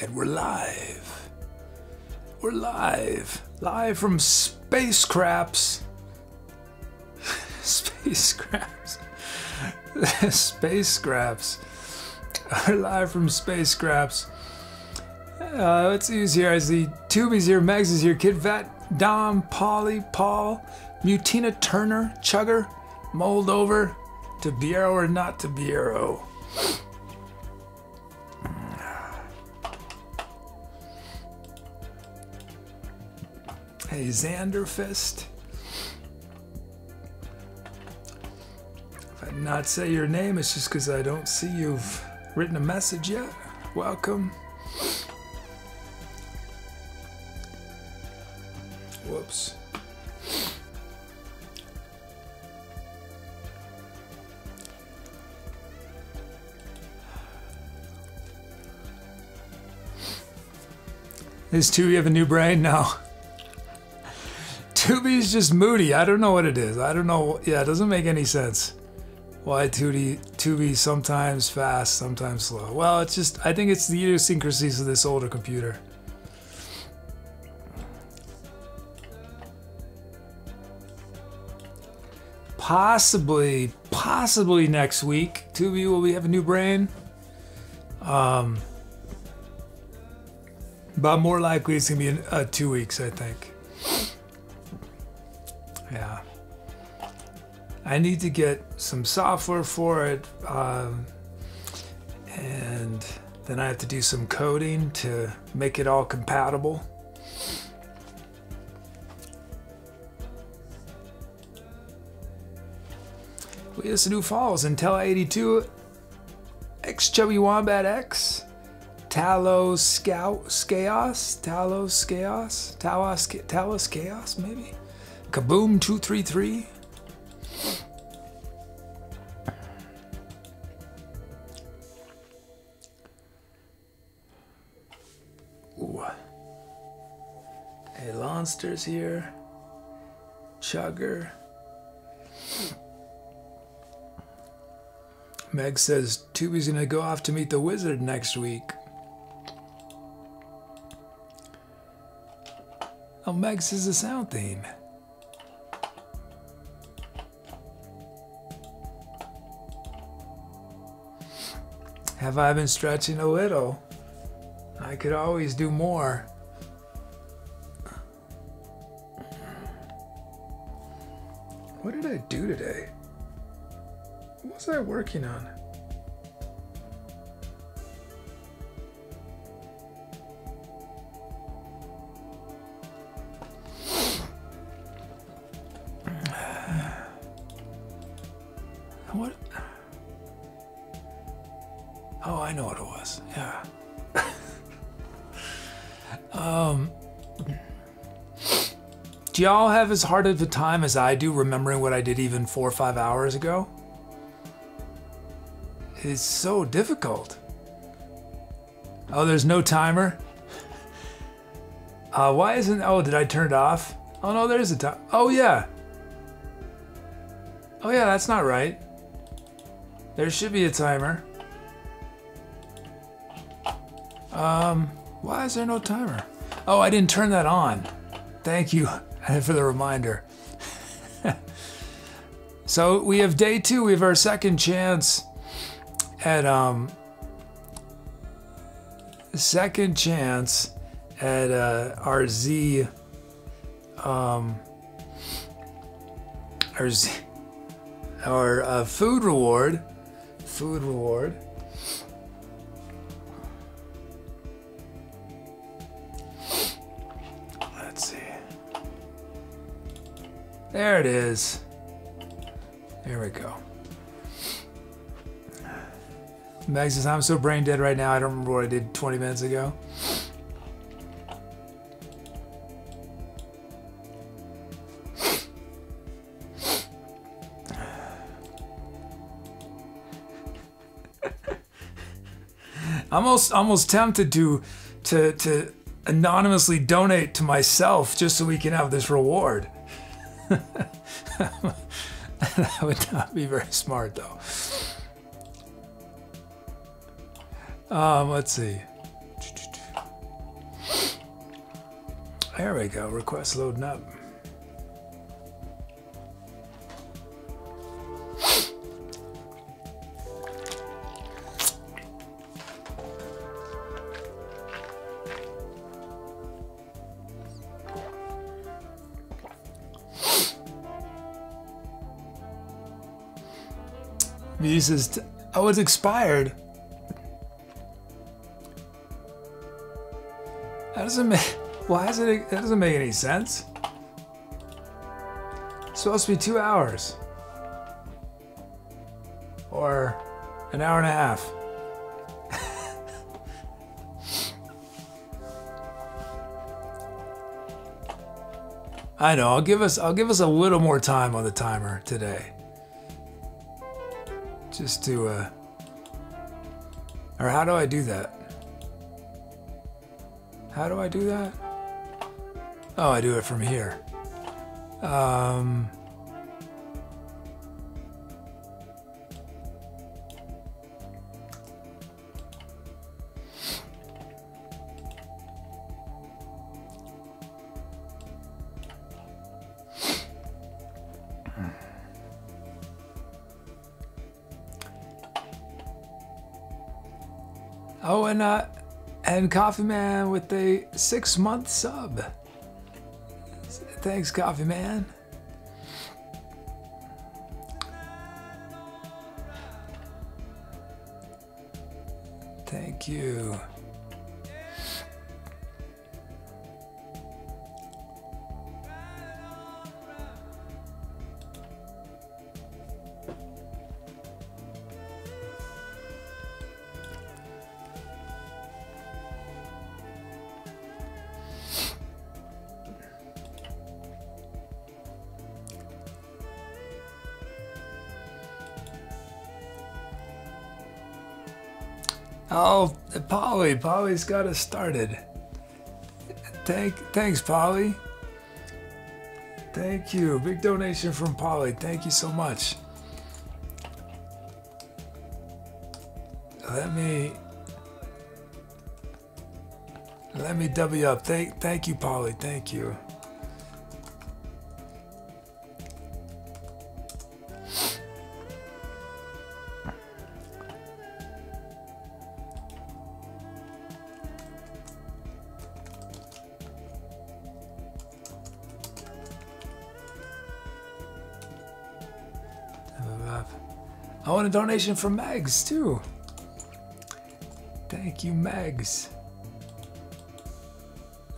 And we're live. We're live. Live from Space Scraps. Space Scraps. Space Scraps. We're live from Space Scraps. Let's see who's here. I see Tubi's here, Max is here, Kid Vat, Dom, Polly, Paul, Mutina Turner, Chugger, Moldover, Tabiero or not Tabiero. Hey, Xanderfist. If I did not say your name, it's just because I don't see you've written a message yet. Welcome. Whoops. Is Tubi have a new brain? No. Tubi's just moody. I don't know what it is. I don't know. Yeah, it doesn't make any sense. Why Tubi sometimes fast, sometimes slow. Well, it's just, I think it's the idiosyncrasies of this older computer. Possibly next week, Tubi will we have a new brain. But more likely it's gonna be in 2 weeks, I think. Yeah. I need to get some software for it. And then I have to do some coding to make it all compatible. We listen to Falls, Intel 82, X Chubby Wombat X, Talos Chaos, Talos Chaos, Talos Chaos, maybe? Kaboom 233. Ooh. Hey, Lonster's here. Chugger. Meg says Tubi's gonna go off to meet the wizard next week. Oh, Meg says the sound theme. Have I been stretching a little? I could always do more. What did I do today? What was I working on? What? Oh, I know what it was. Yeah. Do y'all have as hard of a time as I do remembering what I did even 4 or 5 hours ago? It's so difficult. Oh, there's no timer? Why isn't... Oh, did I turn it off? Oh, no, there is a time. Oh, yeah. Oh, yeah, that's not right. There should be a timer. Why is there no timer? Oh, I didn't turn that on. Thank you for the reminder. So we have day two. We have our second chance at our food reward. Food reward. Let's see. There it is. There we go. Meg says, I'm so brain dead right now, I don't remember what I did 20 minutes ago. I'm almost tempted to anonymously donate to myself just so we can have this reward. That would not be very smart, though. Let's see. There we go, request loading up. Muses, oh, it's expired. That doesn't make, why is it, that doesn't make any sense. It's supposed to be 2 hours. Or an hour and a half. I know, I'll give us a little more time on the timer today. Just to, or how do I do that? How do I do that? Oh, I do it from here. Oh, and Coffee Man with a 6-month sub. Thanks, Coffee Man. Thank you. Oh, Polly. Polly's got us started. Thanks, Polly. Thank you. Big donation from Polly. Thank you so much. Let me W up. Thank you, Polly. Thank you. A donation from Mags too. Thank you, Mags.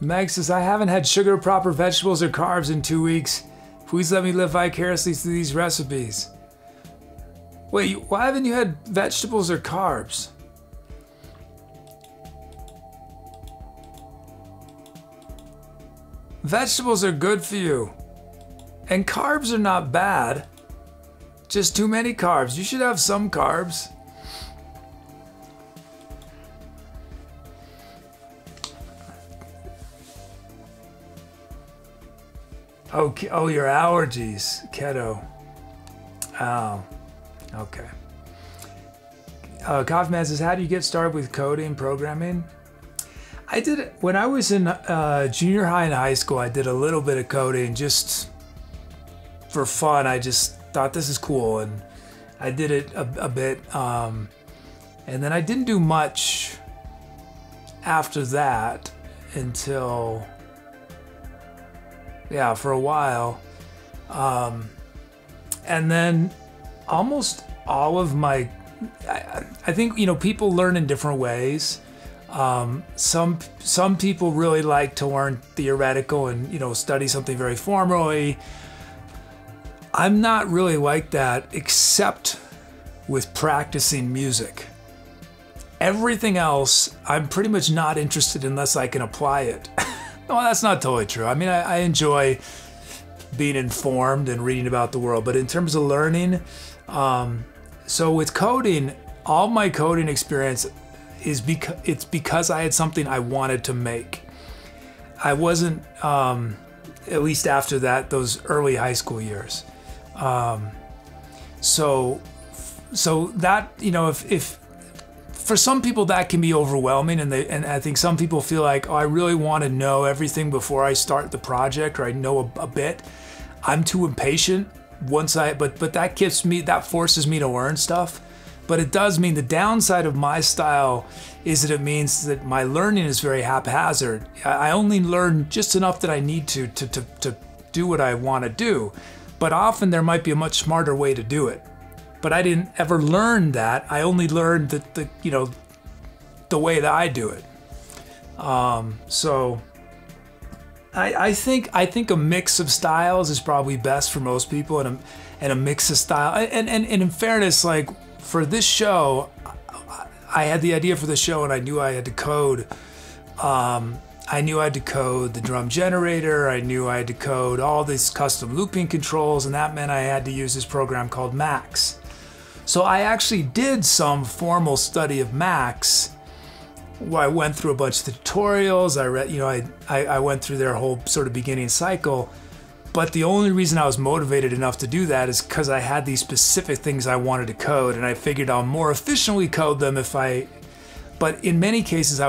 Mags says, I haven't had sugar, proper vegetables, or carbs in 2 weeks. Please let me live vicariously through these recipes. Wait, why haven't you had vegetables or carbs? Vegetables are good for you. And carbs are not bad. Just too many carbs. You should have some carbs. Okay. Oh, your allergies, keto. Oh, okay. Kaufman says, how do you get started with coding, programming? I did it when I was in junior high and high school. I did a little bit of coding just for fun. I just thought this is cool, and I did it a bit, and then I didn't do much after that until, yeah, for a while, and then almost all of my, I think, you know, people learn in different ways. Some people really like to learn theoretical and, you know, study something very formally. I'm not really like that, except with practicing music. Everything else, I'm pretty much not interested unless I can apply it. Well, that's not totally true. I mean, I enjoy being informed and reading about the world, but in terms of learning, so with coding, all my coding experience is because I had something I wanted to make. I wasn't, at least after that, those early high school years. So that, you know, if for some people that can be overwhelming, and I think some people feel like, oh, I really want to know everything before I start the project, or I know a bit. I'm too impatient. But that gives me, that forces me to learn stuff. But it does mean the downside of my style is that it means that my learning is very haphazard. I only learn just enough that I need to do what I want to do. But often there might be a much smarter way to do it. But I didn't ever learn that. I only learned the way that I do it. So I think a mix of styles is probably best for most people, and a mix of style. And in fairness, like, for this show, I had the idea for the show, and I knew I had to code. I knew I had to code the drum generator. I knew I had to code all these custom looping controls, and that meant I had to use this program called Max. So I actually did some formal study of Max, where I went through a bunch of tutorials. I read, I went through their whole sort of beginning cycle. But the only reason I was motivated enough to do that is because I had these specific things I wanted to code, and I figured I'll more efficiently code them if I... But in many cases,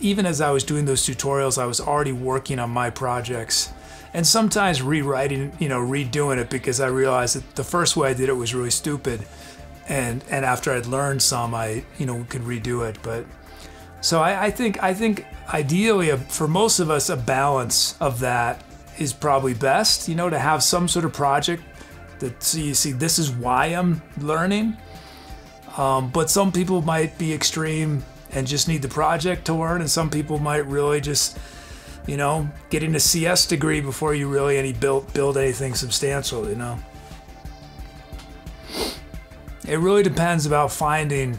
even as I was doing those tutorials, I was already working on my projects, and sometimes rewriting, redoing it, because I realized that the first way I did it was really stupid, and after I'd learned some, I could redo it. But so I think ideally, for most of us, a balance of that is probably best, to have some sort of project that, so you see, this is why I'm learning. But some people might be extreme and just need the project to learn, and some people might really just, getting a CS degree before you really build anything substantial, It really depends about finding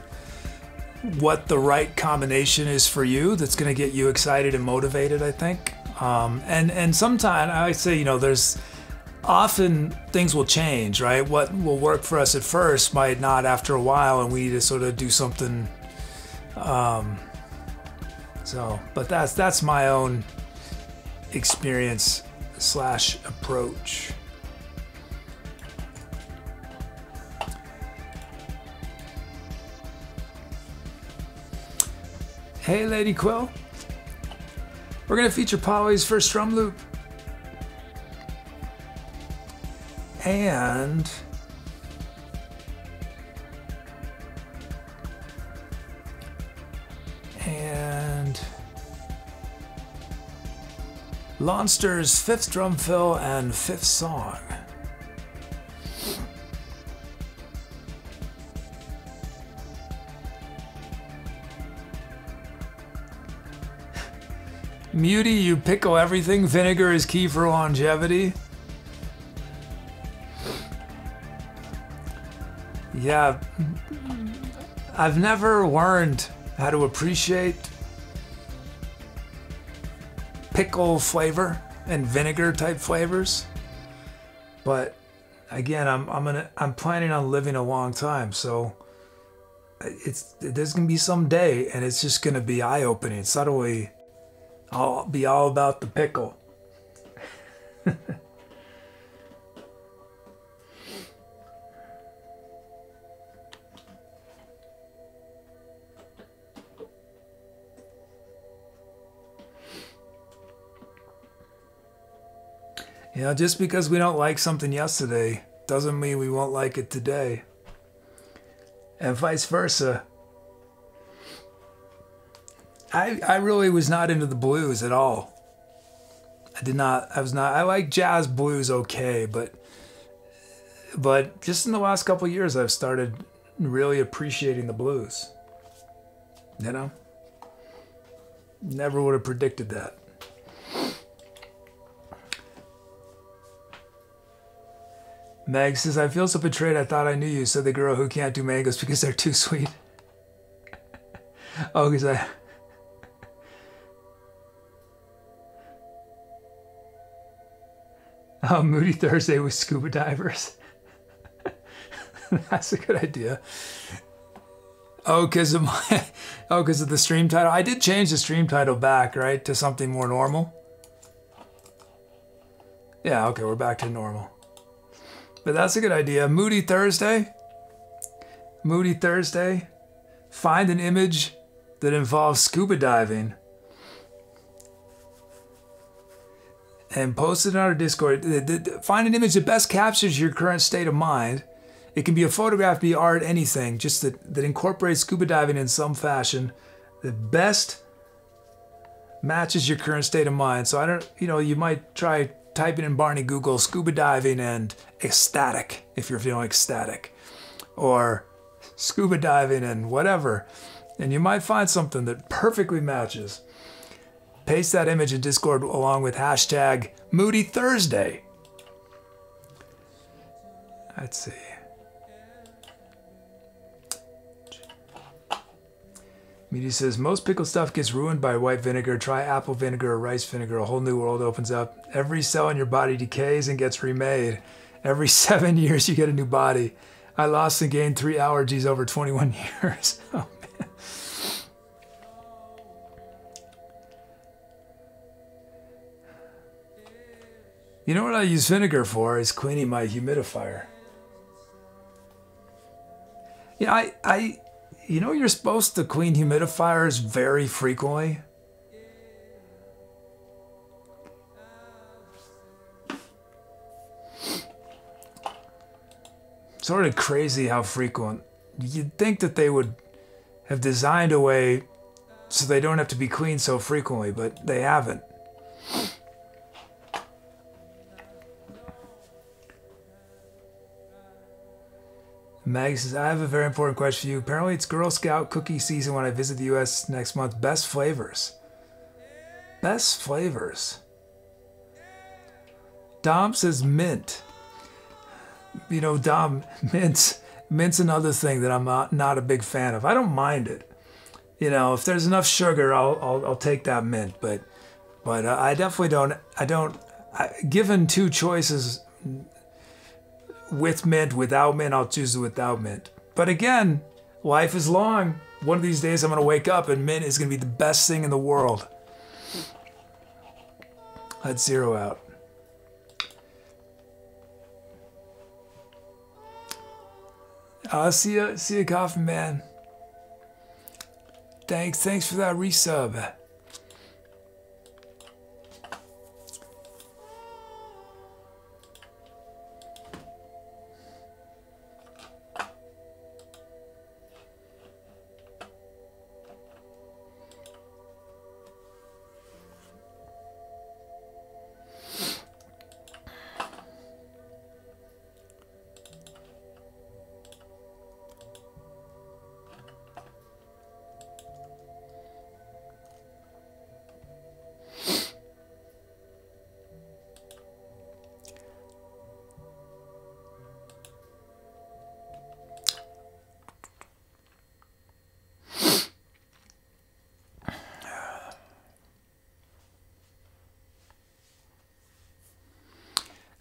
what the right combination is for you that's gonna get you excited and motivated, I think. And sometimes I say, there's often things will change, right? What will work for us at first might not after a while, and we need to sort of do something. But that's my own experience / approach. Hey, Lady Quill. We're gonna feature Polly's first drum loop. And Lonster's fifth drum fill and fifth song. Muty, you pickle everything. Vinegar is key for longevity. Yeah, I've never learned how to appreciate pickle flavor and vinegar type flavors. But again, I'm planning on living a long time, so there's gonna be some day, and it's just gonna be eye-opening. Suddenly, I'll be all about the pickle. Just because we don't like something yesterday doesn't mean we won't like it today. And vice versa. I really was not into the blues at all. I like jazz blues okay, but just in the last couple of years I've started really appreciating the blues. Never would have predicted that. Meg says, I feel so betrayed, I thought I knew you, said the girl who can't do mangoes because they're too sweet. Oh, because I... Oh, Moody Thursday with scuba divers. That's a good idea. Oh, because of the stream title. I did change the stream title back, right, to something more normal. Yeah, okay, we're back to normal. But that's a good idea. Moody Thursday. Find an image that involves scuba diving and post it on our Discord. Find an image that best captures your current state of mind. It can be a photograph, be art, anything, just that incorporates scuba diving in some fashion that best matches your current state of mind. So I don't, you know, you might try typing in Barney Google scuba diving and ecstatic if you're feeling ecstatic, or scuba diving and whatever, and you might find something that perfectly matches. Paste that image in Discord along with hashtag Moody Thursday. Let's see. Media says, most pickled stuff gets ruined by white vinegar. Try apple vinegar or rice vinegar. A whole new world opens up. Every cell in your body decays and gets remade. Every 7 years, you get a new body. I lost and gained 3 allergies over 21 years. Oh, man. You know what I use vinegar for is cleaning my humidifier. Yeah, you know you're supposed to clean humidifiers very frequently? Sort of crazy how frequent. You'd think that they would have designed a way so they don't have to be cleaned so frequently, but they haven't. Maggie says, I have a very important question for you. Apparently it's Girl Scout cookie season when I visit the U.S. next month. Best flavors. Best flavors. Dom says mint. You know, Dom, mint's another thing that I'm not a big fan of. I don't mind it. You know, if there's enough sugar, I'll take that mint. But I definitely don't. Given 2 choices, with mint, without mint, I'll choose the without mint. But again, life is long. One of these days I'm gonna wake up and mint is gonna be the best thing in the world. Let's zero out. See ya, Coffin Man. Thanks for that resub.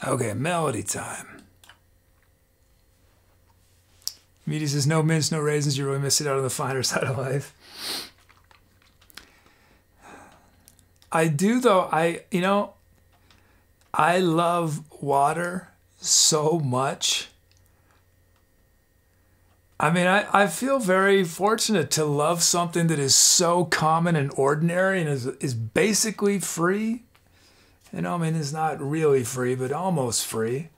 Okay, melody time. Meaty says, no mints, no raisins, you really miss it out on the finer side of life. I do though, you know, I love water so much. I mean, I feel very fortunate to love something that is so common and ordinary and is basically free. You know, I mean, it's not really free, but almost free.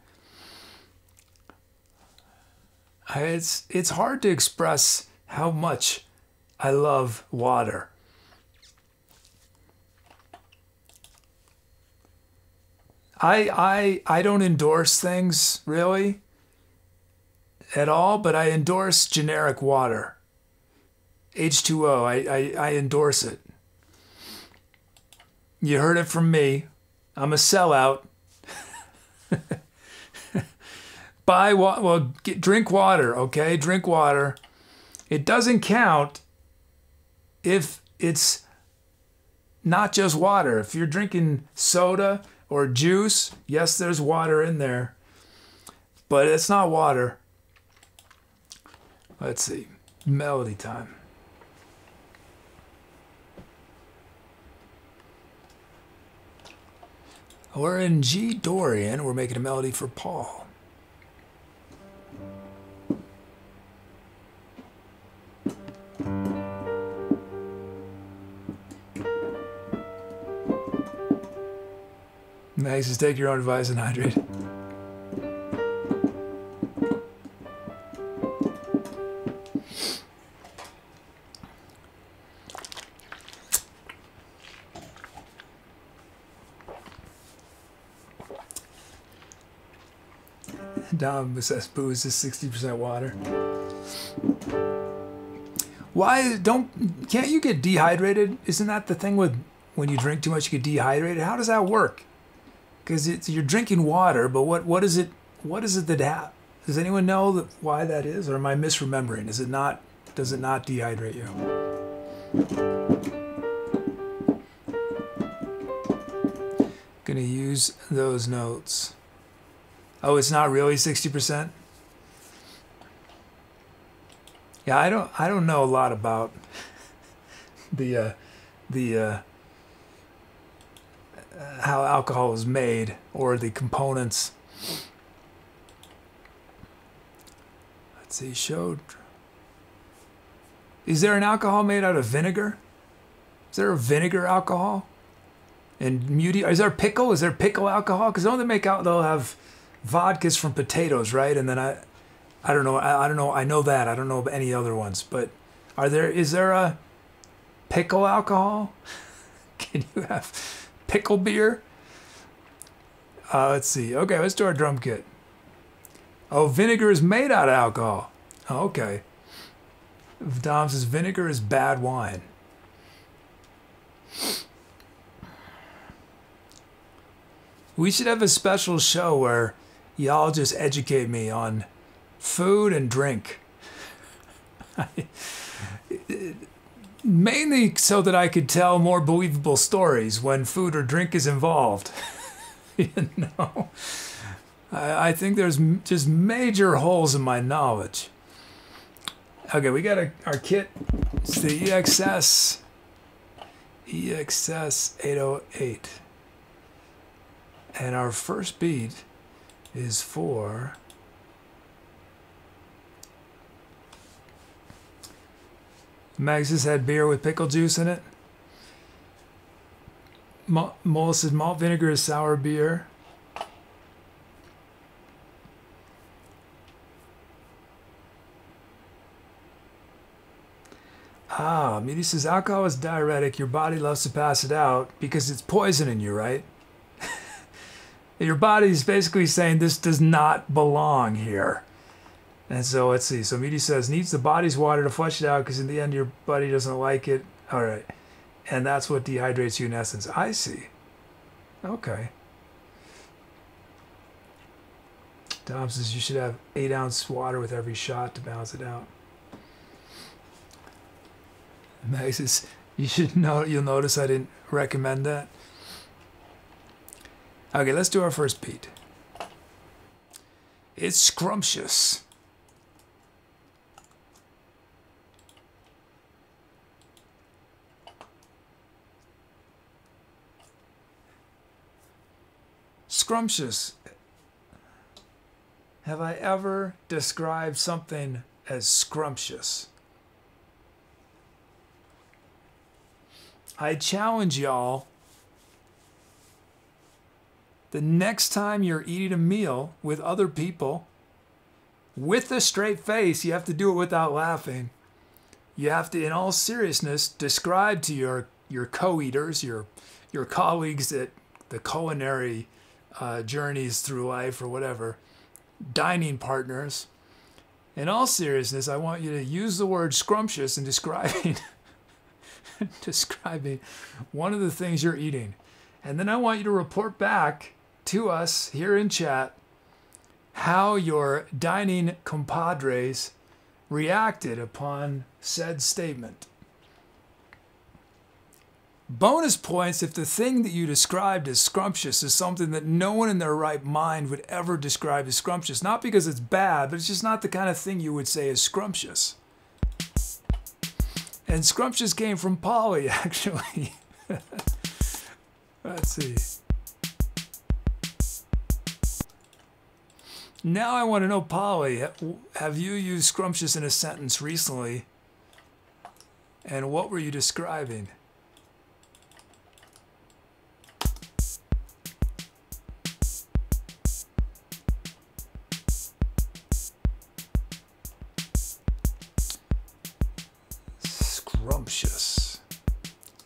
It's hard to express how much I love water. I don't endorse things, really, at all, but I endorse generic water. H2O, I endorse it. You heard it from me. I'm a sellout. Buy water. Well, drink water, okay? Drink water. It doesn't count if it's not just water. If you're drinking soda or juice, yes, there's water in there, but it's not water. Let's see. Melody time. We're in G Dorian. We're making a melody for Paul. Max, just take your own advice and hydrate. Dom says booze is 60% water. Why can't you get dehydrated? Isn't that the thing with when you drink too much you get dehydrated? How does that work? Because you're drinking water, but what is it that does anyone know that why that is, or am I misremembering? Is it not? Does it not dehydrate you? Gonna use those notes. Oh, it's not really 60%? Yeah, I don't know a lot about how alcohol is made or the components. Let's see, showed. Is there an alcohol made out of vinegar? Is there a vinegar alcohol? And muty, is there pickle? Is there pickle alcohol? Because don't they make out they'll have vodkas from potatoes, right? And then I don't know. I don't know. I know that. I don't know of any other ones. But are there? Is there a pickle alcohol? Can you have pickle beer? Let's see. Okay, let's do our drum kit. Oh, vinegar is made out of alcohol. Oh, okay. Dom says vinegar is bad wine. We should have a special show where y'all just educate me on food and drink. Mainly so that I could tell more believable stories when food or drink is involved. You know, I think there's just major holes in my knowledge. Okay, we got our kit. It's the EXS 808. And our first beat is for Max has had beer with pickle juice in it. Mole says malt vinegar is sour beer. Ah, Midi says alcohol is diuretic. Your body loves to pass it out because it's poisoning you, right? Your body's basically saying this does not belong here. And so let's see. So Midi says, needs the body's water to flush it out because in the end your body doesn't like it. All right. And that's what dehydrates you in essence. I see. Okay. Dom says you should have 8 ounce water with every shot to balance it out. Max says, you should know, you'll notice I didn't recommend that. Okay, let's do our first beat. It's scrumptious. Scrumptious. Have I ever described something as scrumptious? I challenge y'all. The next time you're eating a meal with other people, with a straight face, you have to do it without laughing. You have to, in all seriousness, describe to your co-eaters, your colleagues at the culinary journeys through life or whatever, dining partners. In all seriousness, I want you to use the word scrumptious in describing one of the things you're eating. And then I want you to report back to us here in chat how your dining compadres reacted upon said statement. Bonus points if the thing that you described as scrumptious is something that no one in their right mind would ever describe as scrumptious. Not because it's bad, but it's just not the kind of thing you would say is scrumptious. And scrumptious came from Polly, actually. Let's see. Now I want to know, Polly, have you used scrumptious in a sentence recently? And what were you describing?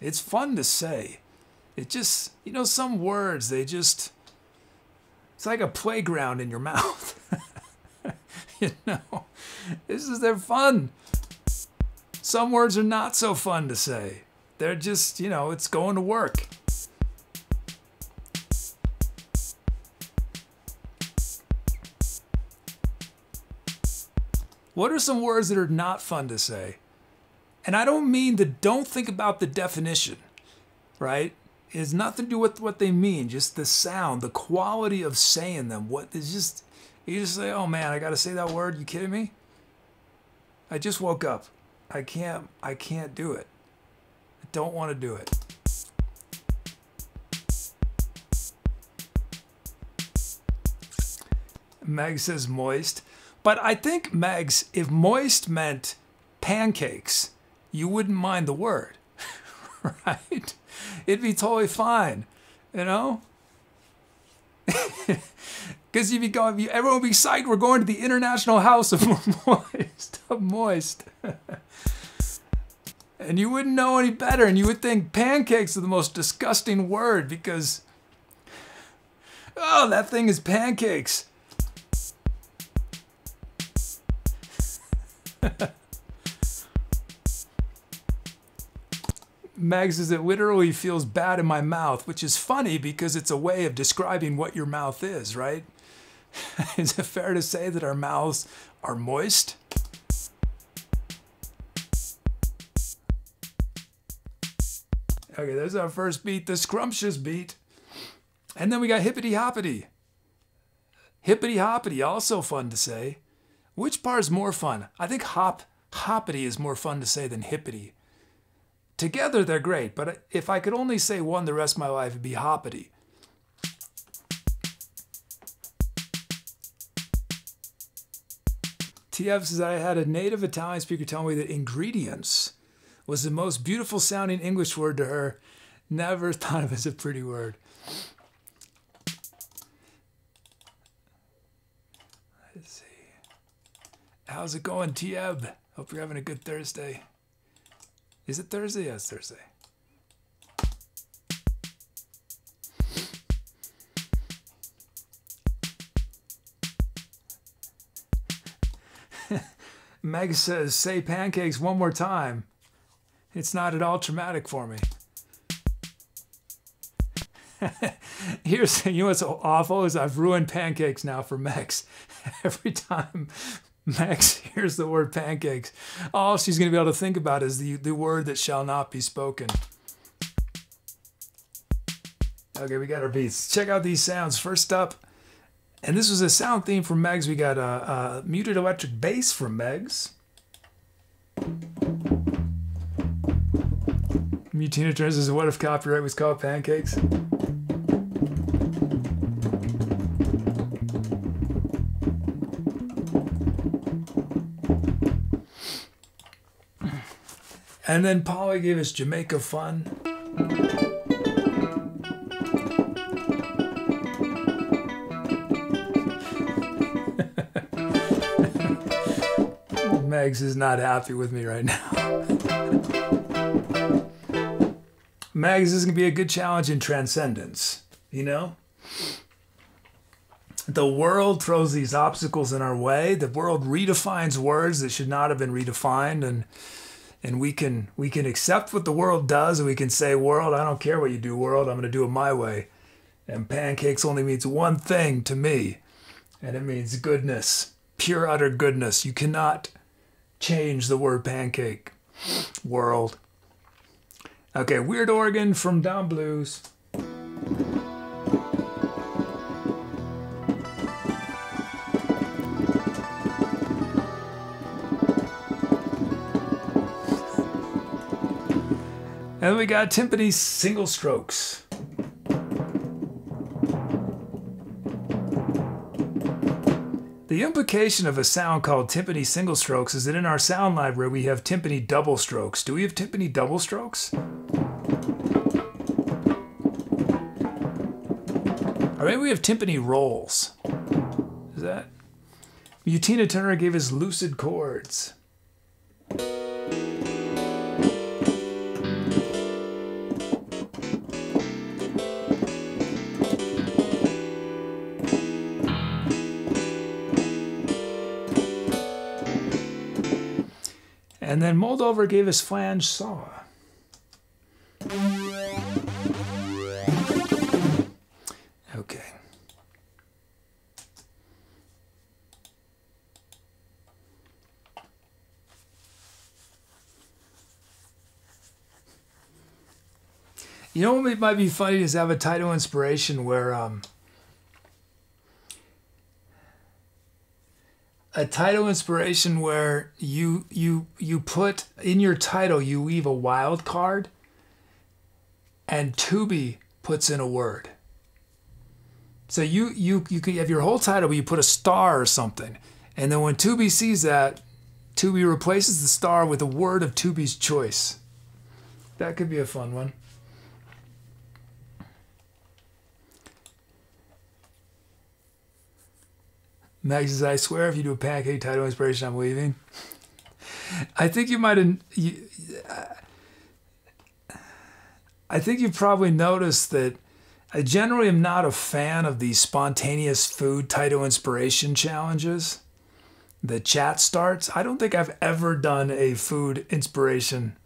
It's fun to say. It just, you know, some words, they just, it's like a playground in your mouth. You know, they're fun. Some words are not so fun to say. They're just, you know, it's going to work. What are some words that are not fun to say? And I don't mean to don't think about the definition, right? It has nothing to do with what they mean, just the sound, the quality of saying them. What is just, you just say, oh man, I gotta say that word, you kidding me? I just woke up. I can't do it. I don't wanna do it. Meg says moist. But I think, Megs, if moist meant pancakes, you wouldn't mind the word, right? It'd be totally fine, you know? Because you'd be going, everyone would be psyched, we're going to the International House of Moist. Of Moist. And you wouldn't know any better, and you would think pancakes are the most disgusting word because, oh, that thing is pancakes. Mag says it literally feels bad in my mouth, which is funny because it's a way of describing what your mouth is, right? Is it fair to say that our mouths are moist? Okay, there's our first beat, the scrumptious beat. And then we got hippity hoppity. Hippity hoppity, also fun to say. Which part is more fun? I think hoppity is more fun to say than hippity. Together they're great, but if I could only say one the rest of my life, it'd be hoppity. TF says, I had a native Italian speaker tell me that ingredients was the most beautiful sounding English word to her. Never thought of it as a pretty word. How's it going, T.E.B.? Hope you're having a good Thursday. Is it Thursday? Yeah, it's Thursday. Meg says, say pancakes one more time. It's not at all traumatic for me. Here's, you know what's awful is I've ruined pancakes now for Mex. Every time Max hears the word pancakes, all she's going to be able to think about is the word that shall not be spoken. Okay, we got our beats. Check out these sounds. First up, and this was a sound theme from Megs. We got a muted electric bass from Megs. Mutina turns as what if copyright was called pancakes? And then Polly gave us Jamaica Fun. Megs is not happy with me right now. Megs, this is going to be a good challenge in transcendence, you know? The world throws these obstacles in our way. The world redefines words that should not have been redefined, and we can accept what the world does, and we can say, world, I don't care what you do, world, I'm going to do it my way. And pancakes only means one thing to me, and it means goodness, pure, utter goodness. You cannot change the word pancake, world. Okay, weird organ from Down Blues. And then we got timpani single strokes. The implication of a sound called timpani single strokes is that in our sound library we have timpani double strokes. Do we have timpani double strokes? Or maybe we have timpani rolls. Is that? Mutina Turner gave us lucid chords. And then Moldover gave us Flange Saw. Okay. You know what might be funny is have a title inspiration where you put in your title, you leave a wild card and Tubi puts in a word. So you can have your whole title, but you put a star or something. And then when Tubi sees that, Tubi replaces the star with a word of Tubi's choice. That could be a fun one. Max says, I swear if you do a pancake title inspiration, I'm leaving. I think you might have... I think you've probably noticed that I generally am not a fan of these spontaneous food title inspiration challenges. The chat starts. I don't think I've ever done a food inspiration.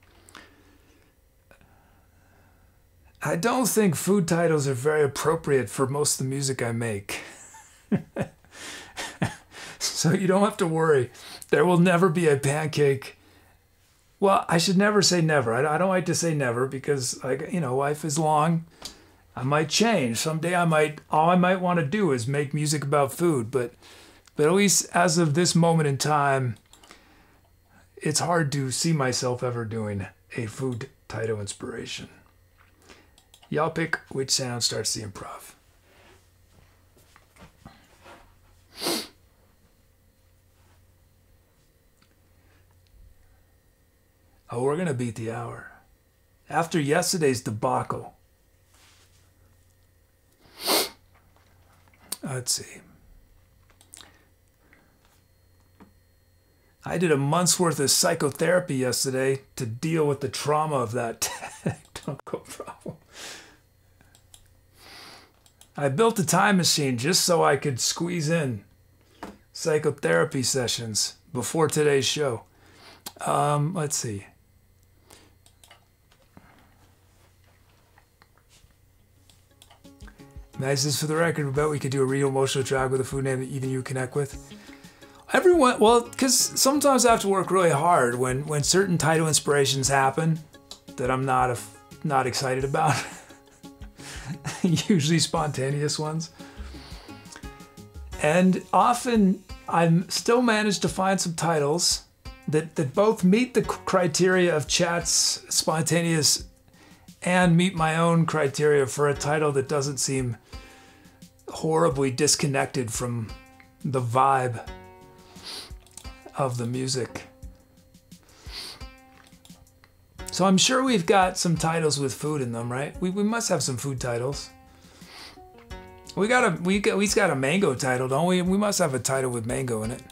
I don't think food titles are very appropriate for most of the music I make. So you don't have to worry. There will never be a pancake. Well, I should never say never. I don't like to say never because, like, you know, life is long. I might change. Someday I might, all I might want to do is make music about food. But at least as of this moment in time, it's hard to see myself ever doing a food title inspiration. Y'all pick which sound starts the improv. Oh, we're going to beat the hour. After yesterday's debacle. Let's see. I did a month's worth of psychotherapy yesterday to deal with the trauma of that technical problem. I built a time machine just so I could squeeze in psychotherapy sessions before today's show. Let's see. Nice is for the record, we bet we could do a real emotional track with a food name that even you connect with. Everyone, well, because sometimes I have to work really hard when certain title inspirations happen that I'm not excited about. Usually spontaneous ones. And often I still manage to find some titles that both meet the criteria of chat's spontaneous and meet my own criteria for a title that doesn't seem horribly disconnected from the vibe of the music. So I'm sure we've got some titles with food in them, right? We must have some food titles. We got a mango title, don't we? We must have a title with mango in it.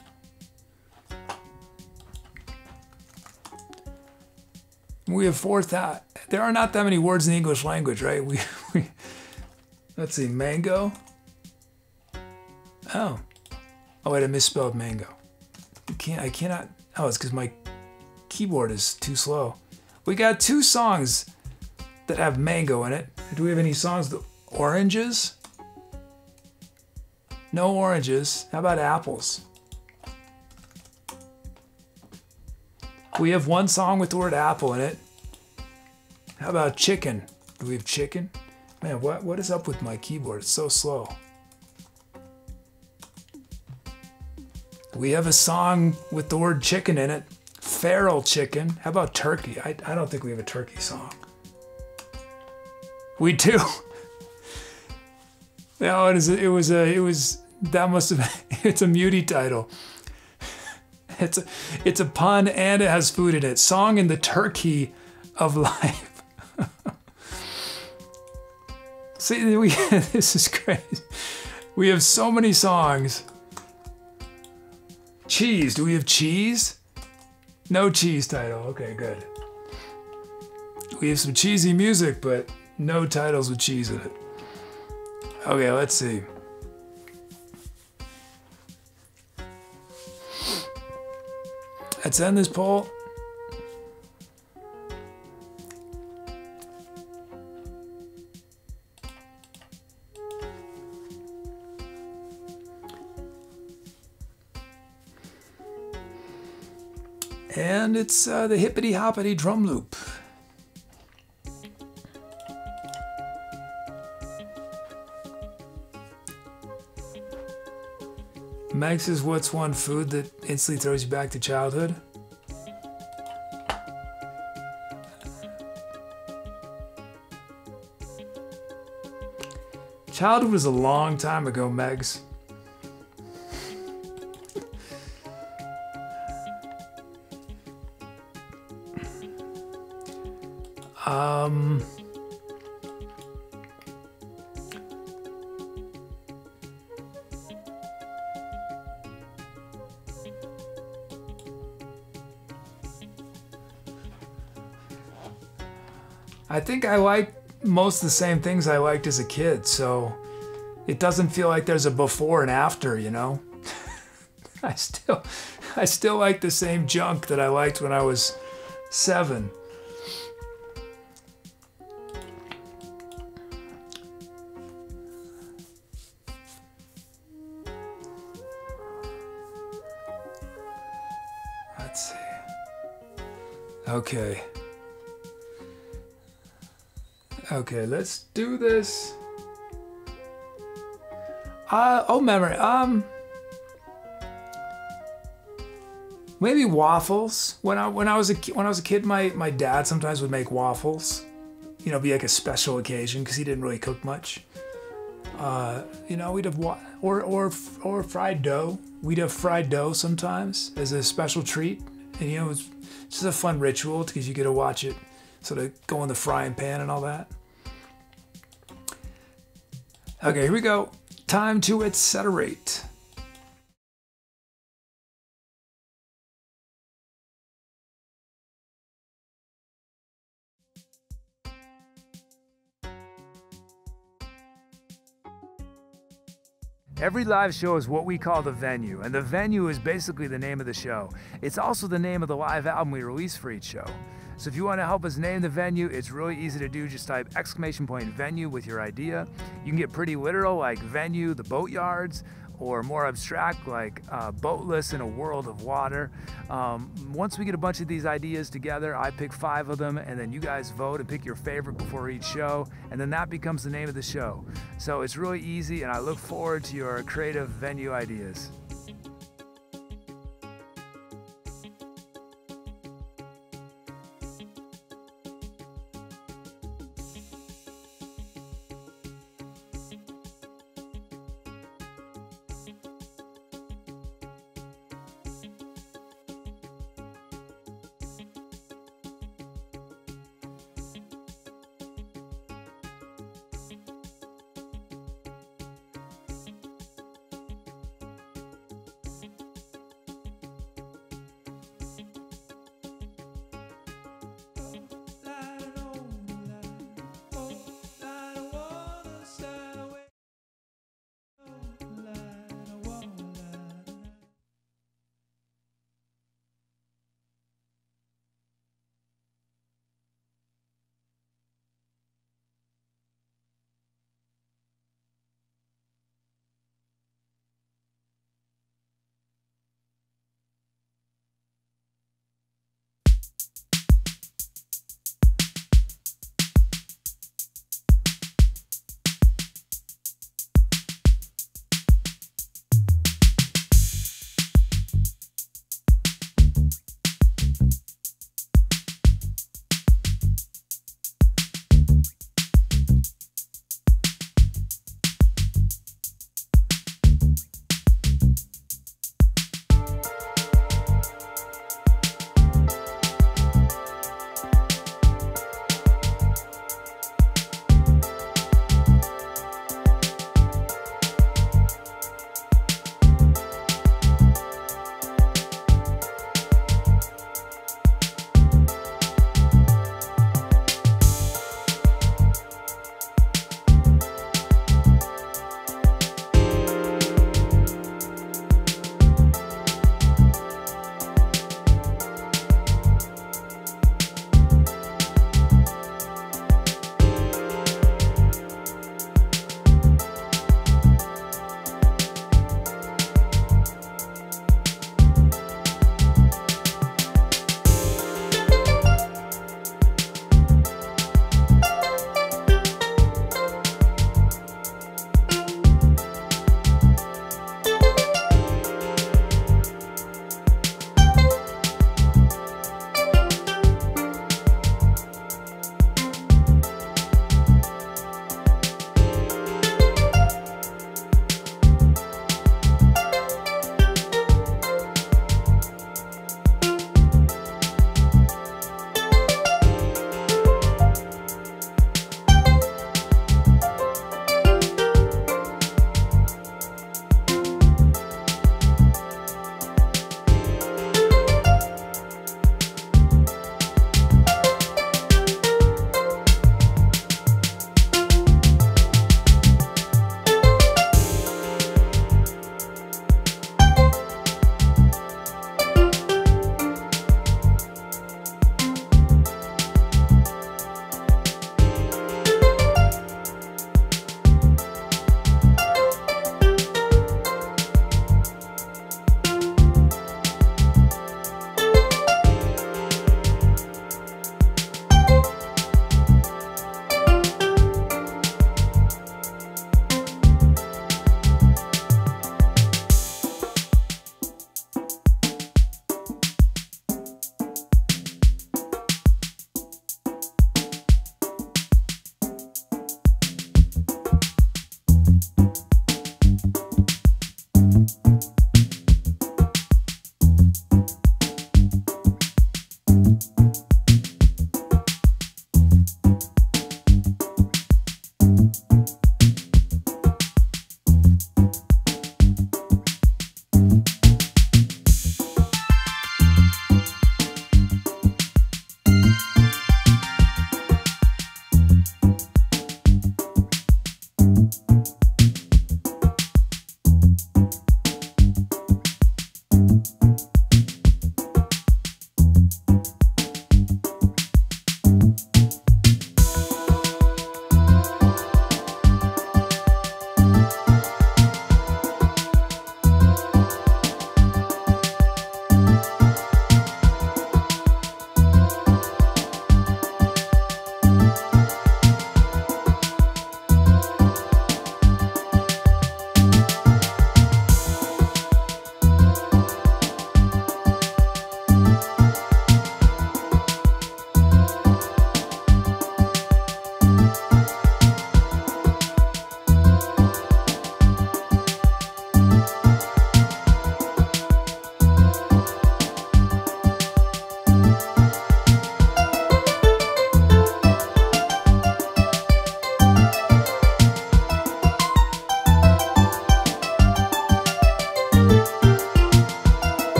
We have 4,000. There are not that many words in the English language, right? We let's see, mango. Oh wait, I misspelled mango. I cannot. Oh, it's because my keyboard is too slow. We got 2 songs that have mango in it. Do we have any songs that oranges? No oranges. How about apples? We have 1 song with the word apple in it. How about chicken? Do we have chicken? Man, what is up with my keyboard? It's so slow. We have a song with the word chicken in it. Feral chicken. How about turkey? I don't think we have a turkey song. We do. No, it's a mutie title. It's a pun and it has food in it. Song in the Turkey of Life. See, this is crazy. We have so many songs. Cheese. Do we have cheese? No cheese title. Okay, good. We have some cheesy music, but no titles with cheese in it. Okay, let's see. Let's end this poll. And it's the hippity-hoppity drum loop. Max is what's one food that instantly throws you back to childhood. Childhood was a long time ago, Megs. I think I like most of the same things I liked as a kid, so it doesn't feel like there's a before and after, you know? I still like the same junk that I liked when I was 7. Let's see. Okay. Okay, let's do this. Oh, memory. Maybe waffles. When I was a kid, my dad sometimes would make waffles. You know, be like a special occasion because he didn't really cook much. You know, we'd have or fried dough. We'd have fried dough sometimes as a special treat, and you know, it's just a fun ritual because you get to watch it sort of go in the frying pan and all that. Okay, here we go. Time to etcetera-ate. Every live show is what we call the venue, and the venue is basically the name of the show. It's also the name of the live album we release for each show. So if you want to help us name the venue, it's really easy to do. Just type !venue with your idea. You can get pretty literal like venue, the boatyards, or more abstract like boatless in a world of water. Once we get a bunch of these ideas together, I pick 5 of them, and then you guys vote and pick your favorite before each show, and then that becomes the name of the show. So it's really easy, and I look forward to your creative venue ideas.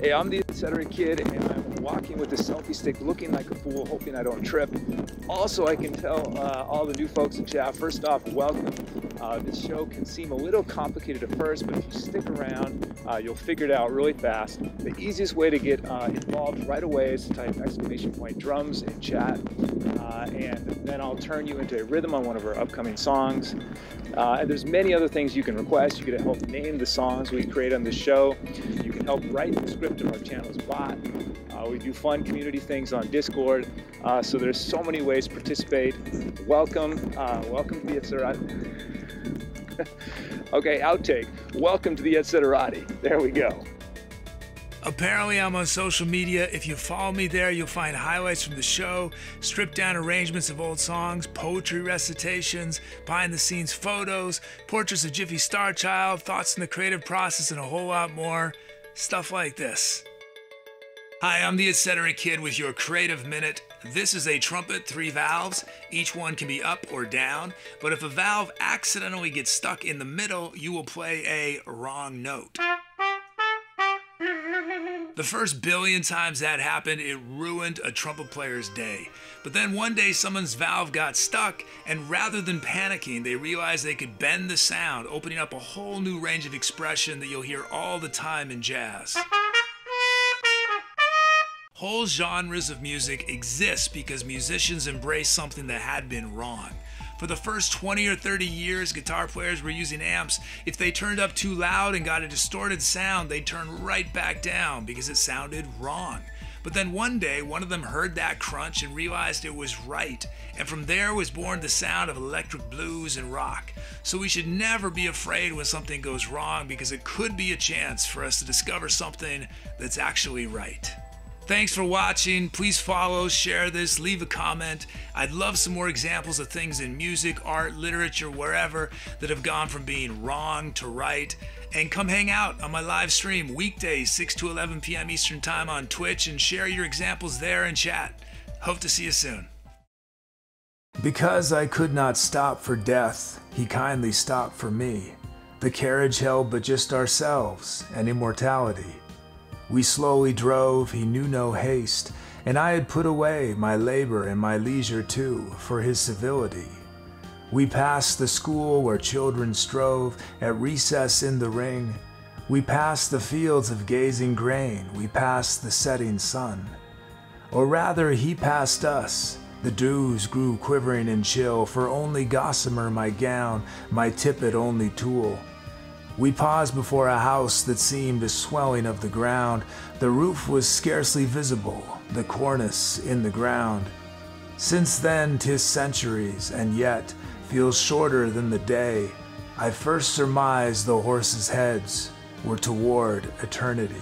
Hey, I'm the Etcetera Kid, and I'm walking with a selfie stick looking like a fool, hoping I don't trip. Also, I can tell all the new folks in chat, first off, welcome. This show can seem a little complicated at first, but if you stick around, you'll figure it out really fast. The easiest way to get involved right away is to type !drums in chat, and then I'll turn you into a rhythm on one of our upcoming songs. And there's many other things you can request. You can help name the songs we create on this show. You can help write the script of our channel's bot. We do fun community things on Discord. So there's so many ways to participate. Welcome, welcome to the Etcetera. Okay, outtake. Welcome to the Etcetera. There we go. Apparently I'm on social media. If you follow me there, you'll find highlights from the show, stripped down arrangements of old songs, poetry recitations, behind the scenes photos, portraits of Jiffy Starchild, thoughts on the creative process, and a whole lot more. Stuff like this. Hi, I'm the Etcetera Kid with your Creative Minute. This is a trumpet, 3 valves. Each one can be up or down, but if a valve accidentally gets stuck in the middle, you will play a wrong note. The first billion times that happened, it ruined a trumpet player's day. But then one day someone's valve got stuck, and rather than panicking, they realized they could bend the sound, opening up a whole new range of expression that you'll hear all the time in jazz. Whole genres of music exist because musicians embrace something that had been wrong. For the first 20 or 30 years, guitar players were using amps. If they turned up too loud and got a distorted sound, they'd turn right back down because it sounded wrong. But then one day, one of them heard that crunch and realized it was right. And from there was born the sound of electric blues and rock. So we should never be afraid when something goes wrong because it could be a chance for us to discover something that's actually right. Thanks for watching. Please follow, share this, leave a comment. I'd love some more examples of things in music, art, literature, wherever, that have gone from being wrong to right. And come hang out on my live stream weekdays, 6 to 11 p.m. Eastern Time on Twitch, and share your examples there in chat. Hope to see you soon. Because I could not stop for death, he kindly stopped for me. The carriage held but just ourselves and immortality. We slowly drove, he knew no haste, and I had put away my labor and my leisure too for his civility. We passed the school where children strove at recess in the ring. We passed the fields of gazing grain, we passed the setting sun. Or rather, he passed us. The dews grew quivering and chill, for only gossamer my gown, my tippet only tulle. We paused before a house that seemed a swelling of the ground. The roof was scarcely visible, the cornice in the ground. Since then 'tis centuries, and yet feels shorter than the day I first surmised the horses' heads were toward eternity.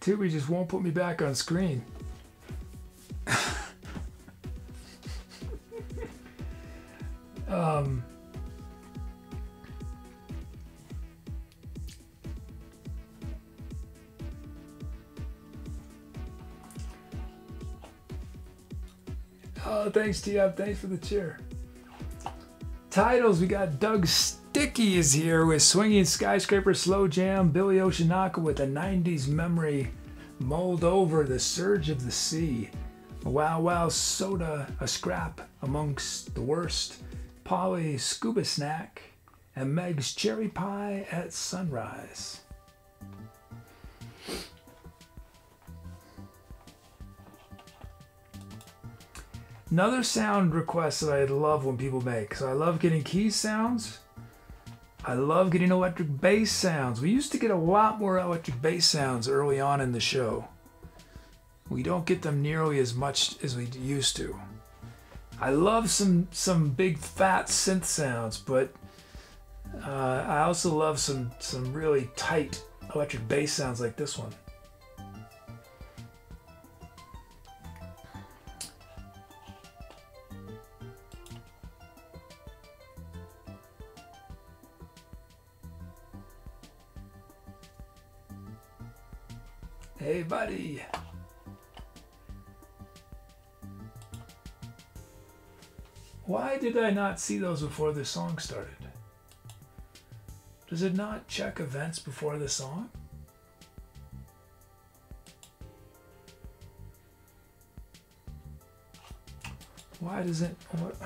Tubi just won't put me back on screen. Oh, thanks, T.E.B. Thanks for the cheer. Titles, we got Doug Sticky is here with Swinging Skyscraper, Slow Jam, Billy Oceanaka with a 90s memory, Moldover, The Surge of the Sea, Wow Wow Soda, A Scrap Amongst the Worst, Polly Scuba Snack, and Meg's Cherry Pie at Sunrise. Another sound request that I love when people make. So I love getting key sounds. I love getting electric bass sounds. We used to get a lot more electric bass sounds early on in the show. We don't get them nearly as much as we used to. I love some big fat synth sounds, but I also love some really tight electric bass sounds like this one. Hey, buddy. Why did I not see those before the song started? Does it not check events before the song? Why does it... What?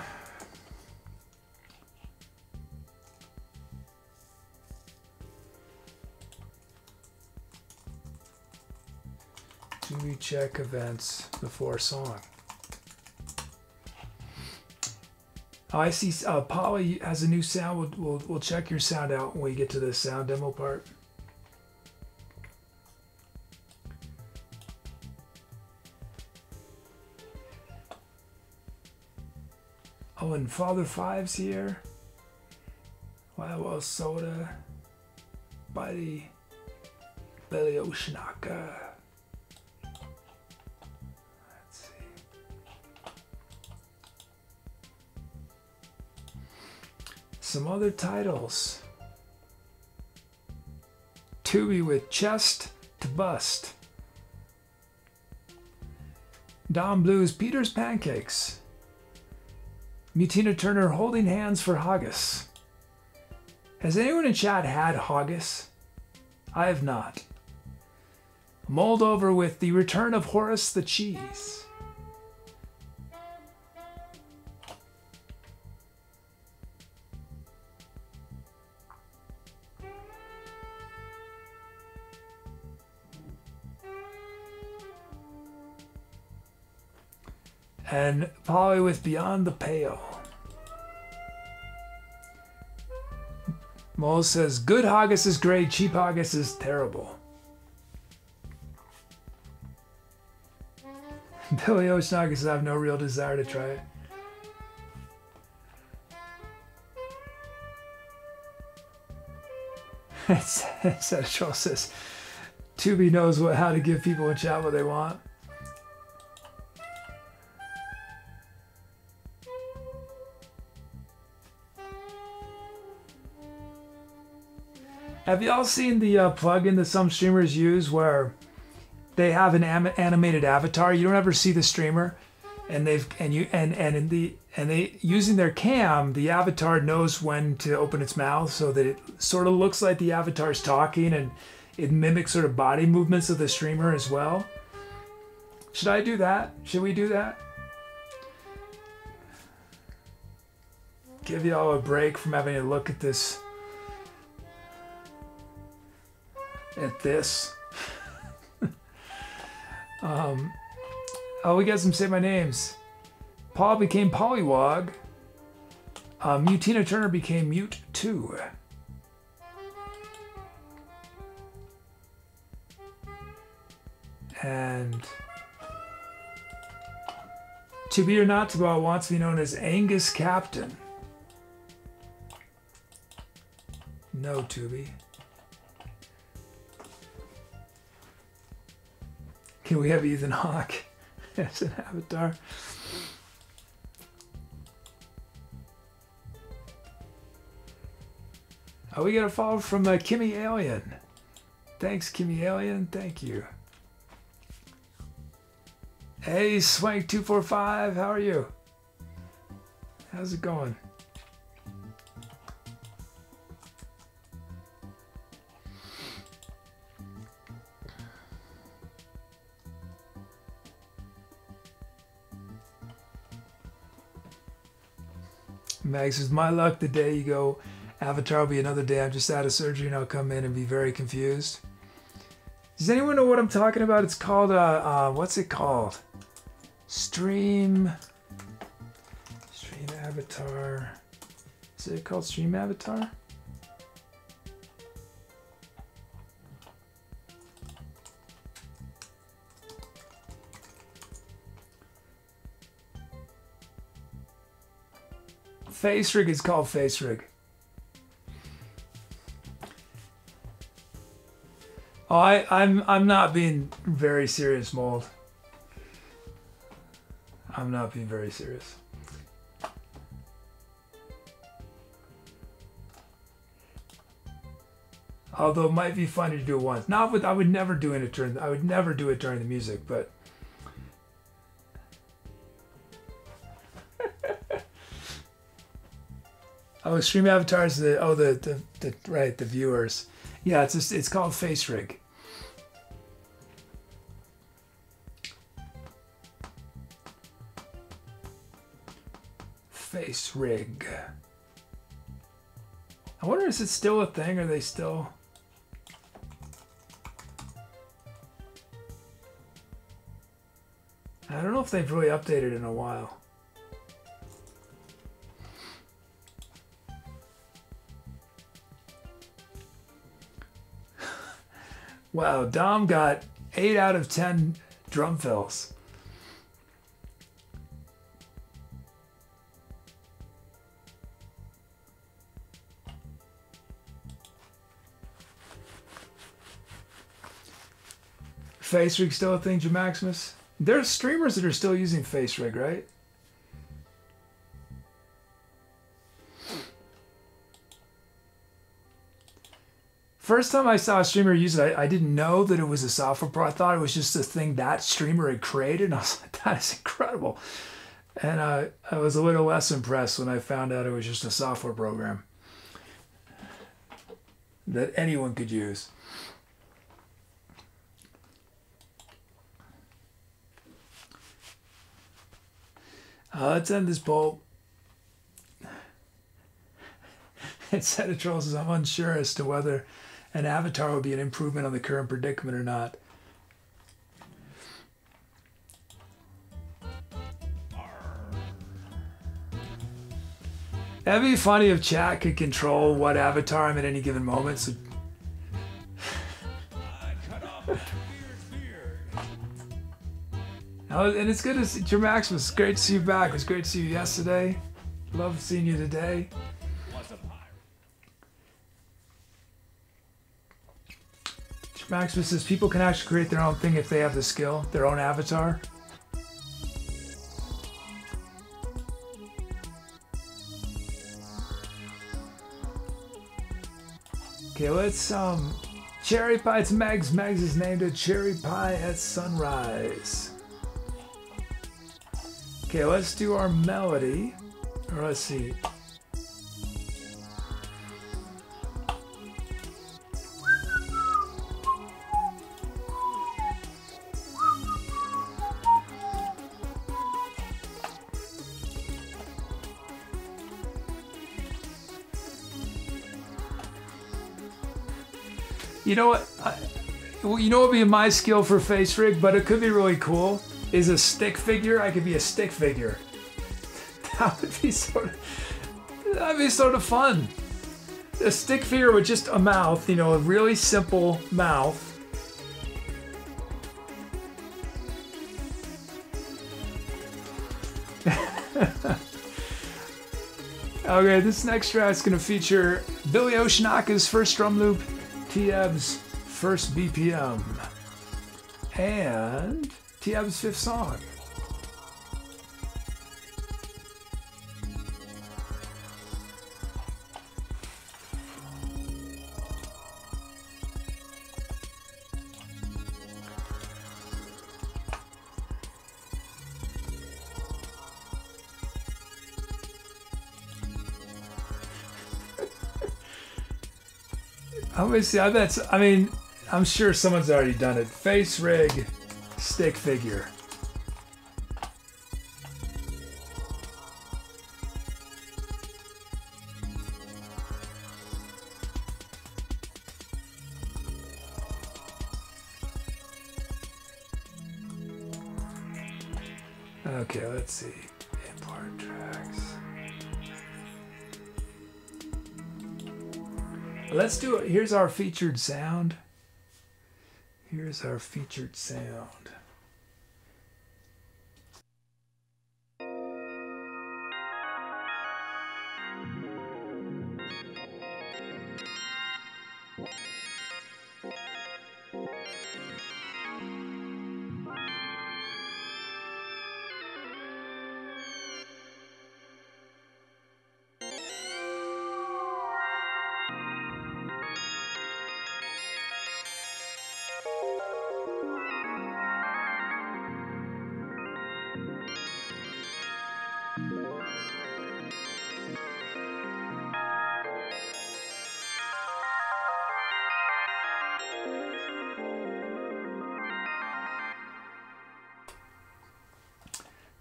Do we check events before song? Oh, I see Polly has a new sound. We'll check your sound out when we get to the sound demo part. Oh, and Father Five's here. Wow Wow Soda, Buddy, Billy Oceanaka. Some other titles. Tubi with Chest to Bust. Don Blue's Peter's Pancakes. Mutina Turner Holding Hands for Haggis. Has anyone in chat had haggis? I have not. Moldover with The Return of Horace the Cheese. And Polly with Beyond the Pale. Mole says, good haggis is great, cheap haggis is terrible. Billy Oceanaka says, I have no real desire to try it. Said Troll says, Tubi knows how to give people in chat what they want. Have y'all seen the plugin that some streamers use where they have an animated avatar? You don't ever see the streamer, and they using their cam, the avatar knows when to open its mouth so that it sort of looks like the avatar's talking, and it mimics sort of body movements of the streamer as well. Should I do that? Should we do that? Give y'all a break from having a look at this. Oh, we got some Say My Names. Paul became Polliwog. Mutina Turner became Mute 2. And To Be or Not To Be wants to be known as Angus Captain. No, To Be. and we have Ethan Hawke as an avatar. Oh, we got a follow from Kimmy Alien. Thanks, Kimmy Alien. Thank you. Hey, Swank245, how are you? How's it going? Max says, my luck, the day you go Avatar will be another day. I'm just out of surgery and I'll come in and be very confused. Does anyone know what I'm talking about? It's called, what's it called? Stream Avatar. Is it called Stream Avatar? FaceRig is called FaceRig. Oh, I'm not being very serious, Mold. I'm not being very serious. Although it might be funny to do it once. Not with, I would never do it during. I would never do it during the music, but. Oh, Stream Avatars. The oh the right the viewers. Yeah, it's just, it's called FaceRig. FaceRig. I wonder, is it still a thing? Are they still? I don't know if they've really updated in a while. Wow, Dom got 8 out of 10 drum fills. FaceRig still a thing, Germaximus? There's streamers that are still using FaceRig, right? First time I saw a streamer use it, I didn't know that it was a software product. I thought it was just a thing that streamer had created. And I was like, that is incredible. And I was a little less impressed when I found out it was just a software program that anyone could use. Let's end this poll. It said a troll says, I'm unsure as to whether an avatar would be an improvement on the current predicament or not. That'd be funny if chat could control what avatar I'm at any given moment. So and it's good to see you, Maximus. It's great to see you back. It was great to see you yesterday. Love seeing you today. Maximus says people can actually create their own thing if they have the skill, their own avatar. Okay, let's Cherry Pie, it's Megs. Megs is named a Cherry Pie at Sunrise. Okay, let's do our melody. Or let's see. You know what? You know what would be my skill for FaceRig, but it could be really cool. Is a stick figure? I could be a stick figure. That would be sort of. That'd be sort of fun. A stick figure with just a mouth. You know, a really simple mouth. Okay, this next track's gonna feature Billy Oceanaka's first drum loop. T.E.B.'s first BPM and T.E.B.'s fifth song. Obviously, I bet. I mean, I'm sure someone's already done it. FaceRig, stick figure. Okay, let's see. Import tracks. Let's do it. Here's our featured sound. Here's our featured sound.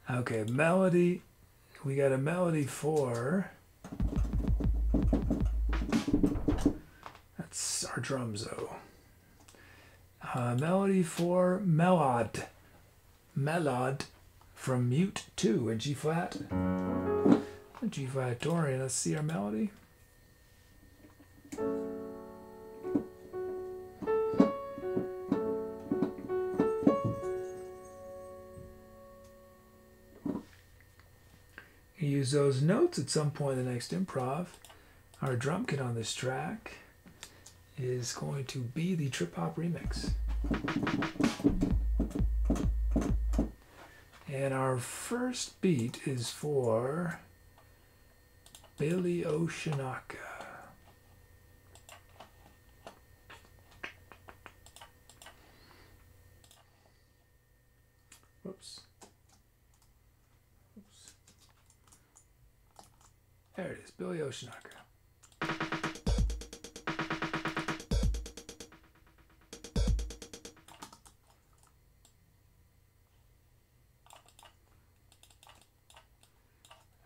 Okay, melody. We got a melody for. That's our drums, though. Melody for Melod. Melod from Mute 2 in G flat. G flat Dorian. Let's see our melody. Use those notes at some point in the next improv. Our drum kit on this track is going to be the trip hop remix. And our first beat is for Billy Oceanaka. Whoops. There it is, Billy Oceanaka.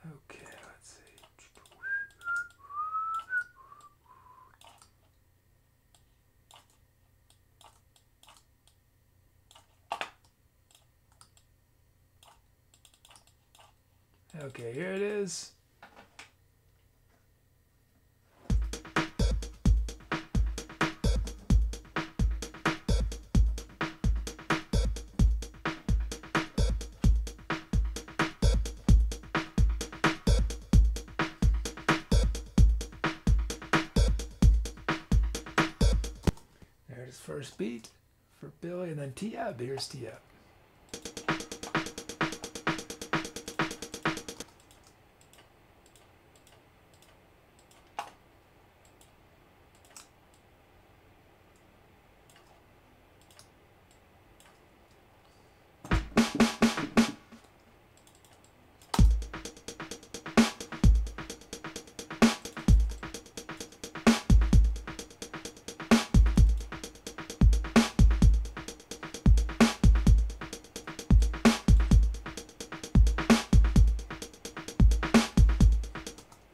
Okay, let's see. Okay, here it is. First beat for Billy, and then T.E.B. Here's T.E.B.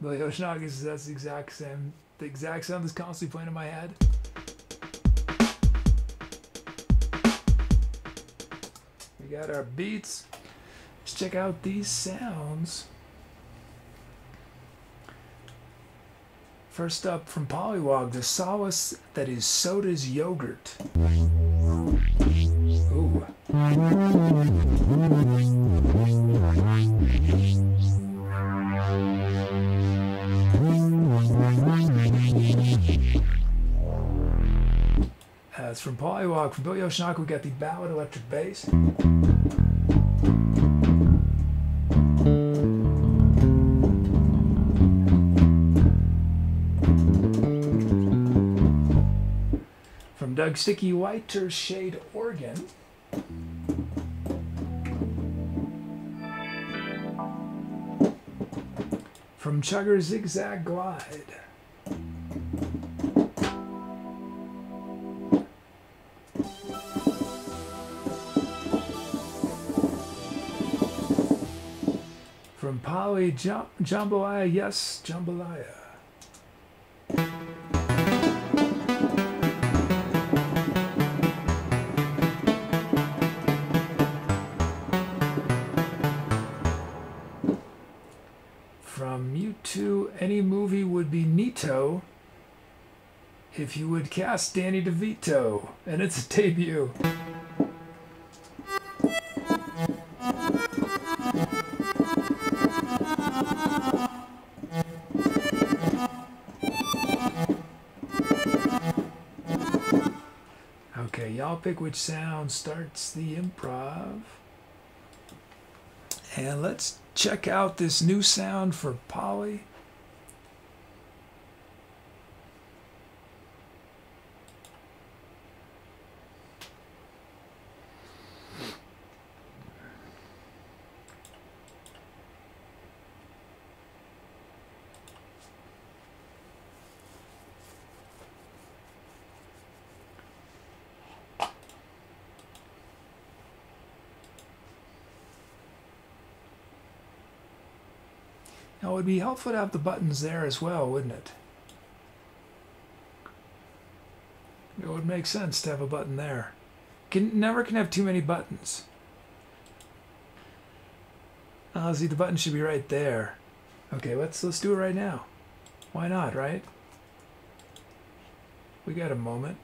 Billy Oceanaka, that's the exact sound that's constantly playing in my head. We got our beats. Let's check out these sounds. First up from Polliwog, the solace that is soda's yogurt. Ooh. from Polliwog. From Billy Oceanaka, we got the Ballad Electric Bass. From Doug Sticky Whiter Shade Organ. From Chugger Zigzag Glide. From Polly Jambalaya, yes, Jambalaya. From Mute 2, any movie would be neato if you would cast Danny DeVito, and it's a debut. I'll pick which sound starts the improv. And let's check out this new sound for Polly. Now, it would be helpful to have the buttons there as well, wouldn't it? It would make sense to have a button there. Never can have too many buttons. See, the button should be right there. Okay, let's do it right now. Why not, right? We got a moment.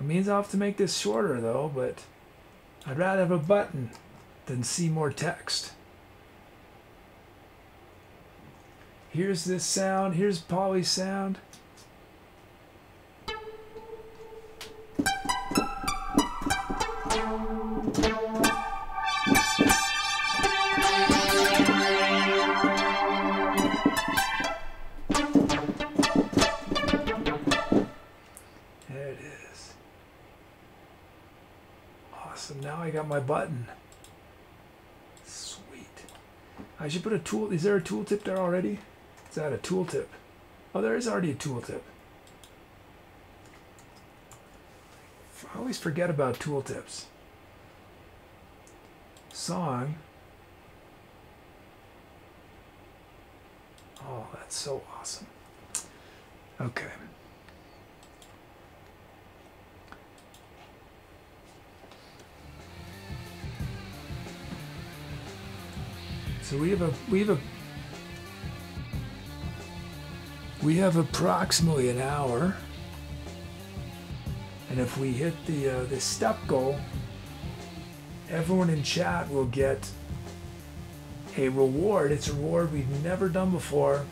It means I'll have to make this shorter, though, but I'd rather have a button than see more text. Here's this sound, here's Polly's sound. There it is. Awesome, now I got my button. Sweet. I should put a tool, is there a tooltip there already? Is that a tooltip? Oh, there is already a tooltip. I always forget about tooltips. Song. Oh, that's so awesome. Okay. So we have approximately an hour, and if we hit the step goal, everyone in chat will get a reward. It's a reward we've never done before.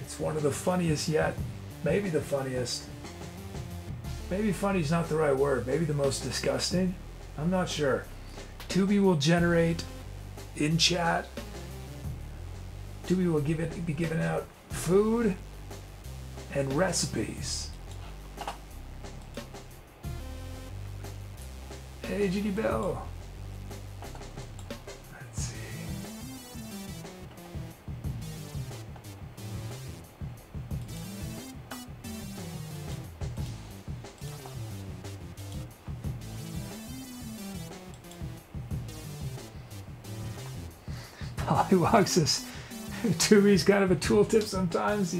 It's one of the funniest yet, maybe the funniest. Maybe funny's not the right word, maybe the most disgusting. I'm not sure. Tubi will generate in chat. Tubi will be giving out food and recipes. Hey, GDBiLL. Let's see. Polliwog says, Tubi's kind of a tooltip sometimes.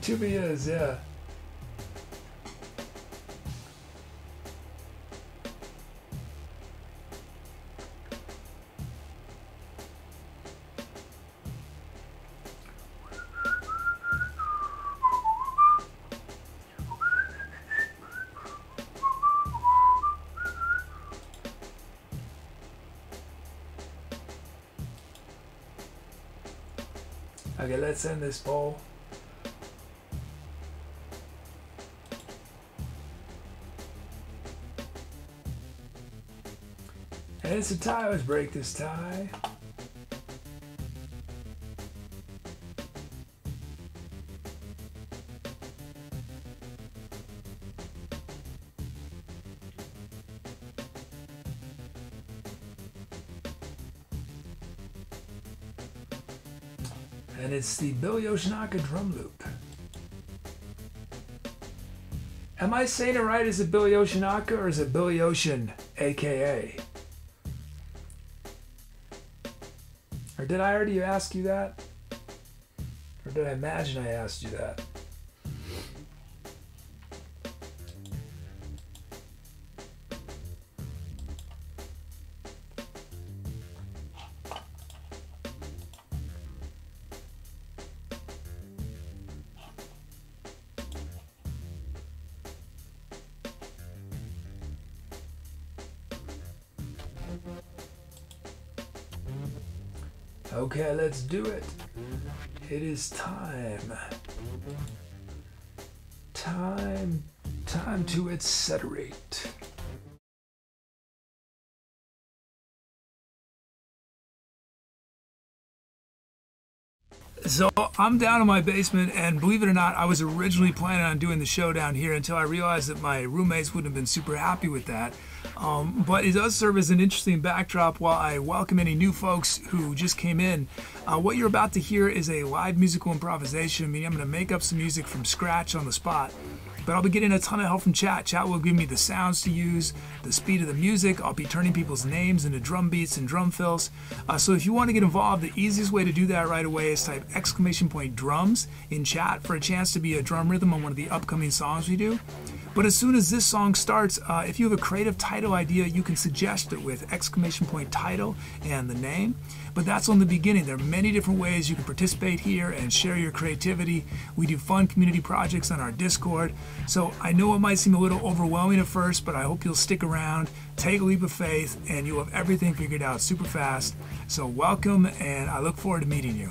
Tubi is, yeah. Let's end this poll. It's a tie. Let's break this tie. And it's the Billy Oceanaka drum loop. Am I saying it right? Is it Billy Oceanaka or is it Billy Ocean, AKA? Or did I already ask you that? Or did I imagine I asked you that? Okay, let's do it. It is time. Time to etceterate. So I'm down in my basement, and believe it or not, I was originally planning on doing the show down here until I realized that my roommates wouldn't have been super happy with that. But it does serve as an interesting backdrop while I welcome any new folks who just came in. What you're about to hear is a live musical improvisation, meaning I'm going to make up some music from scratch on the spot. But I'll be getting a ton of help from chat. Chat will give me the sounds to use, the speed of the music. I'll be turning people's names into drum beats and drum fills. So if you want to get involved, the easiest way to do that right away is type !drums in chat for a chance to be a drum rhythm on one of the upcoming songs we do. But as soon as this song starts, if you have a creative title idea, you can suggest it with !title and the name. But that's on the beginning. There are many different ways you can participate here and share your creativity. We do fun community projects on our Discord. So I know it might seem a little overwhelming at first, but I hope you'll stick around, take a leap of faith, and you'll have everything figured out super fast. So welcome, and I look forward to meeting you.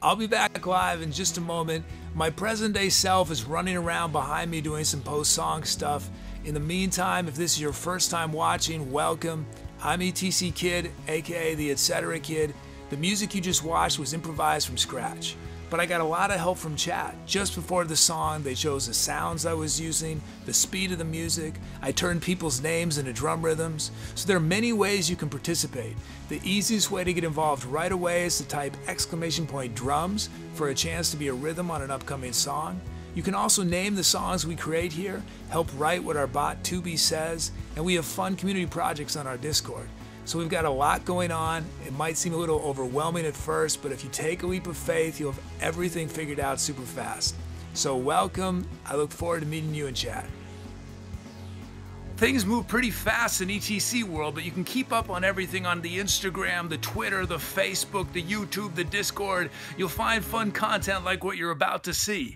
I'll be back live in just a moment. My present day self is running around behind me doing some post-song stuff. In the meantime, if this is your first time watching, welcome. I'm ETC Kid, aka The Etcetera Kid. The music you just watched was improvised from scratch, but I got a lot of help from chat. Just before the song, they chose the sounds I was using, the speed of the music. I turned people's names into drum rhythms. So there are many ways you can participate. The easiest way to get involved right away is to type !drums for a chance to be a rhythm on an upcoming song. You can also name the songs we create here, help write what our bot Tubi says, and we have fun community projects on our Discord. So we've got a lot going on. It might seem a little overwhelming at first, but if you take a leap of faith, you'll have everything figured out super fast. So welcome. I look forward to meeting you in chat. Things move pretty fast in ETC world, but you can keep up on everything on the Instagram, the Twitter, the Facebook, the YouTube, the Discord. You'll find fun content like what you're about to see.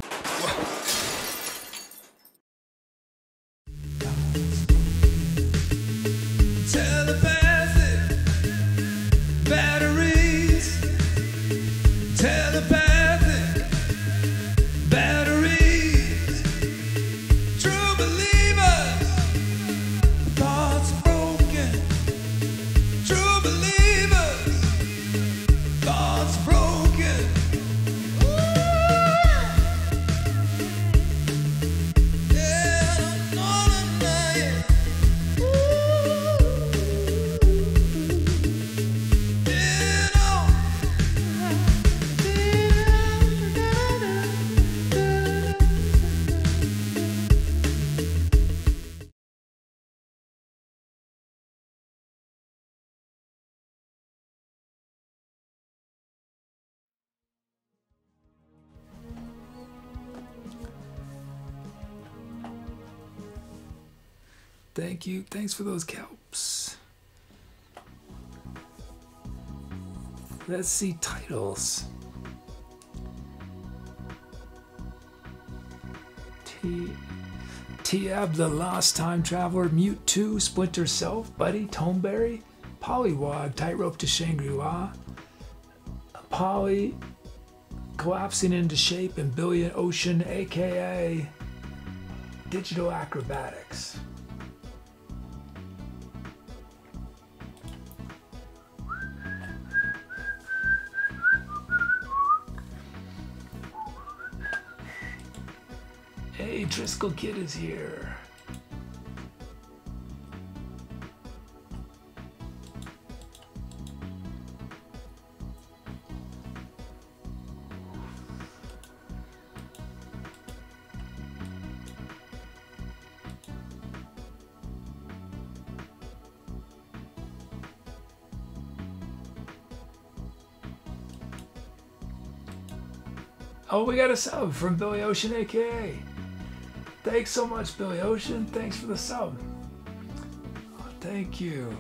Thank you. Thanks for those kelps. Let's see titles. T.E.B., The Lost Time Traveler, Mute 2, Splinter Self, Buddy, Toneberry, Polliwog, Tightrope to Shangri-La, Polly, Collapsing into Shape, and Billy Oceanaka, aka Digital Acrobatics. Driscoll Kid is here. Oh, we got a sub from Billy Oceanaka. Thanks so much, Billy Ocean. Thanks for the sub. Oh, thank you.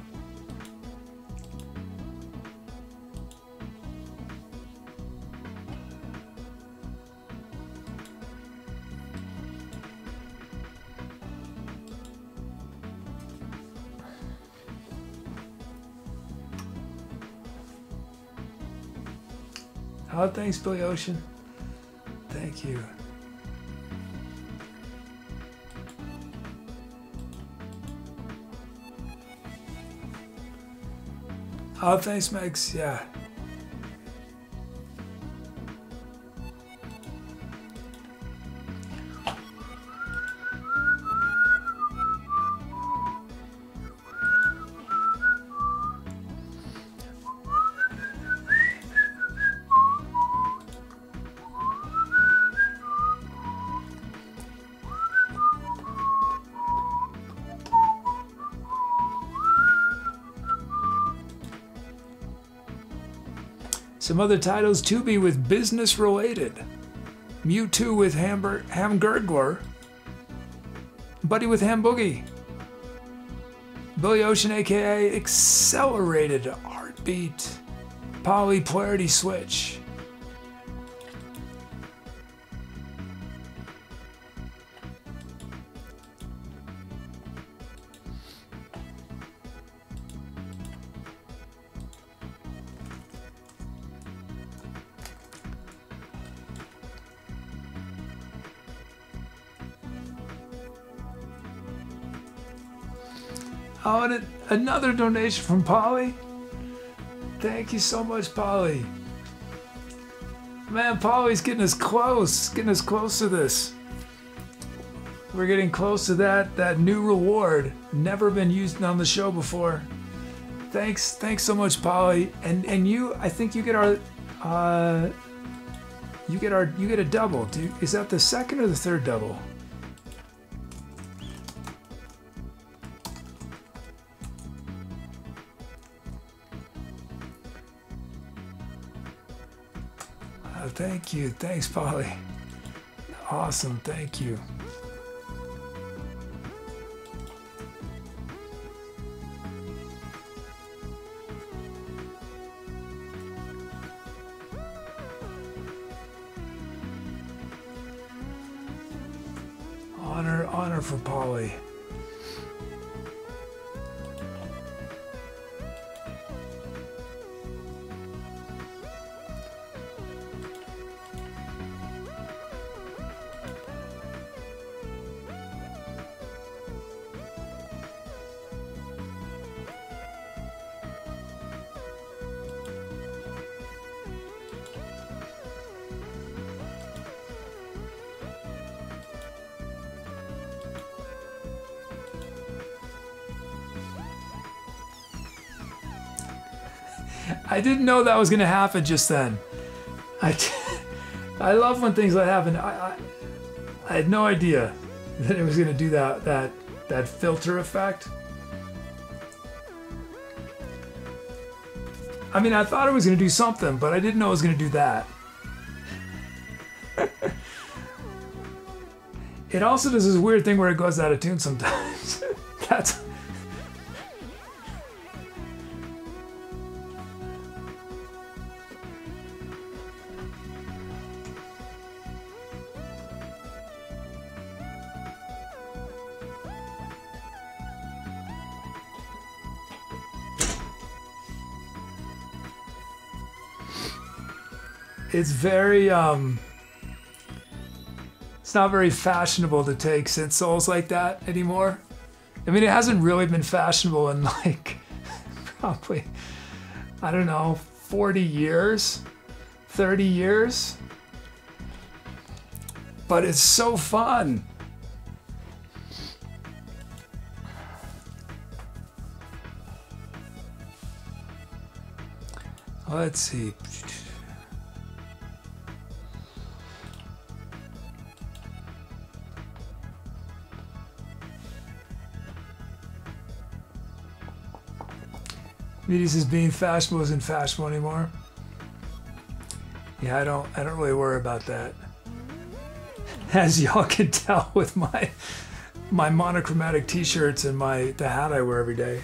Oh, thanks, Billy Ocean. Thank you. Oh, thanks, Max. Yeah. Some other titles: Tubi with Business Related, Mute 2 with Hamgurgler, Buddy with Hamboogie, Billy Ocean aka Accelerated Heartbeat, Polly Polarity Switch. Oh, and another donation from Polly. Thank you so much, Polly. Man, Polly's getting us close to this. We're getting close to that new reward. Never been used on the show before. Thanks so much, Polly. And you, I think you get our, you get a double. Is that the second or the third double? Oh, thank you, thanks, Polly. Awesome, thank you. Honor for Polly. I didn't know that was gonna happen just then. I love when things like happen. I had no idea that it was gonna do that filter effect. I mean, I thought it was gonna do something, but I didn't know it was gonna do that. It also does this weird thing where it goes out of tune sometimes. It's very, it's not very fashionable to take synth souls like that anymore. I mean, it hasn't really been fashionable in like, probably, I don't know, 40 years, 30 years. But it's so fun. Let's see. Medes is being fashionable isn't fashionable anymore. Yeah, I don't really worry about that. As y'all can tell with my monochromatic t-shirts and the hat I wear every day.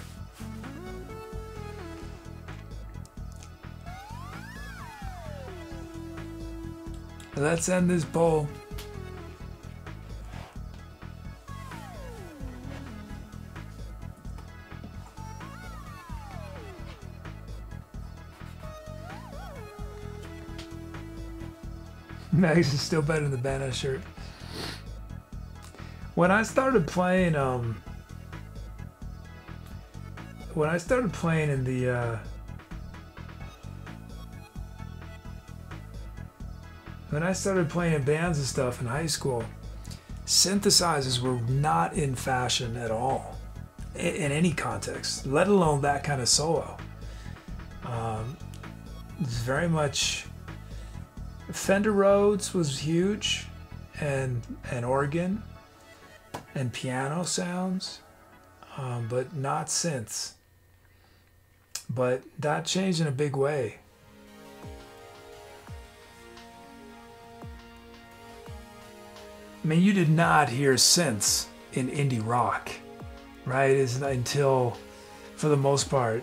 Let's end this poll. Max is still better than the bandana shirt. When I started playing in the when I started playing in bands and stuff in high school, synthesizers were not in fashion at all in any context, let alone that kind of solo. It's very much. Fender Rhodes was huge, and organ, and piano sounds, but not synths. But that changed in a big way. I mean, you did not hear synths in indie rock, right? It's not until, for the most part,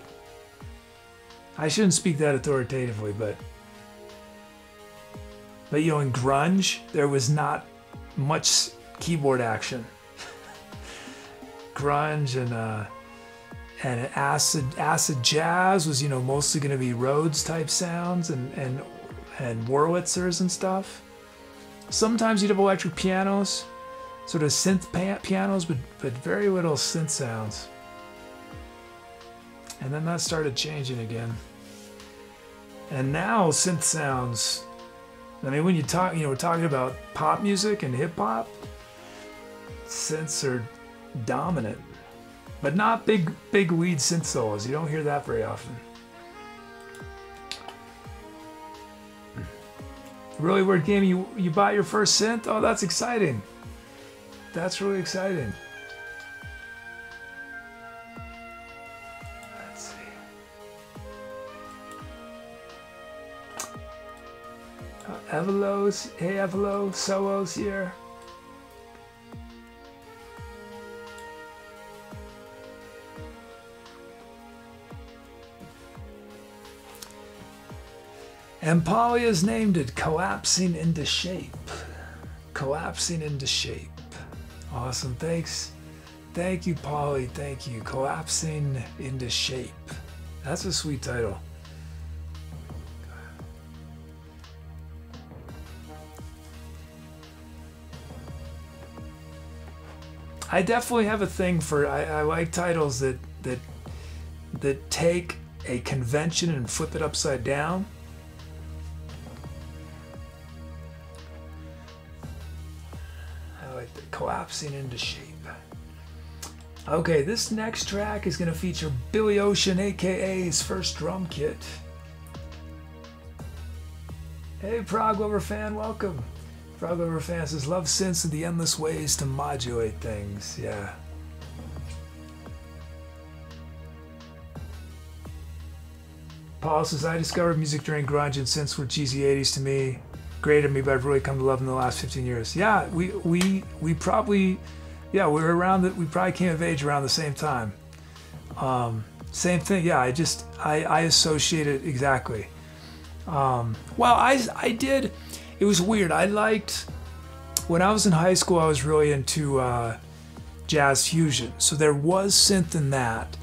I shouldn't speak that authoritatively, but. But you know, in grunge, there was not much keyboard action. Grunge and acid jazz was, you know, mostly going to be Rhodes type sounds and Wurlitzers and stuff. Sometimes you'd have electric pianos, sort of synth pianos, but very little synth sounds. And then that started changing again. And now synth sounds, I mean, when you talk, you know, we're talking about pop music and hip hop, synths are dominant, but not big lead synth solos. You don't hear that very often. Really weird game. You bought your first synth? Oh, that's exciting. That's really exciting. Let's see. Evelos. Hey, Evelo. Soos here. And Polly has named it Collapsing into Shape. Collapsing into Shape. Awesome, thanks. Thank you, Polly, thank you. Collapsing into Shape. That's a sweet title. I definitely have a thing for, I like titles that take a convention and flip it upside down. Collapsing into Shape. Okay, this next track is going to feature Billy Ocean, aka his first drum kit. Hey, Prog Lover fan, welcome. Prog Lover fan says, love synths and the endless ways to modulate things. Yeah. Paul says, I discovered music during grunge and synths were cheesy 80s to me. Great at me, but I've really come to love in the last 15 years. Yeah, we probably, yeah, we were around that. We probably came of age around the same time. Same thing. Yeah, I associate it exactly. Well, I did. It was weird. I liked when I was in high school. I was really into jazz fusion. So there was synth in that,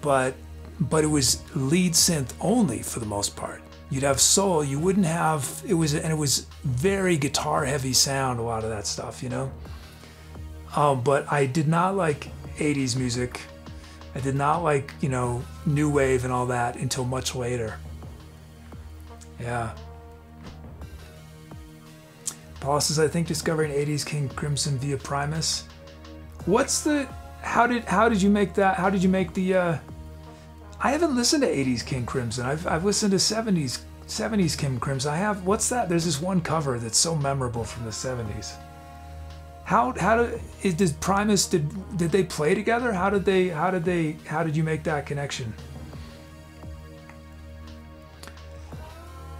but it was lead synth only for the most part. You'd have soul, you wouldn't have, it was very guitar heavy sound, a lot of that stuff, you know? But I did not like 80s music. I did not like, you know, new wave and all that until much later. Yeah. Paul says, I think discovering 80s King Crimson via Primus. What's the, how did you make that, how did you make the, I haven't listened to 80s King Crimson. I've listened to 70s King Crimson. I have, what's that? There's this one cover that's so memorable from the 70s. Did Primus, did they play together? How did you make that connection?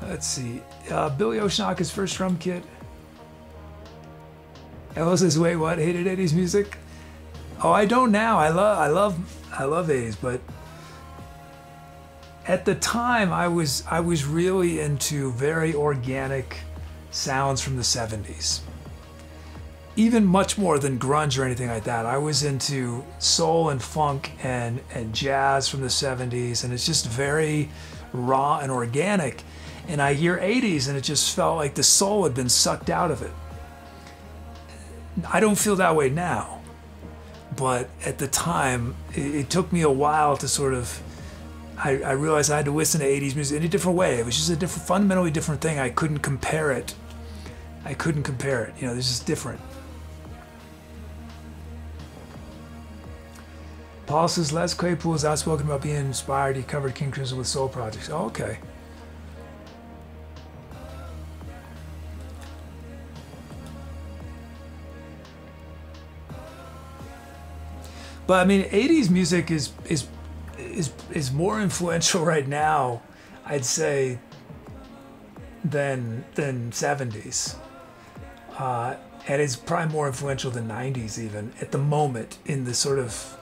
Let's see. Billy Oceanaka's first drum kit. Ella says, wait, what? Hated 80s music? Oh, I don't now. I love 80s, but at the time, I was really into very organic sounds from the 70s. Even much more than grunge or anything like that. I was into soul and funk and jazz from the 70s, and it's just very raw and organic. And I hear 80s, and it just felt like the soul had been sucked out of it. I don't feel that way now, but at the time, it took me a while to sort of, I realized I had to listen to 80s music in a different way. It was just a different, fundamentally different thing. I couldn't compare it. You know, this is different. Paul says, Les Claypool is outspoken about being inspired. He covered King Crimson with soul projects. Oh, okay. But I mean, 80s music is more influential right now, I'd say, than 70s, and it's probably more influential than 90s even at the moment. In the sort of,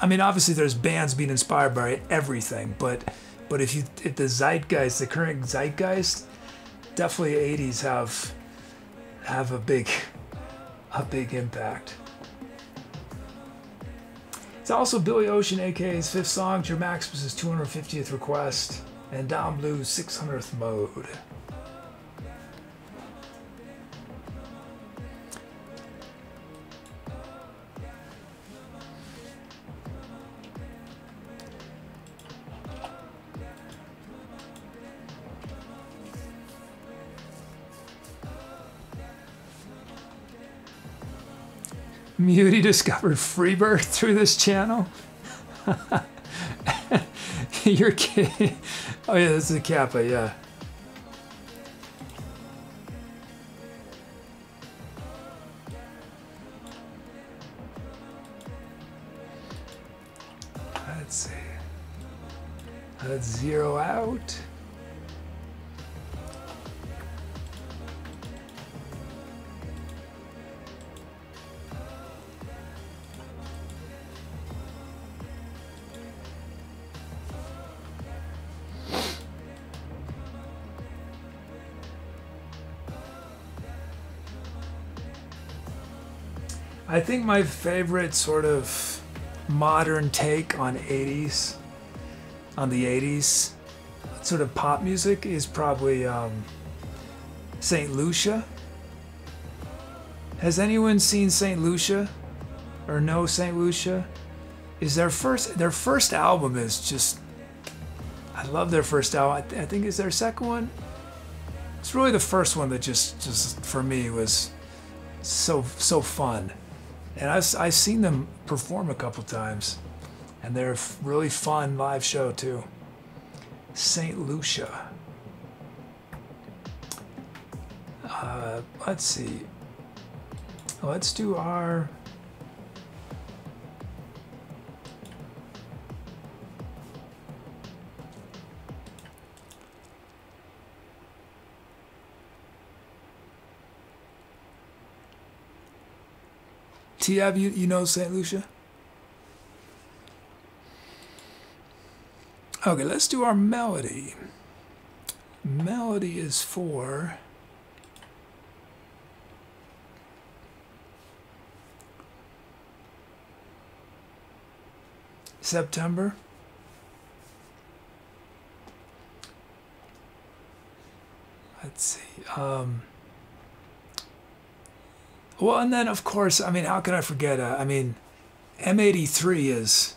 I mean, obviously there's bands being inspired by everything, but if the zeitgeist, the current zeitgeist, definitely 80s have a big impact. It's also Billy Ocean, aka his fifth song, Germaximus' 250th request, and Don Blue's 600th mode. Muty discovered Freebird through this channel. You're kidding. Oh yeah, this is a Kappa, yeah. Let's see. Let's zero out. I think my favorite sort of modern take on the 80s, sort of pop music is probably Saint Lucia. Has anyone seen Saint Lucia? Or know Saint Lucia? Is their first album is just, I love their first album. I think it's their second one. It's really the first one that just for me was so fun. And I've seen them perform a couple times, and they're a really fun live show too. Saint Lucia. Let's see. Let's do our. T.E.B., you know Saint Lucia? Okay, let's do our melody. Melody is for... September. Let's see. Well, and then, of course, I mean, how could I forget? I mean, M83 is...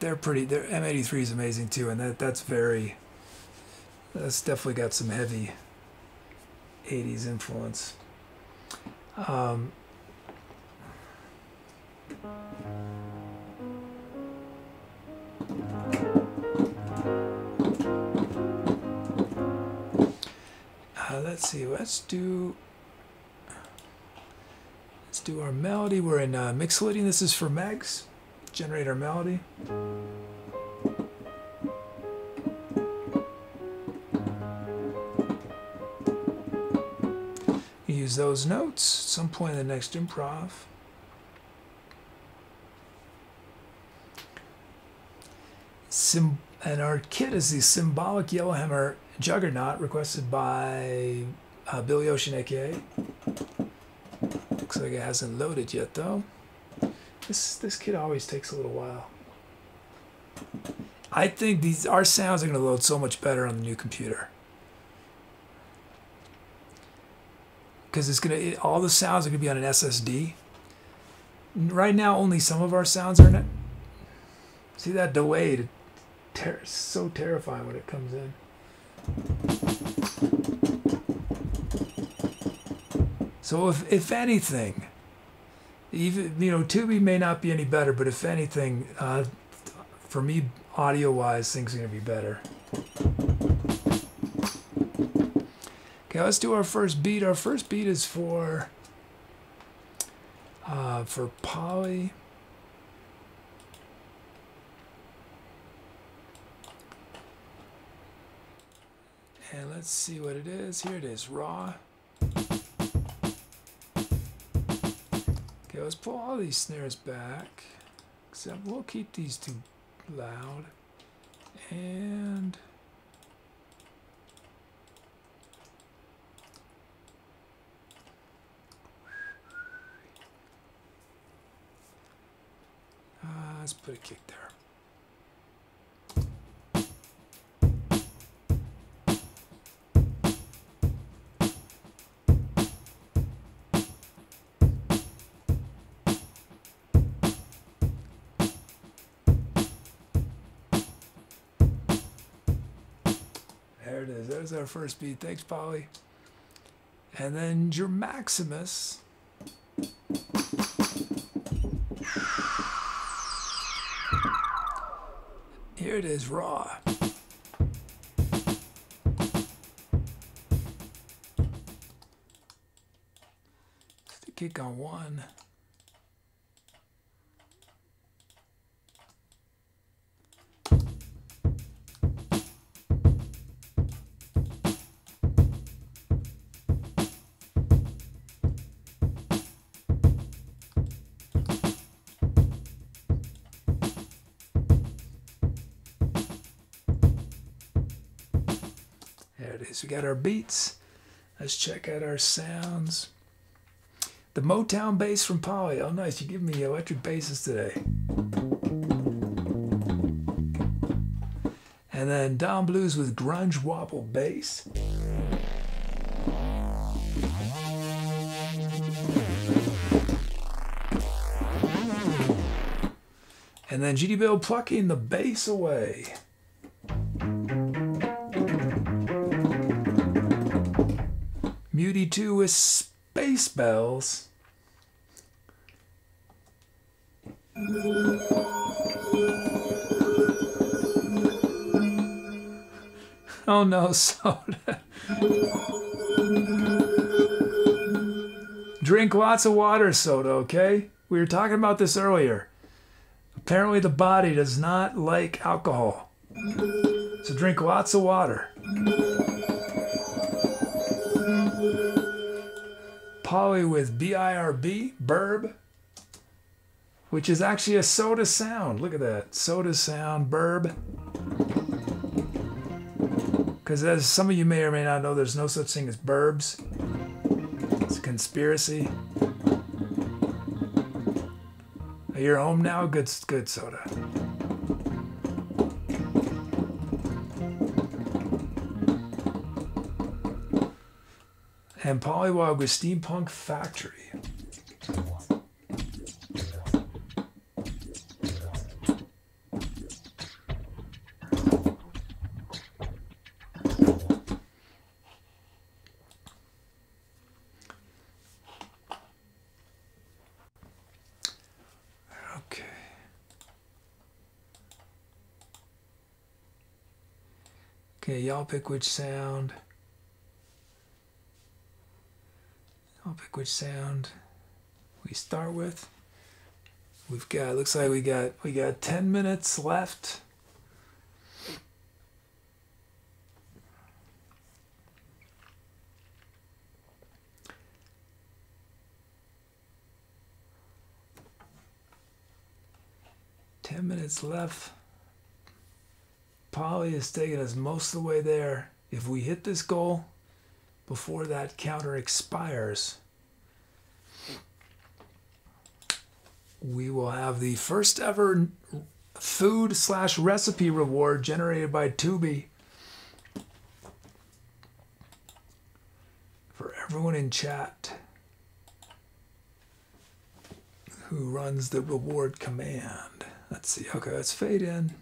M83 is amazing, too, and that's definitely got some heavy 80s influence. Let's see, let's do our melody. We're in Mixolydian. This is for Max. Generate our melody. Use those notes at some point in the next improv. And our kit is the symbolic Yellowhammer Juggernaut requested by Billy Oceanaka. Looks like it hasn't loaded yet, though. This kid always takes a little while. I think our sounds are going to load so much better on the new computer, because all the sounds are going to be on an SSD. Right now, only some of our sounds are in it. See that delayed? So terrifying when it comes in. So if anything, even, you know, Tubi may not be any better, but if anything, for me, audio-wise, things are going to be better. Okay, let's do our first beat. Our first beat is for Polly. And let's see what it is. Here it is, raw. Let's pull all these snares back, except we'll keep these two loud, and let's put a kick there. There's our first beat. Thanks, Polly. And then Germaximus. it is raw. Stick kick on one. We got our beats. Let's check out our sounds. The Motown bass from Polly. Oh nice, you give me electric basses today. And then Don Blues with grunge wobble bass. And then GDBiLL plucking the bass away. Mute 2 with Space Bells. Oh no, soda. Drink lots of water, soda, okay? We were talking about this earlier. Apparently the body does not like alcohol. So drink lots of water. Polly with B-I-R-B, Burb, which is actually a soda sound. Look at that, soda sound, Burb. Because as some of you may or may not know, there's no such thing as burbs. It's a conspiracy. Are you home now? Good soda. And Polliwog with Steampunk Factory. Okay. Okay, y'all pick which sound. I'll pick which sound we start with. We've got, looks like we got 10 minutes left. Polly is taking us most of the way there. If we hit this goal before that counter expires, we will have the first ever food/recipe reward generated by Tubi for everyone in chat who runs the reward command. Let's see, okay, let's fade in.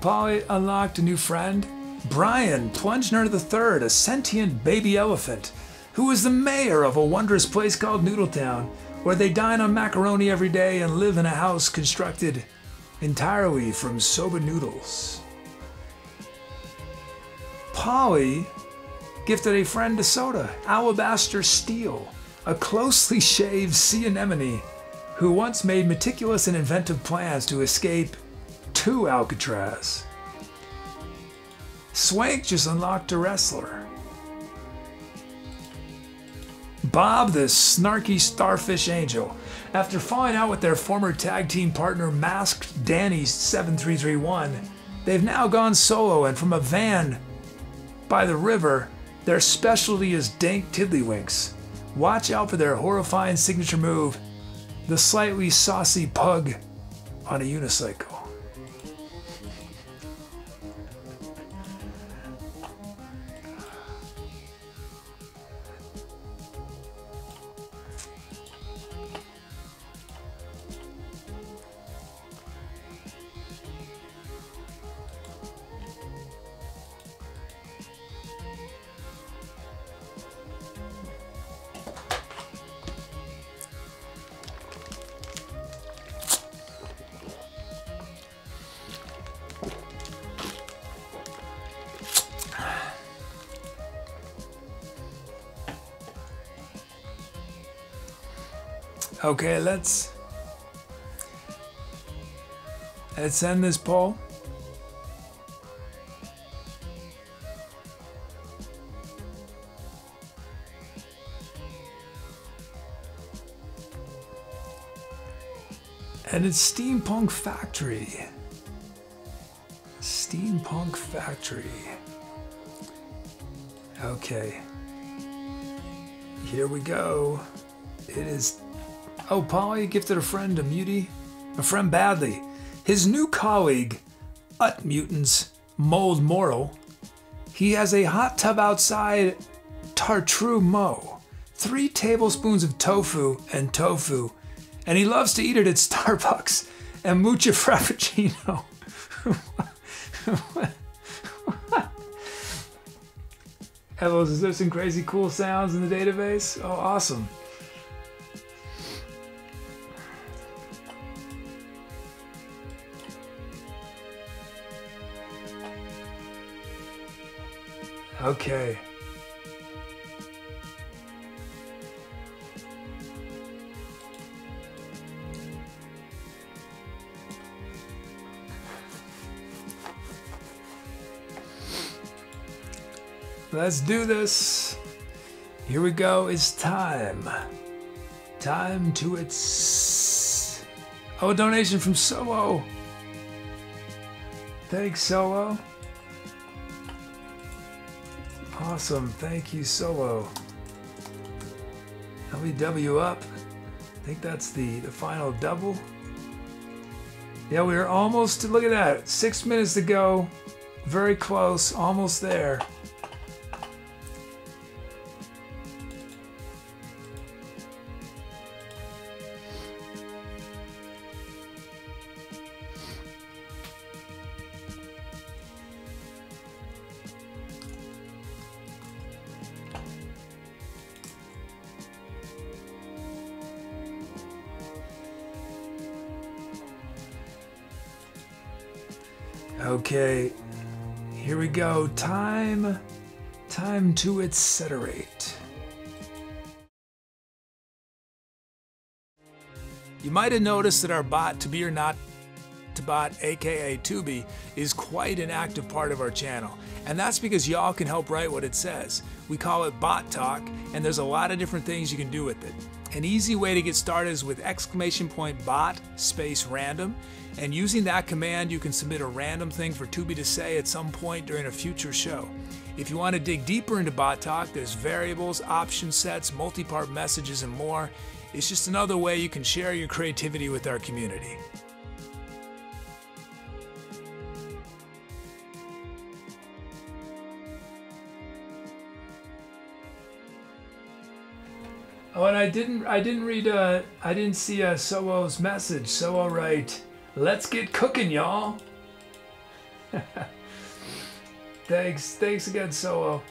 Polly unlocked a new friend, Brian Plungner III, a sentient baby elephant, who is the mayor of a wondrous place called Noodletown, where they dine on macaroni every day and live in a house constructed entirely from soba noodles. Polly gifted a friend to Soda, Alabaster Steel, a closely shaved sea anemone who once made meticulous and inventive plans to escape to Alcatraz. Swank just unlocked a wrestler. Bob the snarky starfish angel. After falling out with their former tag team partner Masked Danny 7331, they've now gone solo, and from a van by the river, their specialty is dank tiddlywinks. Watch out for their horrifying signature move, the slightly saucy pug on a unicycle. Okay, let's end this poll. And it's Steampunk Factory. Steampunk Factory. Okay. Here we go. It is... Oh, Polly gifted a friend to Muty. A friend badly. His new colleague, Ut Mutants, Mold Moral. He has a hot tub outside Tartru Mo. 3 tablespoons of tofu, and he loves to eat it at Starbucks and Mucha Frappuccino. Hellos, is there some crazy cool sounds in the database? Oh, awesome. Okay. Let's do this. Here we go. It's time. Time to it's... Oh, a donation from Soho. Thanks, Soho. Awesome. Thank you, Soho. LBW up. I think that's the final double. Yeah, we are almost... Look at that. 6 minutes to go. Very close. Almost there. Okay, here we go. Time to etcetterate. You might have noticed that our bot, To Be or Not To Bot, aka Tubi, is quite an active part of our channel. And that's because y'all can help write what it says. We call it bot talk, and there's a lot of different things you can do with it. An easy way to get started is with !bot_random, and using that command you can submit a random thing for Tubi to say at some point during a future show. If you want to dig deeper into bot talk, there's variables, option sets, multi-part messages, and more. It's just another way you can share your creativity with our community. Oh, and I didn't see Soho's message. Soho, right? Let's get cooking, y'all. Thanks again, Soho.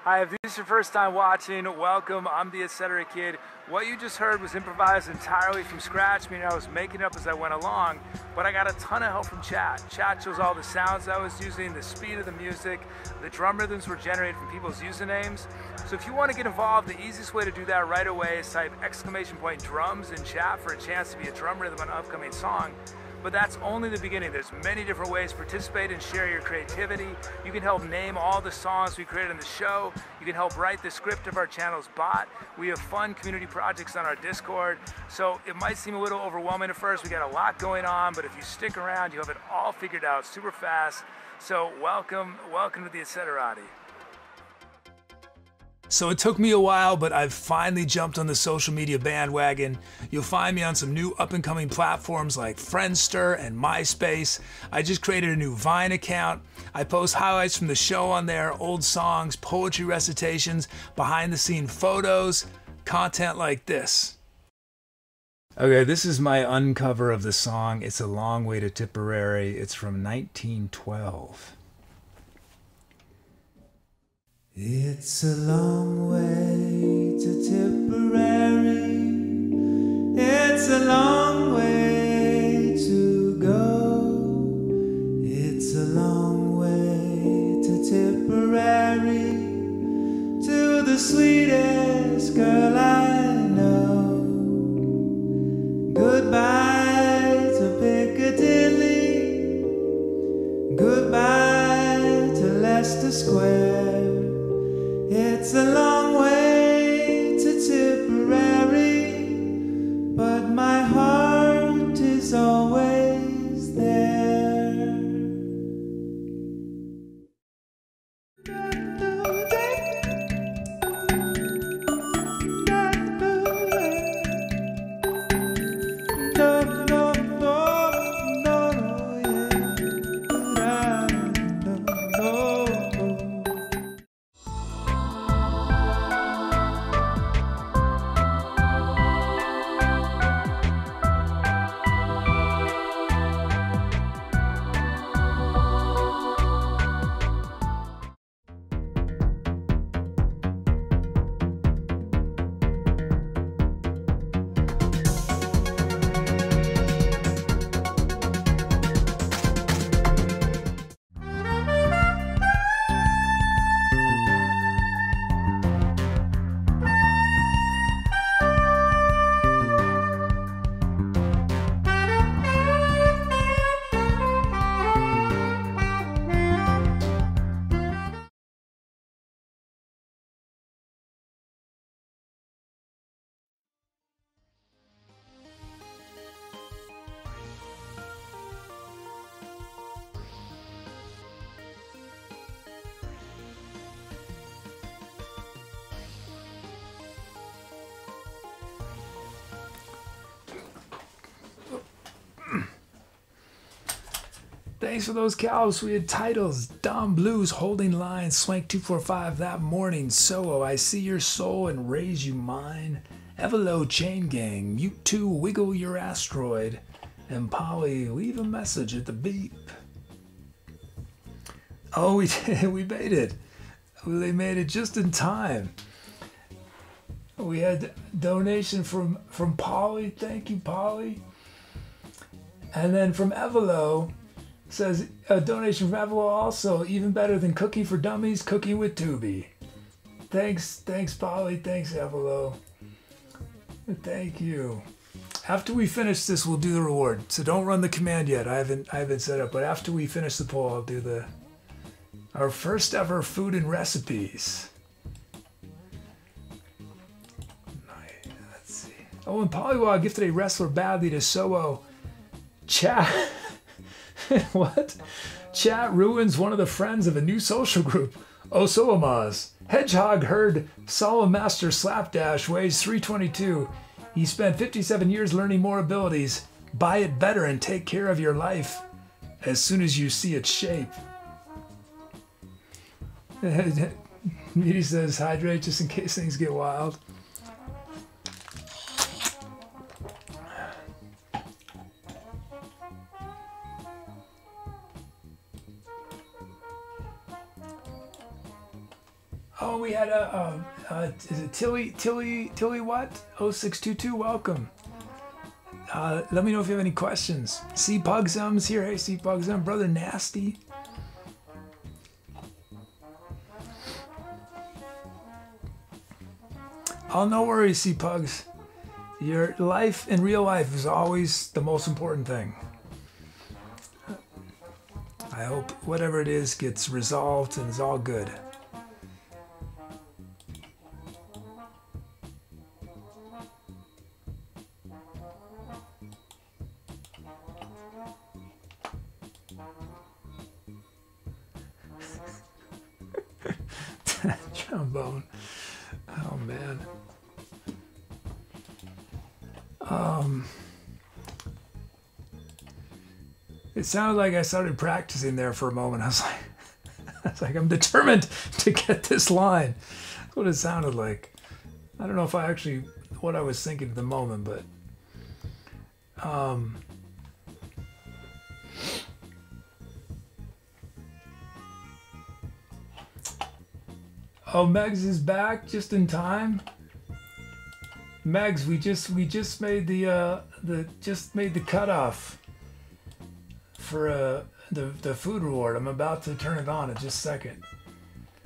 Hi, if this is your first time watching, welcome. I'm The Etcetera Kid. What you just heard was improvised entirely from scratch, meaning I was making it up as I went along, but I got a ton of help from Chat. Chat shows all the sounds I was using, the speed of the music, the drum rhythms were generated from people's usernames. So if you want to get involved, the easiest way to do that right away is type !drums in chat for a chance to be a drum rhythm on an upcoming song. But that's only the beginning. There's many different ways to participate and share your creativity. You can help name all the songs we created in the show. You can help write the script of our channel's bot. We have fun community projects on our Discord. So it might seem a little overwhelming at first. We got a lot going on, but if you stick around, you have it all figured out super fast. So welcome to the Etcetera. So it took me a while, but I've finally jumped on the social media bandwagon. You'll find me on some new up-and-coming platforms like Friendster and MySpace. I just created a new Vine account. I post highlights from the show on there, old songs, poetry recitations, behind-the-scene photos, content like this. Okay, this is my uncover of the song, It's a Long Way to Tipperary. It's from 1912. It's a long way to Tipperary, it's a long way to go, it's a long way to Tipperary, to the sweetest girl I know. Goodbye to Piccadilly, goodbye to Leicester Square. It's a long way to Tipperary, but my heart is always there. Thanks for those cows. We had titles. Dom Blues, Holding Line, Swank 245, That Morning, Soho, I See Your Soul and Raise You Mine, Evelo, Chain Gang, Mute 2, Wiggle Your Asteroid, and Polly, Leave a Message at the Beat. Oh, we did it. We made it. They made it just in time. We had a donation from Polly. Thank you, Polly. And then from Evelo, says a donation from Evelo also, even better than Cookie for Dummies, Cookie with Tubi. Thanks Polly, thanks Evelo. Thank you. After we finish this, we'll do the reward. So don't run the command yet. I haven't set up, but after we finish the poll, I'll do the our first ever food and recipes. Let's see. Oh, and Polliwog gifted a wrestler badly to Soho. Chat. What? Chat ruins one of the friends of a new social group. Osoamaz. Hedgehog heard Solo Master Slapdash weighs 322. He spent 57 years learning more abilities. Buy it better and take care of your life as soon as you see its shape. Meaty says hydrate just in case things get wild. Oh, we had is it Tilly what? 0622, welcome. Let me know if you have any questions. C Pugsum's here, hey C Pugsum, Brother Nasty. Oh, no worries, C Pugs. Your life in real life is always the most important thing. I hope whatever it is gets resolved and is all good. Trombone. Oh man. It sounded like I started practicing there for a moment. I was like, I'm determined to get this line. That's what it sounded like. I don't know if I actually what I was thinking at the moment, but oh, Megs is back just in time. Megs, we just made the cutoff for the food reward. I'm about to turn it on in just a second.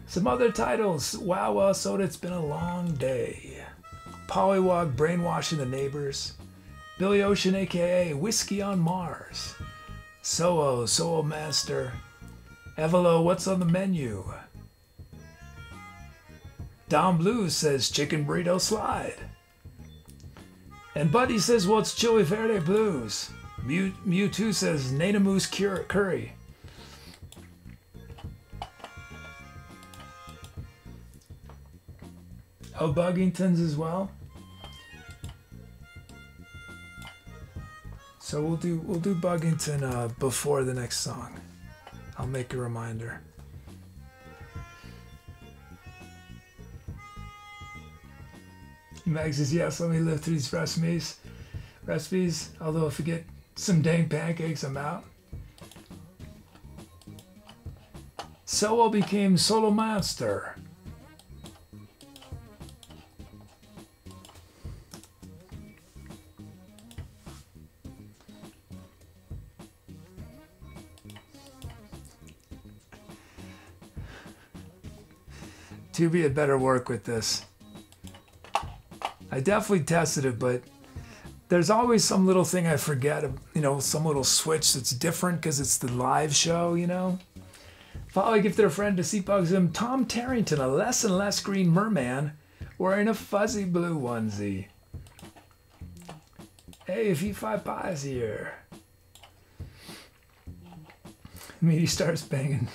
Some other titles: Wow Wow Soda, It's Been a Long Day, Polliwog, Brainwashing the Neighbors, Billy Ocean aka Whiskey on Mars, Soho, Soul Master, Evelo, What's on the Menu. Dom Blues says Chicken Burrito Slide. And Buddy says, well, it's Chili Verde Blues. Mute 2 says, Nana Moose Curry. Oh, Buggington's as well. So we'll do Buggington before the next song. I'll make a reminder. Max says, yes, let me live through these recipes. Although if we get some dang pancakes, I'm out. Soho became Solo Monster. Tubi had better work with this. I definitely tested it, but there's always some little thing I forget, you know, some little switch that's different because it's the live show, you know. Polly gifted a friend to see Bugsum, Tom Tarrington, a less and less green merman wearing a fuzzy blue onesie. Hey, V5 Pie's here. I mean, he starts banging.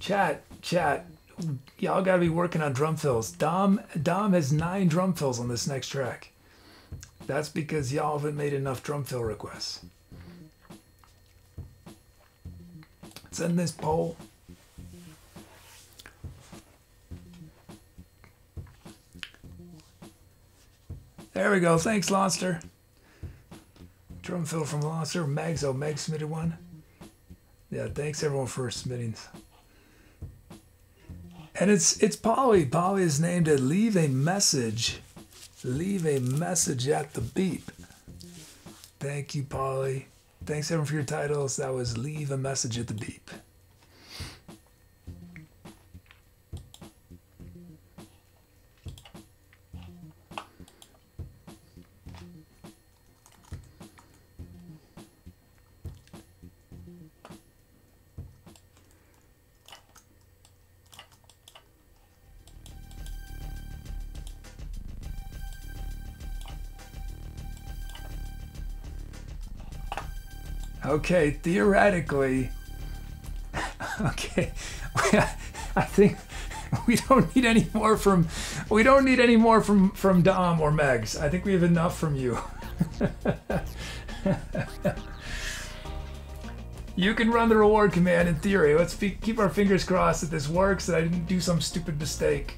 Chat, Y'all gotta be working on drum fills. Dom has 9 drum fills on this next track. That's because y'all haven't made enough drum fill requests. It's in this poll. There we go. Thanks, Lonster. Drum fill from Lonster. Mags, oh, Meg submitted one. Yeah, thanks everyone for submitting. And it's Polly. Polly is named at Leave a Message. Leave a Message at the Beat. Thank you, Polly. Thanks everyone for your titles. That was Leave a Message at the Beat. Okay, theoretically, okay, I think we don't need any more from, we don't need any more from Dom or Megs. I think we have enough from you. You can run the reward command in theory. Let's keep our fingers crossed that this works, that I didn't do some stupid mistake.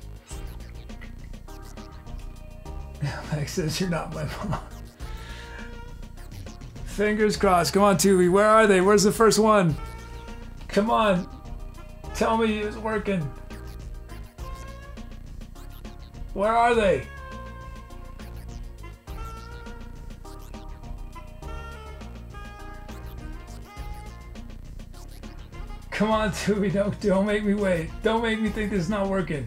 Meg says, you're not my mom. Fingers crossed. Come on, Tubi. Where are they? Where's the first one? Come on. Tell me it's working. Where are they? Come on, Tubi. Don't make me wait. Don't make me think this is not working.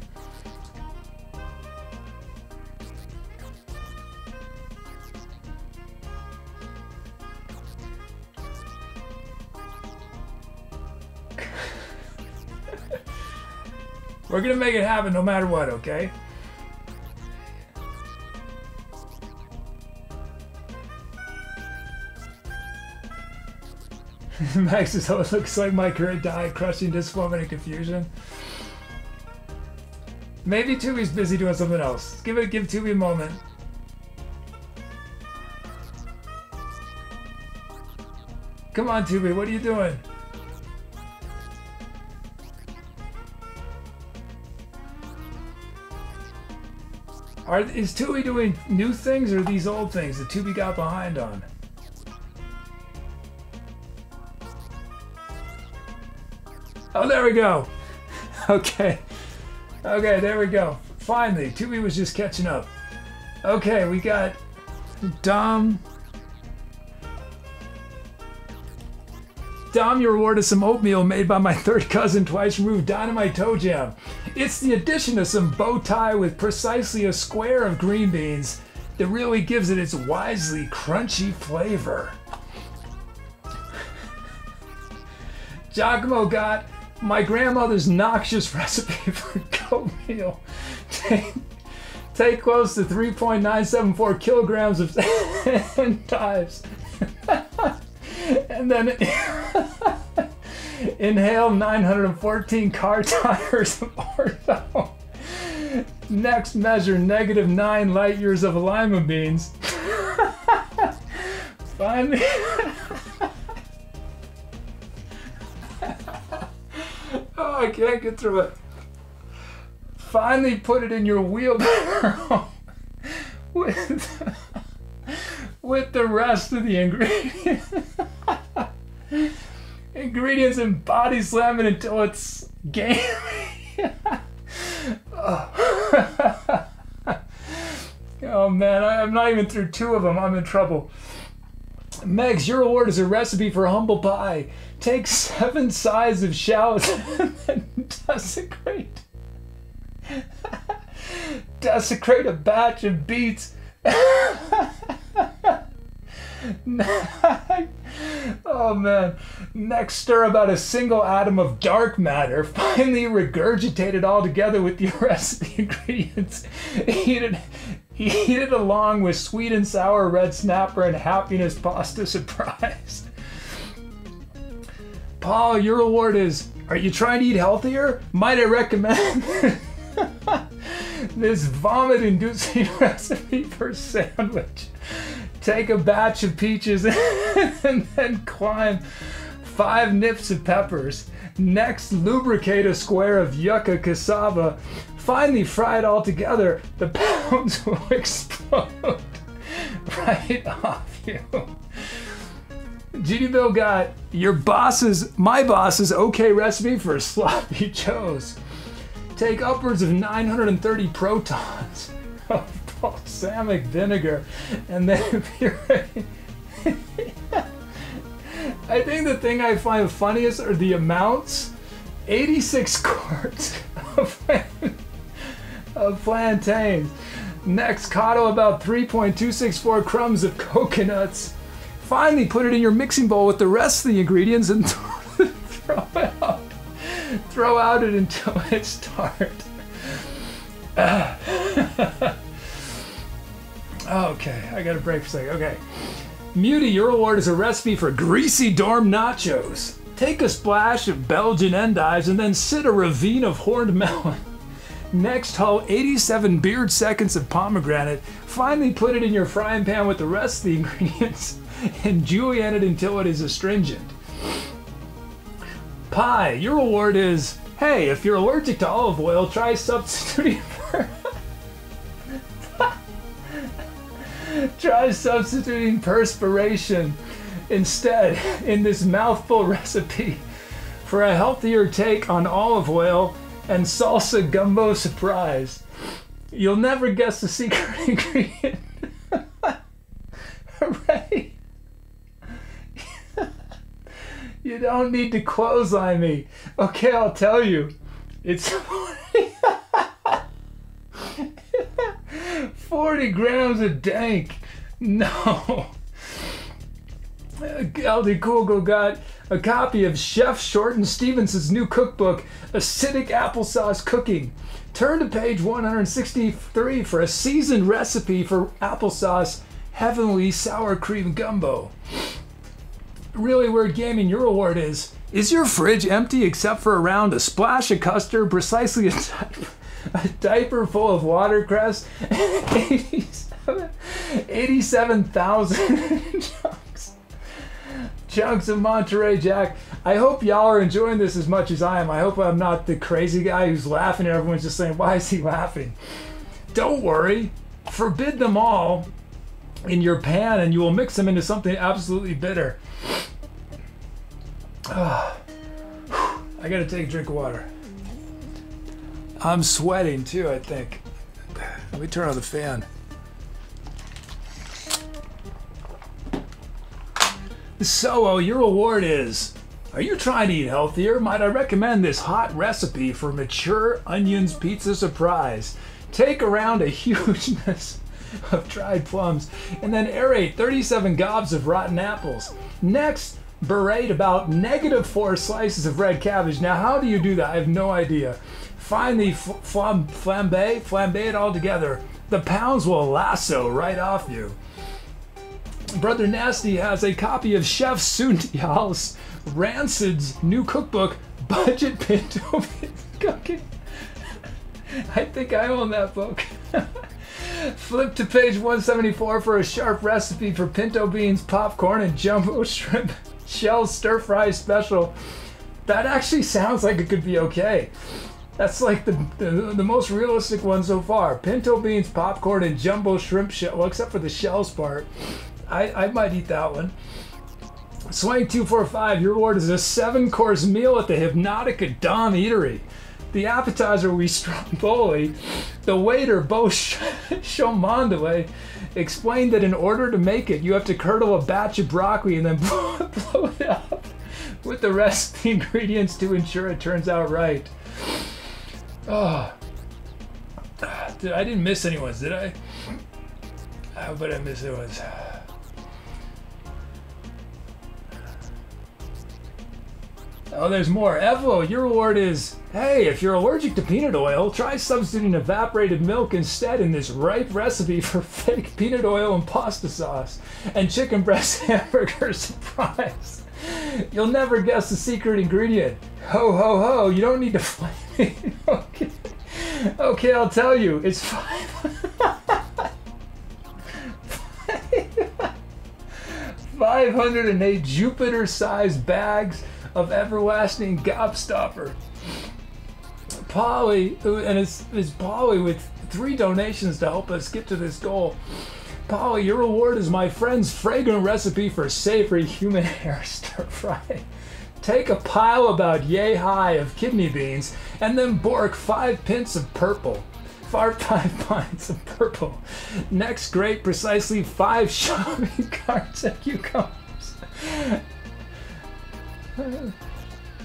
We're gonna make it happen no matter what, okay? Max is how it looks like my current diet, crushing disappointment and confusion. Maybe Tubi's busy doing something else. Give Tubi a moment. Come on, Tubi, what are you doing? Is Tubi doing new things or these old things that Tubi got behind on? Oh, there we go. Okay. Okay, there we go. Finally, Tubi was just catching up. Okay, we got Dom. Dom, your reward is some oatmeal made by my third cousin, twice removed, Dynamite Toe Jam. It's the addition of some bow tie with precisely a square of green beans that really gives it its wisely crunchy flavor. Giacomo got my grandmother's noxious recipe for oatmeal. Take close to 3.974 kilograms of dives. And then inhale 914 car tires of orzo. Next, measure -9 light years of lima beans. Finally, oh, I can't get through it. Finally, put it in your wheelbarrow with the rest of the ingredients. Ingredients and body slam it until it's gamey. Oh. Oh man, I'm not even through 2 of them. I'm in trouble. Megs, your award is a recipe for humble pie. Take 7 sides of shallots and then desecrate a batch of beets. Oh man. Next, stir about a single atom of dark matter. Finally, regurgitate it all together with the rest of the ingredients. Eat it along with sweet and sour red snapper and happiness pasta surprise. Paul, your award is Are you trying to eat healthier? Might I recommend this vomit-inducing recipe for sandwich? Take a batch of peaches and then climb 5 nips of peppers. Next, lubricate a square of yucca cassava. Finally, fry it all together. The pounds will explode right off you. GDBiLL got your boss's, my boss's okay recipe for sloppy joes. Take upwards of 930 protons of balsamic vinegar and then puree. I think the thing I find funniest are the amounts. 86 quarts of plantains. Next, coddle about 3.264 crumbs of coconuts. Finally, put it in your mixing bowl with the rest of the ingredients and throw out it until it's tart. Okay, I gotta break for a second. Okay. Muti, your award is a recipe for greasy dorm nachos. Take a splash of Belgian endives and then sit a ravine of horned melon. Next, hull 87 beard seconds of pomegranate. Finally, put it in your frying pan with the rest of the ingredients and julienne it until it is astringent. Pie, your award is, hey, if you're allergic to olive oil, try substituting for... Try substituting perspiration instead in this mouthful recipe for a healthier take on olive oil and salsa gumbo surprise. You'll never guess the secret ingredient. Hooray! You don't need to clothesline me. Okay, I'll tell you. It's 40 grams of dank. No. LD Cool Go got a copy of Chef Shorten Stevenson's new cookbook, Acidic Applesauce Cooking. Turn to page 163 for a seasoned recipe for applesauce heavenly sour cream gumbo. Really Weird Gaming, your award is your fridge empty except for around a splash of custard, precisely a diaper full of watercress, 87,000 chunks of Monterey Jack. I hope y'all are enjoying this as much as I am. I hope I'm not the crazy guy who's laughing and everyone's just saying, why is he laughing? Don't worry, forbid them all in your pan and you will mix them into something absolutely bitter. I gotta take a drink of water. I'm sweating too, I think. Let me turn on the fan. So, your award is, are you trying to eat healthier? Might I recommend this hot recipe for mature onions pizza surprise? Take around a huge mess of dried plums and then aerate 37 gobs of rotten apples. Next, berate about -4 slices of red cabbage. Now, how do you do that? I have no idea. Finally, flambe it all together. The pounds will lasso right off you. Brother Nasty has a copy of Chef Sundial's Rancid's new cookbook, Budget Pinto Cooking. I think I own that book. Flip to page 174 for a sharp recipe for pinto beans, popcorn, and jumbo shrimp shell stir-fry special. That actually sounds like it could be okay. That's like the most realistic one so far. Pinto beans, popcorn, and jumbo shrimp shell. Well, except for the shells part. I might eat that one. Swank245, your award is a 7-course meal at the Hypnotic Adam Eatery. The appetizer we stromboli. The waiter, Beau Chomondele, explained that in order to make it, you have to curdle a batch of broccoli and then blow it up with the rest of the ingredients to ensure it turns out right. Oh, I didn't miss anyone's, did I? How about I miss anyone's? Oh, there's more. Evo, your reward is, hey, if you're allergic to peanut oil, try substituting evaporated milk instead in this ripe recipe for fake peanut oil and pasta sauce and chicken breast hamburger surprise. You'll never guess the secret ingredient. Ho, ho, ho, you don't need to flame me. Okay. Okay, I'll tell you. It's fine. 508 Jupiter-sized bags of everlasting gobstopper. Polly, and it's Polly with 3 donations to help us get to this goal. Polly, your reward is my friend's fragrant recipe for savory human hair stir fry. Take a pile about yay high of kidney beans and then bork 5 pints of purple. Next, grate precisely 5 shopping carts of cucumbers.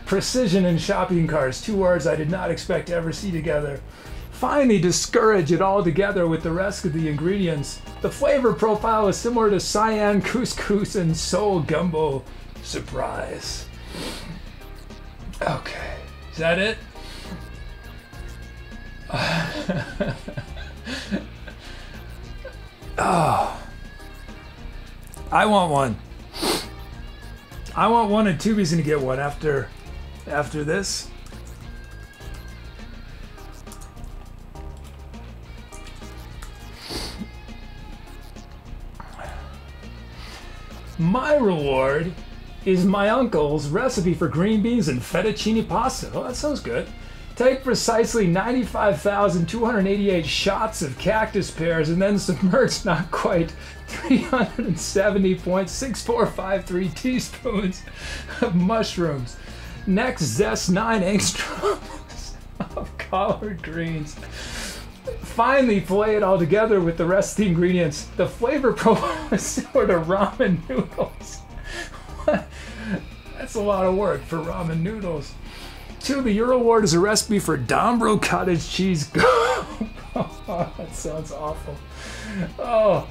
Precision and shopping carts, 2 words I did not expect to ever see together. Finally, discourage it all together with the rest of the ingredients. The flavor profile is similar to cyan couscous and soul gumbo. Surprise. Okay, is that it? Oh, I want one. I want one, and Tubi's gonna get one after this. My reward is my uncle's recipe for green beans and fettuccine pasta. Oh, that sounds good. Take precisely 95,288 shots of cactus pears and then submerge not quite 370.6453 teaspoons of mushrooms. Next, zest 9 angstroms of collard greens. Finally, fillet it all together with the rest of the ingredients. The flavor profile is similar to ramen noodles. That's a lot of work for ramen noodles. Tubi, your reward is a recipe for Dombro cottage cheese. Oh, that sounds awful. Oh,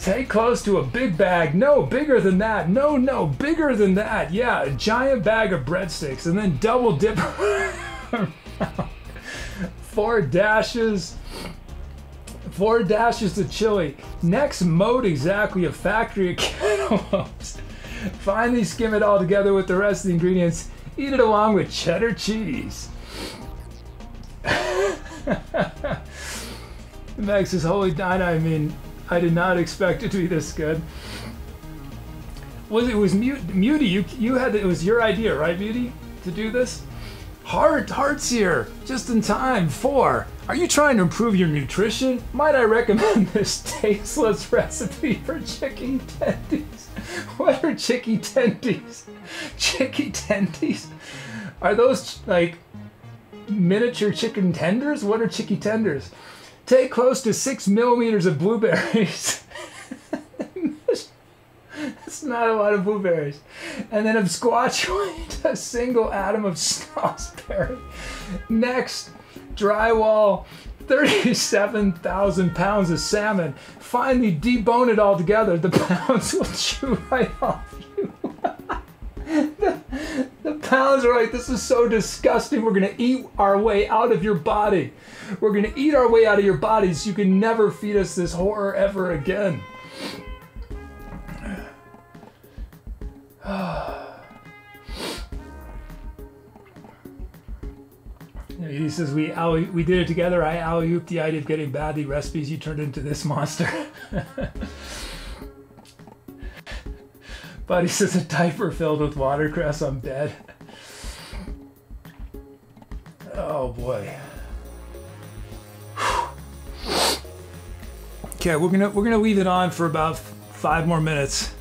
take close to a big bag. No, bigger than that. No, no, bigger than that. Yeah, a giant bag of breadsticks and then double dip around. 4 dashes of chili. Next, mold exactly a factory of cantaloupes. Finally, skim it all together with the rest of the ingredients. Eat it along with cheddar cheese. Max says, holy dine, I mean, I did not expect it to be this good. It was Muty, you had, it was your idea, right, Muty, to do this? Hearts here, just in time. 4. Are you trying to improve your nutrition? Might I recommend this tasteless recipe for chicken tendies? What are chicken tendies? Chicken tendies? Are those like miniature chicken tenders? What are chicken tenders? Take close to 6 millimeters of blueberries. That's not a lot of blueberries. And then absquatulate a single atom of snozberry. Next, drywall 37,000 pounds of salmon. Finally, debone it all together. The pounds will chew right off you. The pounds are like, this is so disgusting. We're going to eat our way out of your body. We're going to eat our way out of your body so you can never feed us this horror ever again. He says, we did it together. I alley-ooped the idea of getting badly recipes. You turned into this monster. But he says, a diaper filled with watercress. I'm dead. Oh boy. Okay, we're gonna leave it on for about 5 more minutes.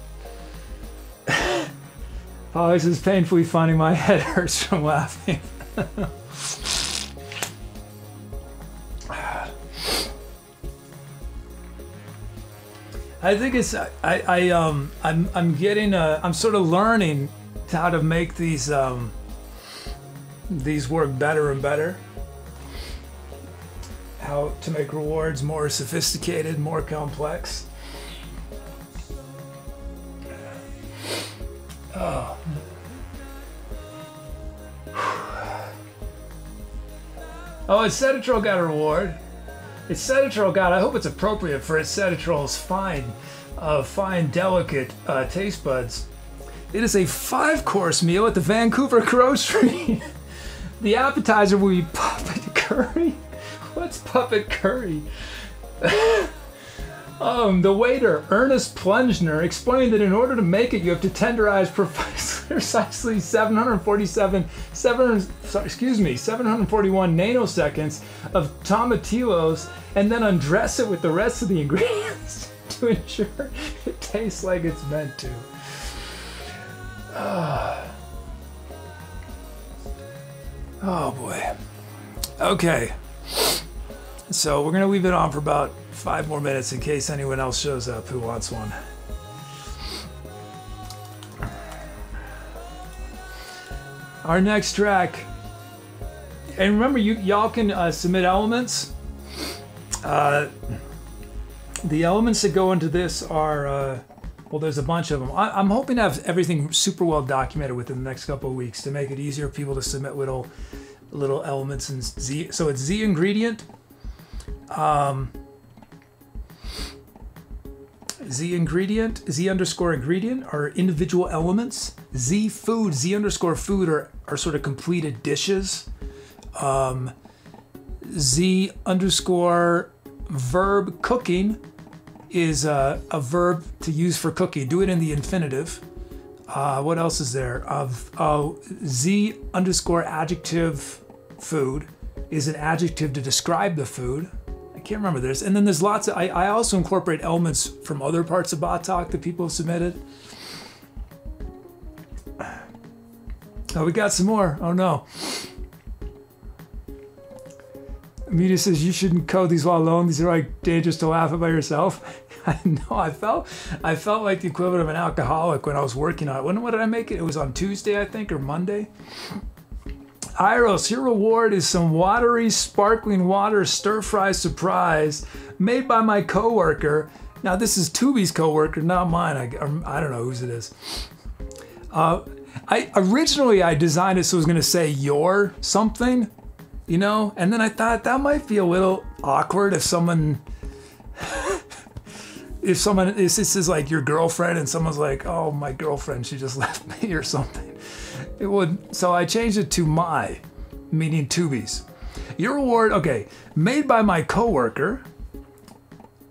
Polly says, painfully funny, my head hurts from laughing. I think it's I'm getting a, I'm sort of learning how to make these work better and better. How to make rewards more sophisticated, more complex. Oh. Oh, Etcetera got a reward. Etcetera got, I hope it's appropriate for Etcetera's fine delicate taste buds. It is a 5-course meal at the Vancouver Grocery. The appetizer will be puppet curry. What's puppet curry? The waiter, Ernest Plungner, explained that in order to make it, you have to tenderize precisely 741 nanoseconds of tomatillos and then undress it with the rest of the ingredients to ensure it tastes like it's meant to. Oh boy. Okay. So we're going to leave it on for about 5 more minutes in case anyone else shows up who wants one. Our next track, and remember, y'all can submit elements. The elements that go into this are, well, there's a bunch of them. I'm hoping to have everything super well documented within the next couple of weeks to make it easier for people to submit little elements. And Z, so it's Z ingredient. Z ingredient, Z underscore ingredient are individual elements. Z food, Z underscore food are sort of completed dishes. Z underscore verb cooking is a verb to use for cooking. Do it in the infinitive. What else is there? Z underscore adjective food is an adjective to describe the food. I can't remember this. And then there's lots of, I also incorporate elements from other parts of Bot Talk that people have submitted. Oh, we got some more. Oh no. Amita says, you shouldn't code these while alone. These are like dangerous to laugh at by yourself. I know, I felt like the equivalent of an alcoholic when I was working on it. When, what did I make it? It was on Tuesday, I think, or Monday. Iros, your reward is some watery, sparkling water stir-fry surprise made by my coworker. Now, this is Tubi's coworker, not mine. I don't know whose it is. Originally, I designed it so it was going to say your something, you know? And then I thought that might be a little awkward if someone... if this is like your girlfriend and someone's like, oh, my girlfriend, she just left me or something. It would, so I changed it to my, meaning Tubi's. Your award, okay, made by my coworker.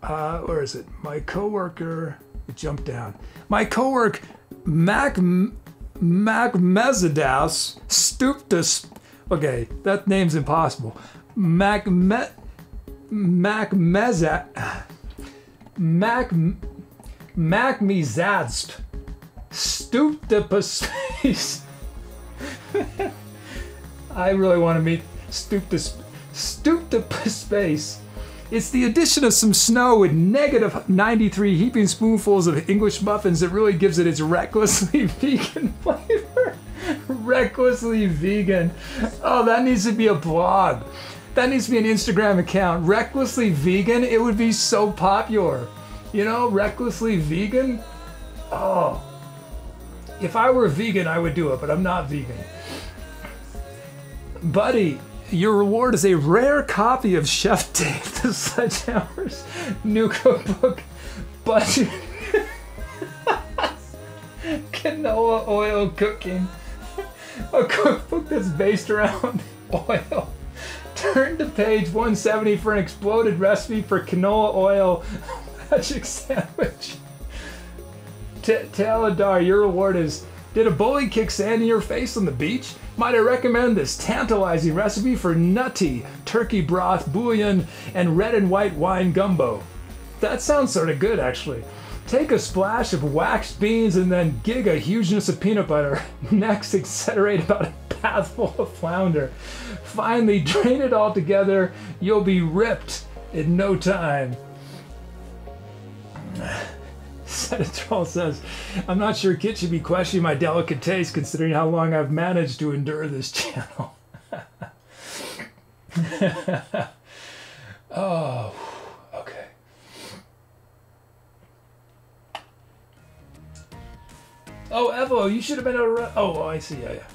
Where is it? My coworker, it jumped down. My coworker, Mac Mezadas Stuptus. Okay, that name's impossible. Mac Mezadst Stuptus. I really want to meet Stoop to Space. It's the addition of some snow with -93 heaping spoonfuls of English muffins that really gives it its recklessly vegan flavor. Recklessly vegan. Oh, that needs to be a blog. That needs to be an Instagram account. Recklessly vegan. It would be so popular. You know, recklessly vegan. Oh. If I were vegan, I would do it, but I'm not vegan. Buddy, your reward is a rare copy of Chef Dave the Sledgehammer's new cookbook, budget canola oil cooking. A cookbook that's based around oil. Turn to page 170 for an exploded recipe for canola oil magic sandwich. Taladar, your reward is, did a bully kick sand in your face on the beach? Might I recommend this tantalizing recipe for nutty turkey broth, bouillon, and red and white wine gumbo? That sounds sort of good, actually. Take a splash of waxed beans and then gig a hugeness of peanut butter. Next, etcetera about a bath full of flounder. Finally, drain it all together. You'll be ripped in no time. Troll says, I'm not sure Kit should be questioning my delicate taste considering how long I've managed to endure this channel. Oh, okay. Oh, Evo, you should have been able to run. Oh, I see. Yeah, yeah.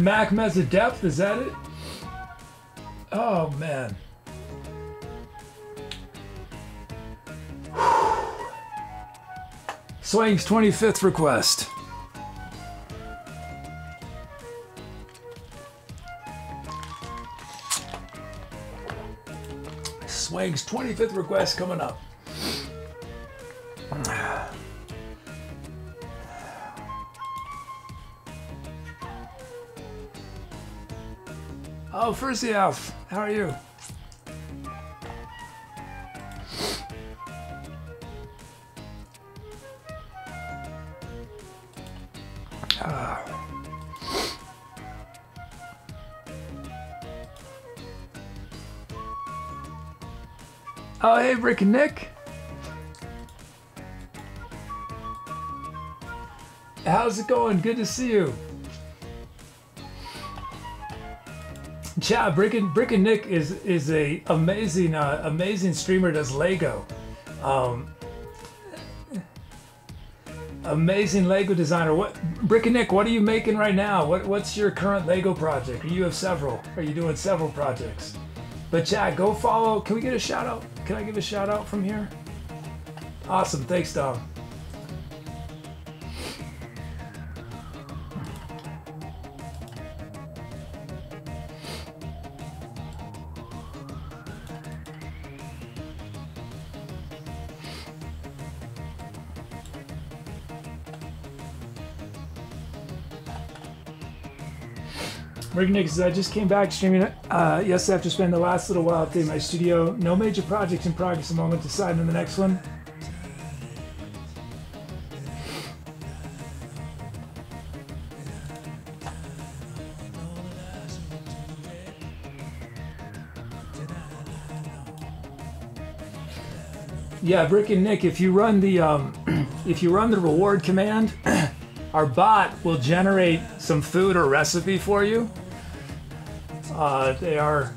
Mac Mess of Depth, is that it? Oh, man. Swang's 25th request. Swang's 25th request coming up. Oh, Frizzy Alf, how are you? Oh, hey, Rick and Nick. How's it going? Good to see you. Yeah, Brick and Nick is a amazing amazing streamer. Does Lego, amazing Lego designer. What Brick and Nick? What are you making right now? What's your current Lego project? You have several. Are you doing several projects? But yeah, go follow. Can we get a shout out? Can I give a shout out from here? Awesome, thanks, Dom. Rick says, I just came back streaming yesterday after spending the last little while updating my studio. No major projects in progress at the moment, deciding on the next one. Yeah, Brick and Nick, if you run the reward command, our bot will generate some food or recipe for you. And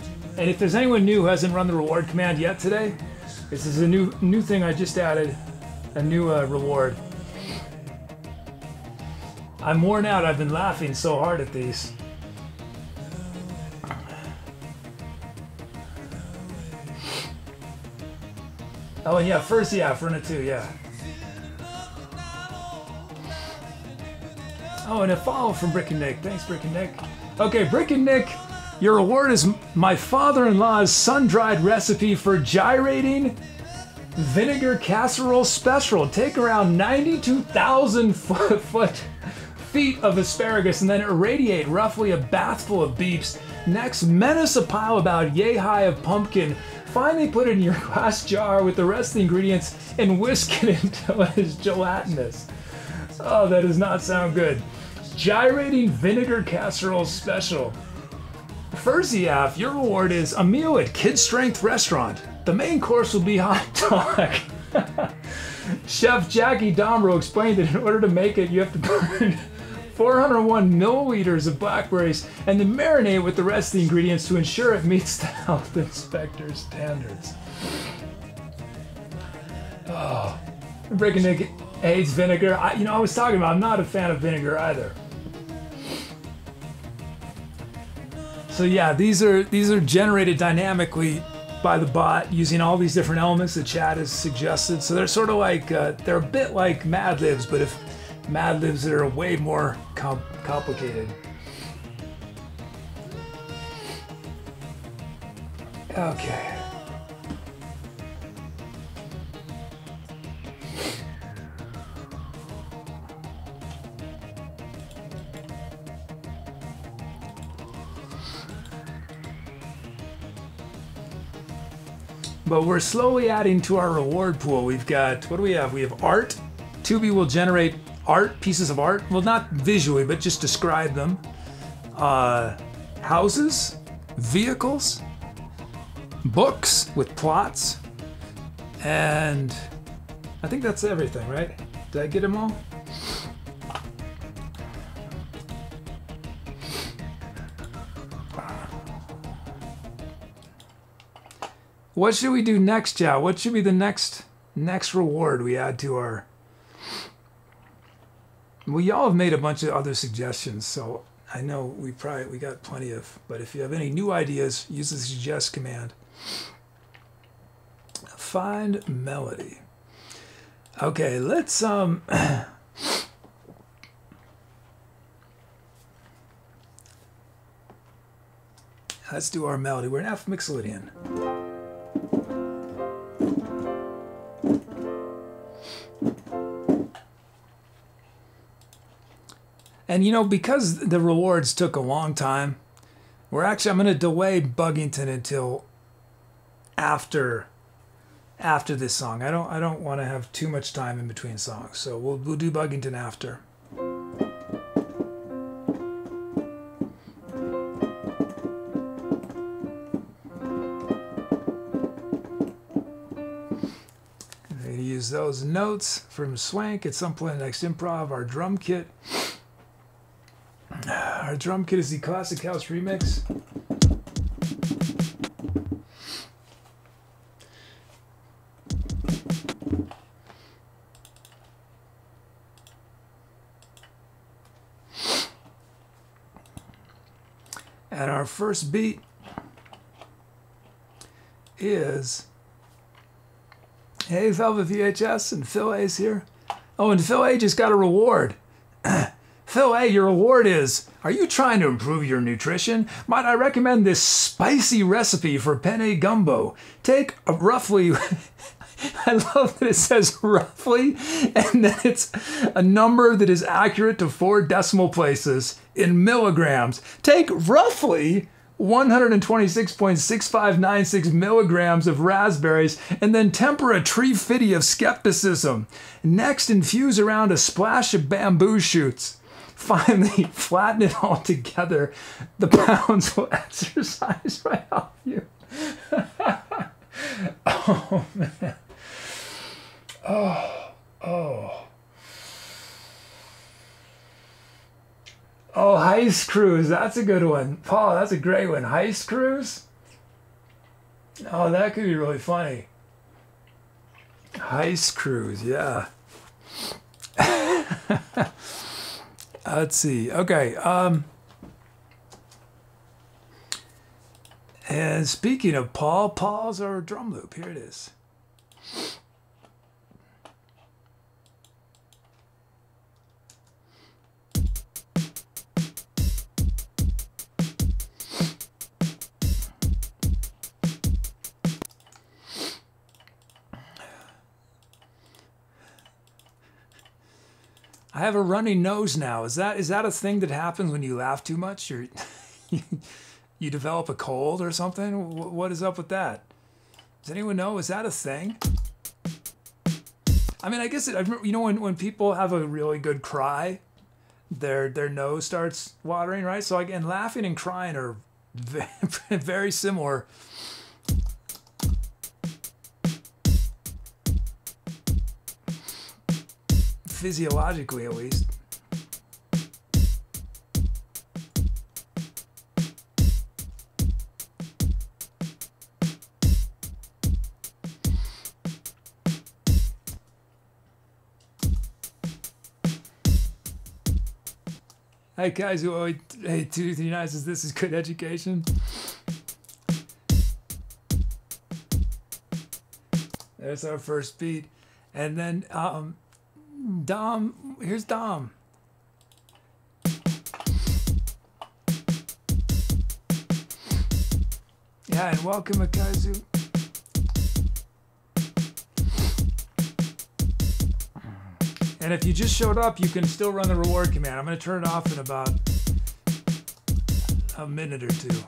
if there's anyone new who hasn't run the reward command yet today, this is a new thing I just added, a new reward. I'm worn out, I've been laughing so hard at these. Oh, and yeah, first, yeah, run it too, yeah. Oh, and a follow from Brick and Nick. Thanks, Brick and Nick. Okay, Brick and Nick. Your reward is my father-in-law's sun-dried recipe for gyrating vinegar casserole special. Take around 92,000 feet of asparagus and then irradiate roughly a bath full of beeps. Next, menace a pile about yay high of pumpkin. Finally put it in your glass jar with the rest of the ingredients and whisk it until it is gelatinous. Oh, that does not sound good. Gyrating vinegar casserole special. Furziaf, your reward is a meal at Kid Strength Restaurant. The main course will be hot dog. Chef Jackie Domro explained that in order to make it, you have to burn 401 milliliters of blackberries and then marinate with the rest of the ingredients to ensure it meets the health inspector's standards. Oh, Breaking Nick hates vinegar. I was talking about, I'm not a fan of vinegar either. So yeah, these are generated dynamically by the bot using all these different elements the chat has suggested. So they're sort of like they're a bit like Mad Libs, but if Mad Libs that are way more complicated. Okay. But we're slowly adding to our reward pool. We've got, what do we have? We have art. Tubi will generate art, pieces of art. Well, not visually, but just describe them. Houses, vehicles, books with plots, and I think that's everything, right? Did I get them all? What should we do next, Jow? What should be the next reward we add to our... Well, y'all have made a bunch of other suggestions, so I know we got plenty of, but if you have any new ideas, use the suggest command. Find melody. Okay, let's let's do our melody. We're in F Mixolydian. And you know, because the rewards took a long time, we're actually, I'm going to delay Buggington until after this song. I don't want to have too much time in between songs, so we'll do Buggington after. I'm going to use those notes from Swank at some point in the next improv. Our drum kit. Our drum kit is the Classic House Remix. And our first beat is Hey Velvet VHS and Phil A's here. Oh, and Phil A just got a reward. Phil A, your reward is, are you trying to improve your nutrition? Might I recommend this spicy recipe for penne gumbo? Take a roughly, I love that it says roughly, and that it's a number that is accurate to 4 decimal places in milligrams. Take roughly 126.6596 milligrams of raspberries and then temper a tree-fitty of skepticism. Next, infuse around a splash of bamboo shoots. Finally, flatten it all together. The pounds will exercise right off you. Oh, man. Oh, oh. Oh, Heist Cruise. That's a good one. Paul, that's a great one. Heist Cruise? Oh, that could be really funny. Heist Cruise, yeah. Let's see. Okay. And speaking of Paul, Paul's our drum loop. Here it is. I have a runny nose now. Is that a thing that happens when you laugh too much? Or you develop a cold or something? What is up with that? Does anyone know? Is that a thing? I mean, I guess it, you know, when people have a really good cry, their nose starts watering, right? So again, laughing and crying are very similar. Physiologically, at least. Hey guys, who owe 239 says this is good education. There's our first beat, and then Dom, here's Dom. Yeah, and welcome Akazu. And if you just showed up, you can still run the reward command. I'm going to turn it off in about a minute or two.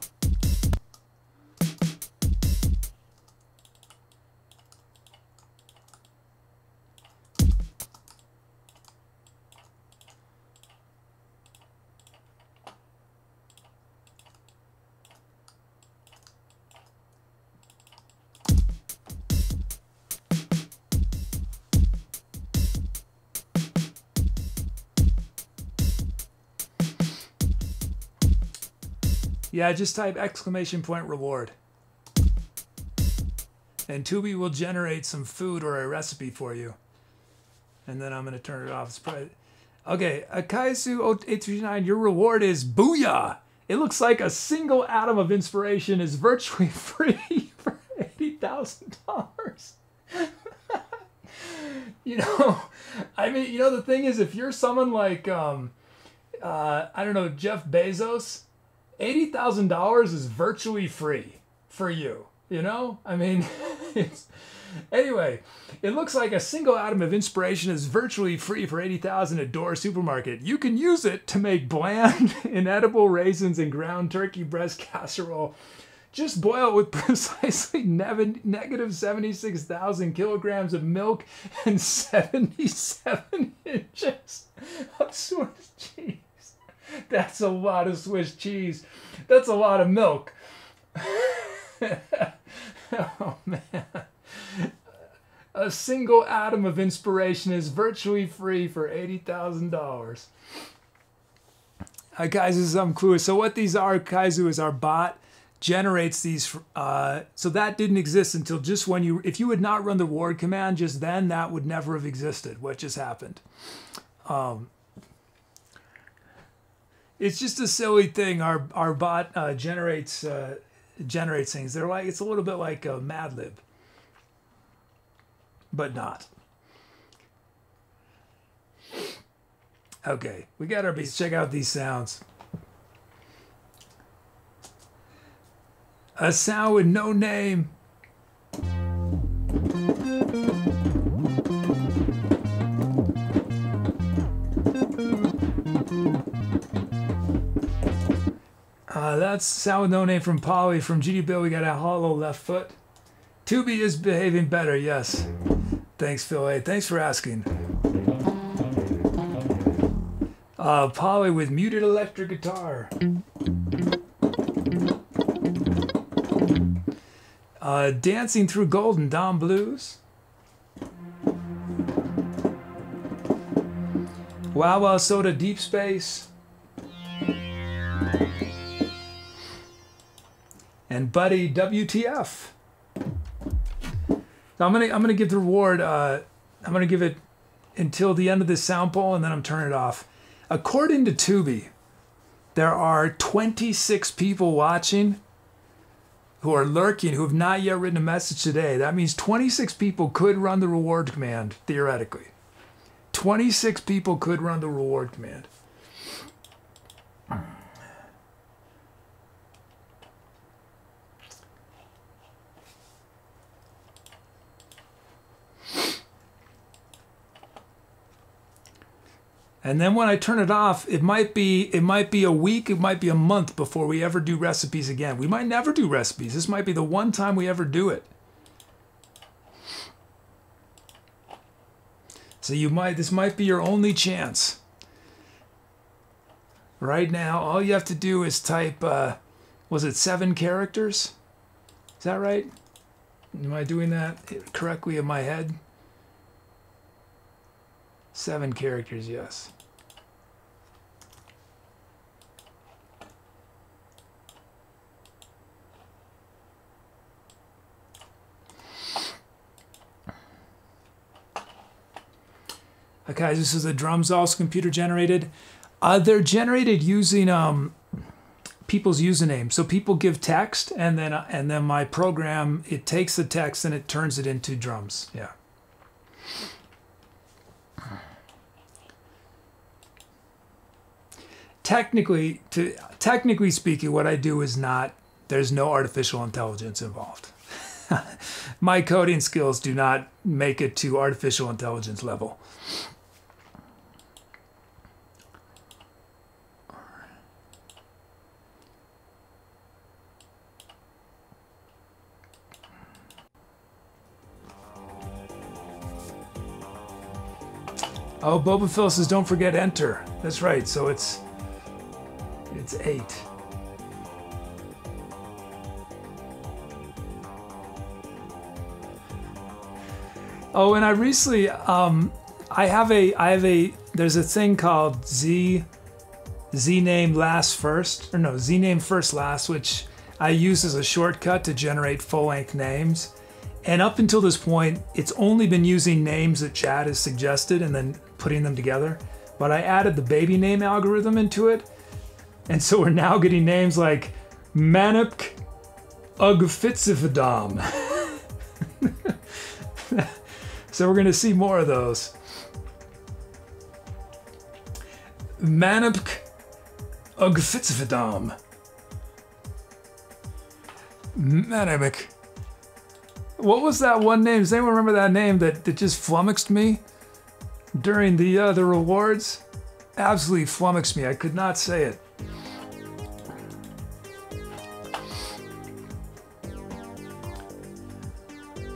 Yeah, just type !reward. And Tubi will generate some food or a recipe for you. And then I'm going to turn it off. It's probably, Okay, Akaisu839, your reward is Booyah! It looks like a single atom of inspiration is virtually free for $80,000. You know, I mean, you know, the thing is, if you're someone like, I don't know, Jeff Bezos, $80,000 is virtually free for you, you know? I mean, it's... Anyway, it looks like a single atom of inspiration is virtually free for $80,000 at Door Supermarket. You can use it to make bland, inedible raisins and ground turkey breast casserole. Just boil it with precisely negative 76,000 kilograms of milk and 77 inches of Swiss cheese. That's a lot of Swiss cheese. That's a lot of milk. Oh, man. A single atom of inspiration is virtually free for $80,000. Kaizu's clue. So what these are, Kaizu, is our bot generates these. So that didn't exist until just when you, if you had not run the reward command just then, that would never have existed. What just happened? It's just a silly thing. Our bot generates things. They're like, it's a little bit like a Mad Lib. But not. Okay, we got our beats. Check out these sounds. A sound with no name. That's sound with no name from Polly. From GDBiLL, we got a hollow left foot. Tubi is behaving better, yes. Thanks, Phil A. Thanks for asking. Polly with muted electric guitar. Dancing Through Golden, Dom Blues. Wow Wow Soda, Deep Space. And Buddy, WTF. Now I'm gonna give the reward. I'm gonna give it until the end of this sound poll, and then I'm turning it off. According to Tubi, there are 26 people watching who are lurking, who have not yet written a message today. That means 26 people could run the reward command theoretically. 26 people could run the reward command. And then when I turn it off, it might be a week, it might be a month before we ever do recipes again. We might never do recipes. This might be the one time we ever do it. So this might be your only chance. Right now, all you have to do is type, was it 7 characters? Is that right? Am I doing that correctly in my head? 7 characters, yes. Okay, this is the drums, also computer generated. They're generated using people's usernames. So people give text, and then my program, it takes the text and it turns it into drums. Yeah. Technically speaking, what I do is not, there's no artificial intelligence involved. My coding skills do not make it to artificial intelligence level. Oh, Boba Phil says, don't forget enter. That's right, so it's 8. Oh, and I recently, there's a thing called Z name first last, which I use as a shortcut to generate full length names. And up until this point, it's only been using names that Chad has suggested and then putting them together. but I added the baby name algorithm into it. And so we're now getting names like Manupk Ugfitzifadam. So we're gonna see more of those. Manupk Ugfitzifadam. Manupk. What was that one name? Does anyone remember that name that just flummoxed me during the rewards? Absolutely flummoxed me. I could not say it.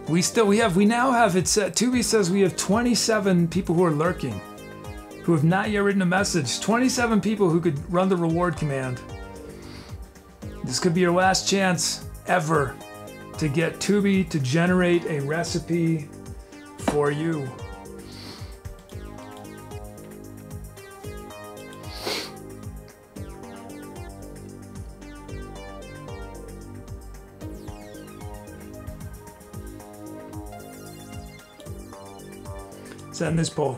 We now have it set. Tubi says we have 27 people who are lurking, who have not yet written a message. 27 people who could run the reward command. This could be your last chance ever to get Tubi to generate a recipe for you. Send this poll.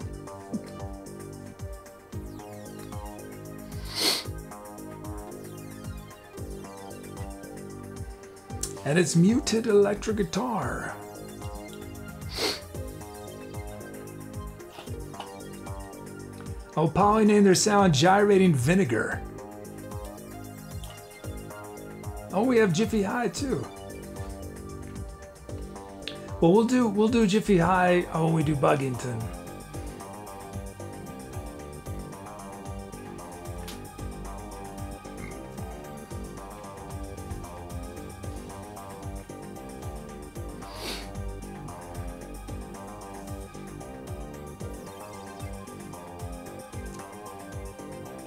And it's muted electric guitar. Oh, Polly named their sound gyrating vinegar. Oh, we have Jiffy High too. Well, we'll do Jiffy High. Oh, we do Buggington.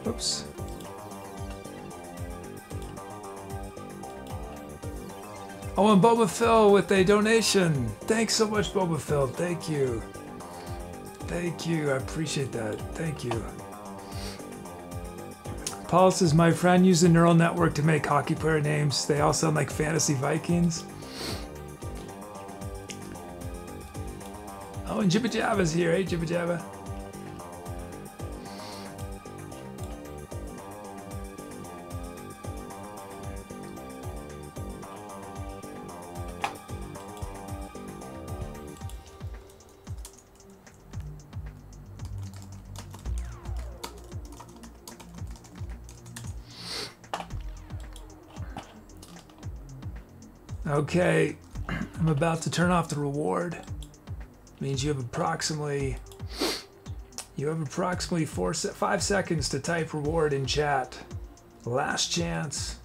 Oops. Oh, and Boba Phil with a donation. Thanks so much, Boba Phil. Thank you. Thank you. I appreciate that. Thank you. Paul says, my friend used a neural network to make hockey player names. They all sound like fantasy Vikings. Oh, and Jibba Jabba's here. Hey, Jibba Jabba. Okay, I'm about to turn off the reward. It means you have approximately 5 seconds to type reward in chat. Last chance.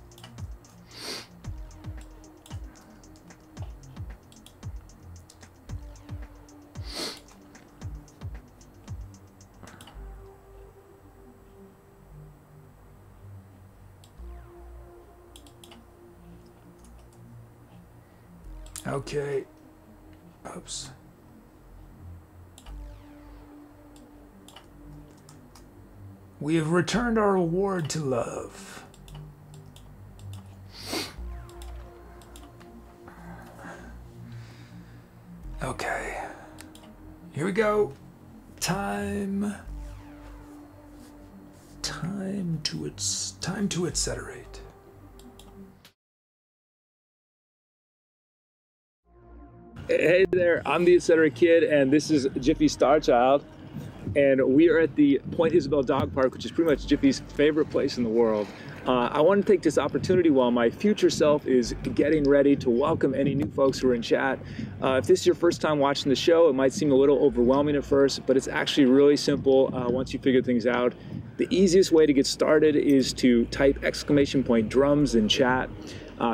Okay, oops. We have returned our reward to love. Okay, here we go. Time to etceterate. Hey there, I'm The Etcetera Kid, and this is Jiffy Starchild, and we are at the Point Isabel Dog Park, which is pretty much Jiffy's favorite place in the world. I want to take this opportunity while my future self is getting ready to welcome any new folks who are in chat. If this is your first time watching the show, it might seem a little overwhelming at first, but it's actually really simple once you figure things out. The easiest way to get started is to type !drums in chat.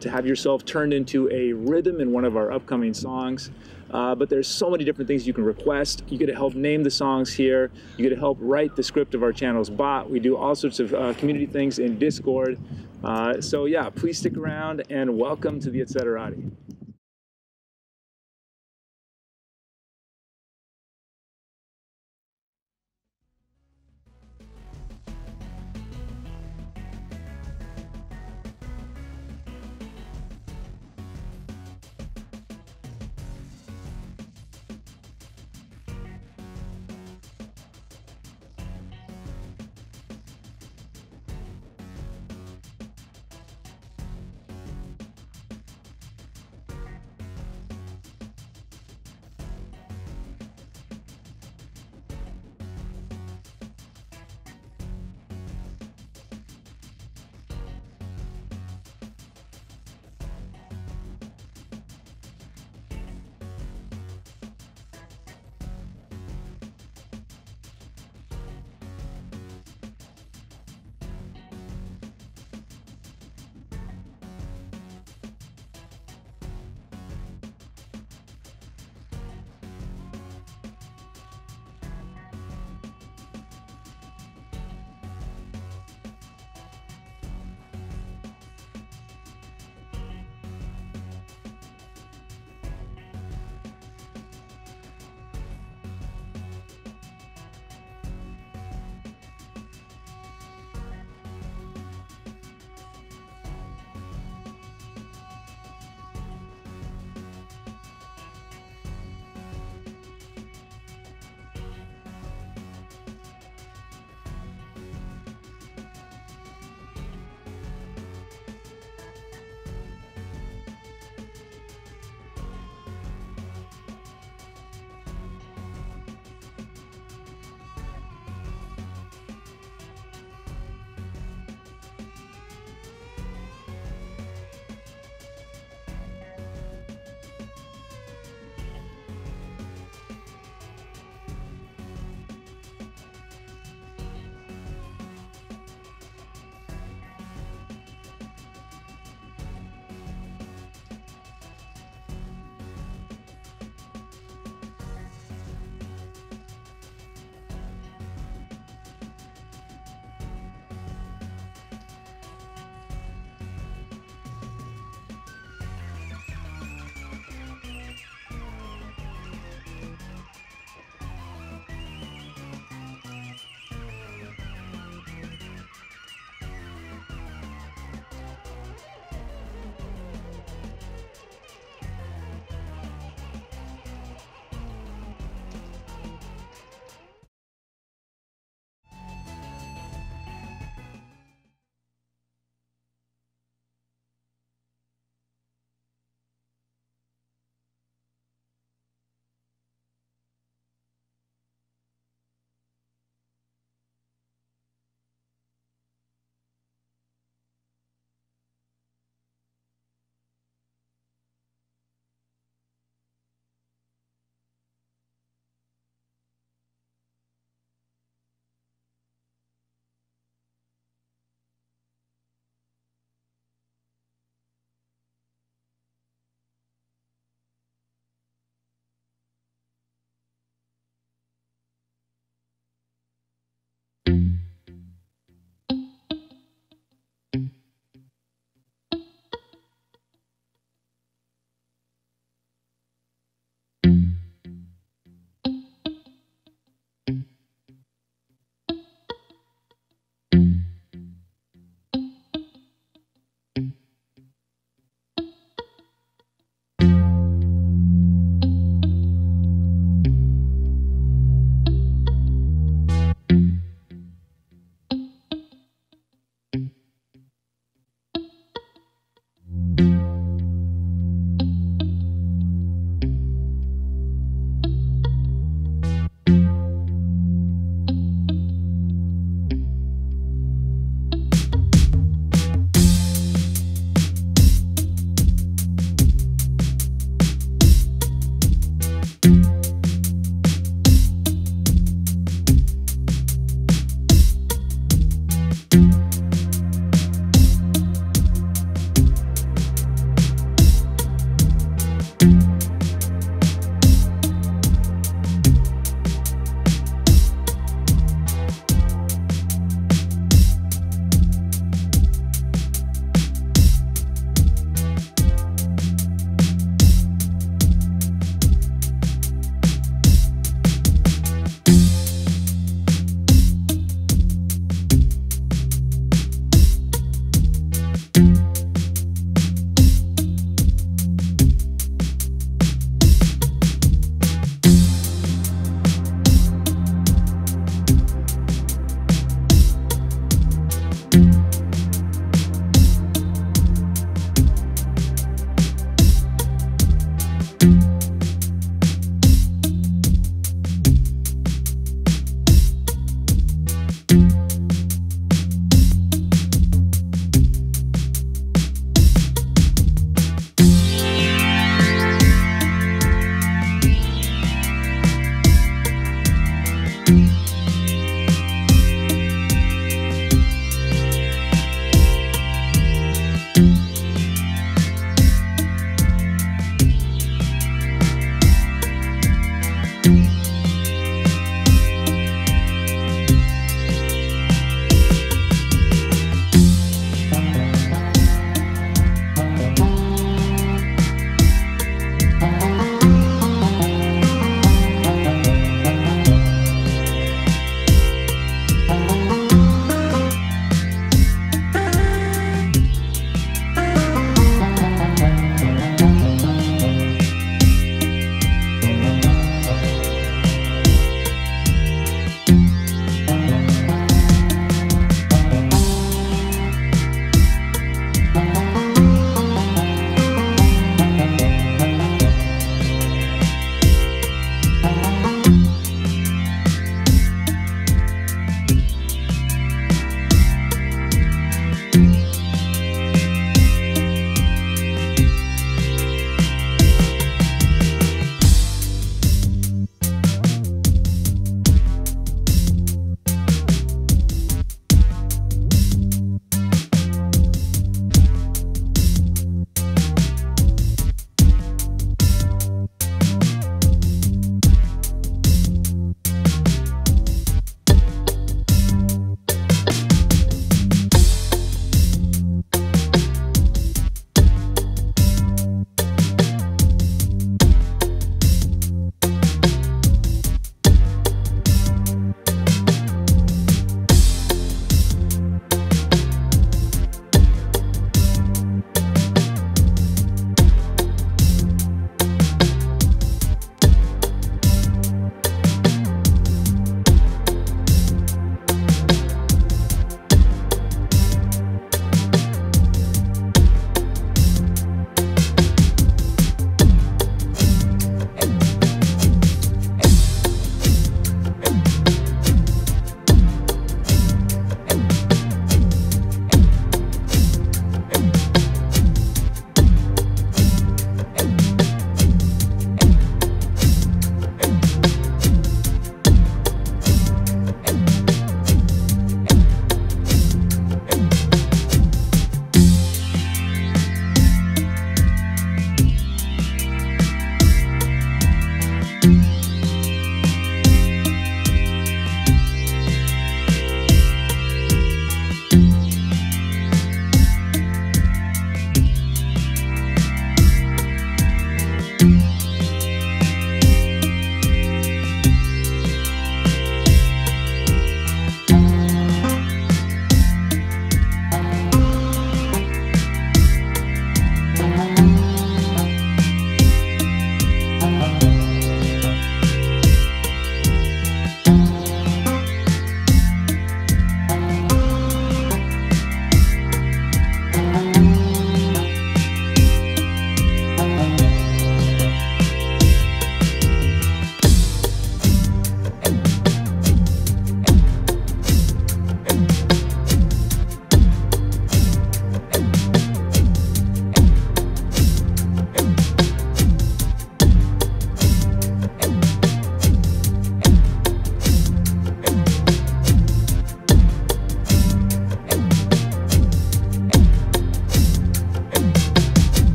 To have yourself turned into a rhythm in one of our upcoming songs. But there's so many different things you can request. You get to help name the songs here. You get to help write the script of our channel's bot. We do all sorts of community things in Discord. So yeah, please stick around and welcome to the Etceteraati.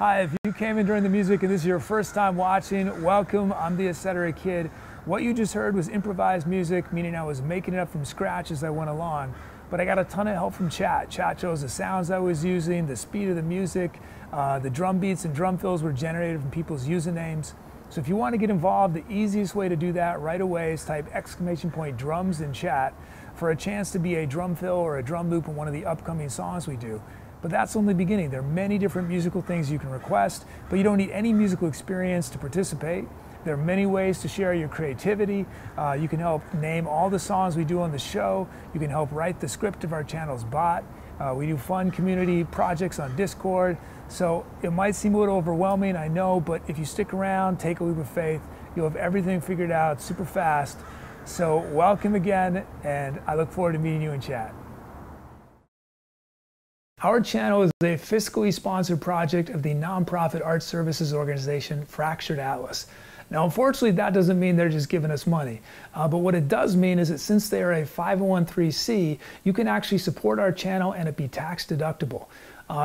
Hi, if you came in during the music and this is your first time watching, welcome. I'm The Etcetera Kid. What you just heard was improvised music, meaning I was making it up from scratch as I went along. But I got a ton of help from chat. Chat shows the sounds I was using, the speed of the music, the drum beats and drum fills were generated from people's usernames. So if you want to get involved, the easiest way to do that right away is type !drums in chat for a chance to be a drum fill or a drum loop in one of the upcoming songs we do. But that's only the beginning. There are many different musical things you can request, but you don't need any musical experience to participate. There are many ways to share your creativity. You can help name all the songs we do on the show. You can help write the script of our channel's bot. We do fun community projects on Discord. So it might seem a little overwhelming, I know, but if you stick around, take a leap of faith, you'll have everything figured out super fast. So welcome again, and I look forward to meeting you in chat. Our channel is a fiscally sponsored project of the nonprofit arts services organization Fractured Atlas. Now, unfortunately, that doesn't mean they're just giving us money. But what it does mean is that since they are a 501(c)(3), you can actually support our channel and it be tax deductible.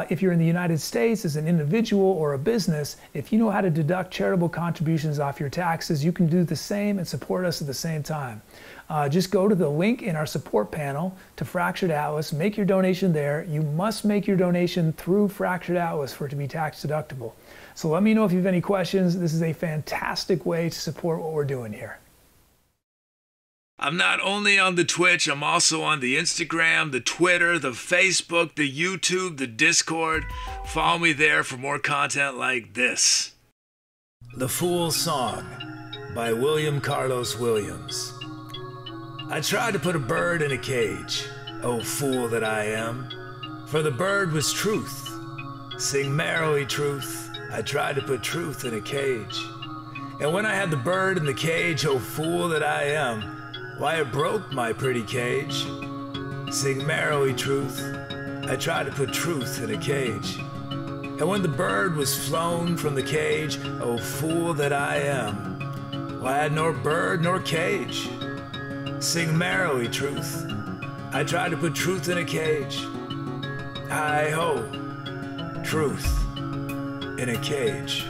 If you're in the United States as an individual or a business, if you know how to deduct charitable contributions off your taxes, you can do the same and support us at the same time. Just go to the link in our support panel to Fractured Atlas, make your donation there. You must make your donation through Fractured Atlas for it to be tax deductible. So let me know if you have any questions. This is a fantastic way to support what we're doing here. I'm not only on the Twitch, I'm also on the Instagram, the Twitter, the Facebook, the YouTube, the Discord. Follow me there for more content like this. The Fool's Song by William Carlos Williams. I tried to put a bird in a cage, oh fool that I am, for the bird was truth. Sing merrily truth, I tried to put truth in a cage. And when I had the bird in the cage, oh fool that I am, why it broke my pretty cage. Sing merrily truth, I tried to put truth in a cage. And when the bird was flown from the cage, oh fool that I am, why I had nor bird nor cage. Sing merrily truth, I tried to put truth in a cage. Hi-ho, truth in a cage.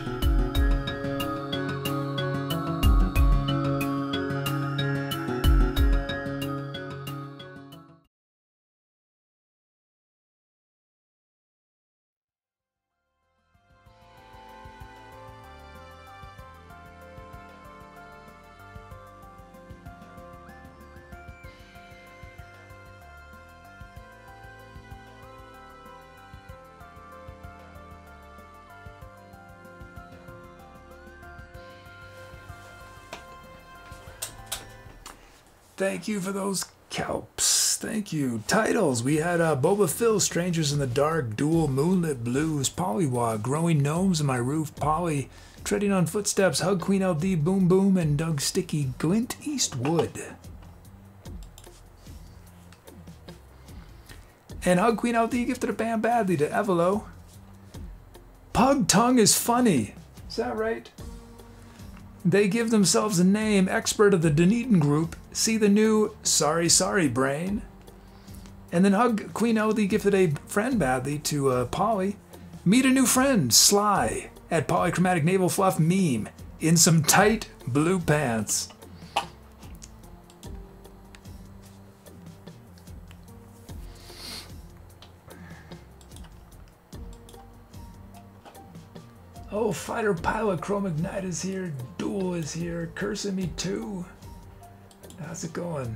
Thank you for those kelps. Thank you. Titles. We had Boba Phil, Strangers in the Dark, Duel, Moonlit Blues, Polliwog, Growing Gnomes in My Roof, Polly, Treading on Footsteps, Hug Queen LD, Boom Boom, and Doug Sticky, Glint Eastwood. And Hug Queen LD gifted a band badly to Evelo. Pug Tongue is funny. Is that right? They give themselves a name, expert of the Dunedin group. See the new Sorry Sorry Brain. And then Hug Queen Elodie gifted a friend badly to Polly. Meet a new friend, Sly, at Polychromaticnavelfluff meme in some tight blue pants. Oh, Fighter Pilot, Chrome Ignite is here, Duel is here, Cursing Me Too. How's it going?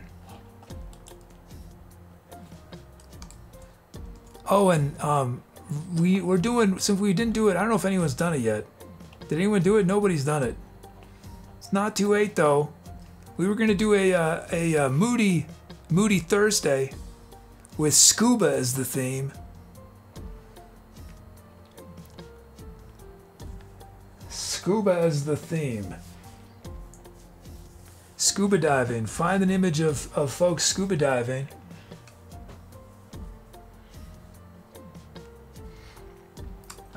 Oh, and we're doing, since we didn't do it, I don't know if anyone's done it yet. Did anyone do it? Nobody's done it. It's not too late though. We were gonna do a Moody Thursday with scuba as the theme. Scuba as the theme. Scuba diving. Find an image of folks scuba diving.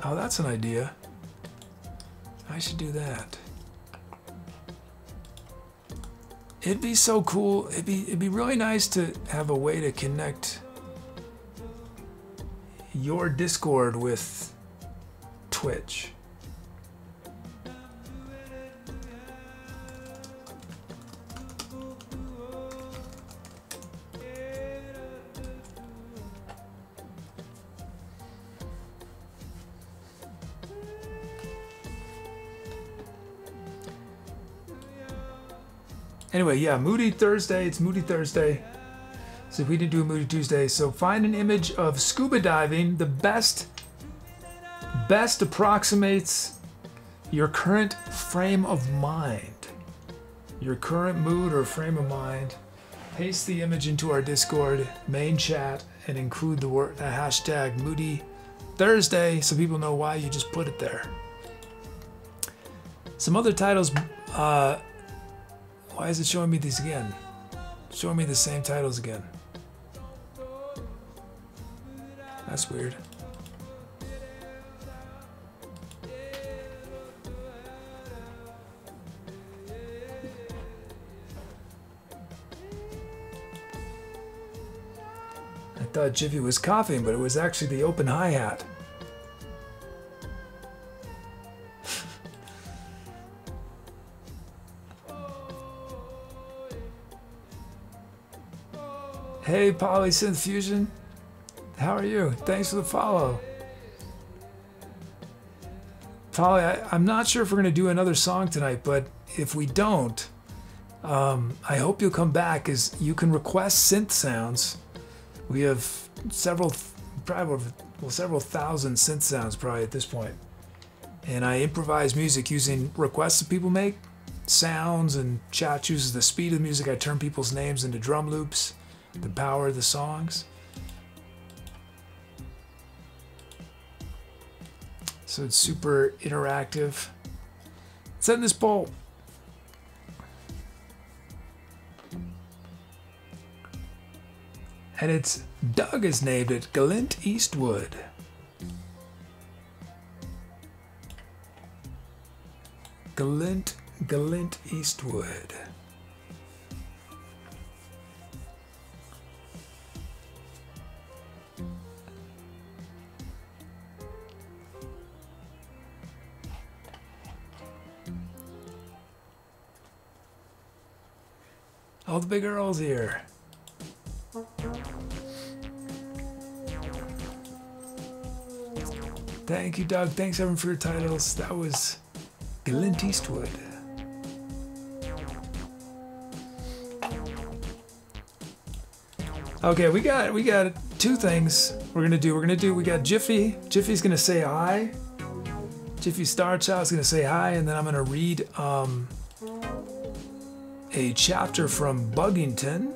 Oh, that's an idea. I should do that. It'd be so cool. It'd be really nice to have a way to connect your Discord with Twitch. Anyway, yeah, Moody Thursday. It's Moody Thursday. So we didn't do a Moody Tuesday. So find an image of scuba diving. The best approximates your current frame of mind. Your current mood or frame of mind. Paste the image into our Discord main chat and include the word hashtag Moody Thursday so people know why you just put it there. Some other titles. Why is it showing me these again? Showing me the same titles again. That's weird. I thought Jiffy was coughing, but it was actually the open hi-hat. Hey, Polysynth Fusion. How are you? Thanks for the follow. Polly, I'm not sure if we're going to do another song tonight, but if we don't, I hope you'll come back as you can request synth sounds. We have several thousand synth sounds probably at this point. And I improvise music using requests that people make, sounds, and chat chooses the speed of the music. I turn people's names into drum loops. The power of the songs. So it's super interactive. Let's end this poll. And it's Doug has named it Glint Eastwood. Glint Eastwood. All the big girls here. Thank you, Doug. Thanks, everyone, for your titles. That was Glint Eastwood. Okay, we got two things we're gonna do. We got Jiffy. Jiffy's gonna say hi. Jiffy Starchild's gonna say hi, and then I'm gonna read a chapter from Buggington.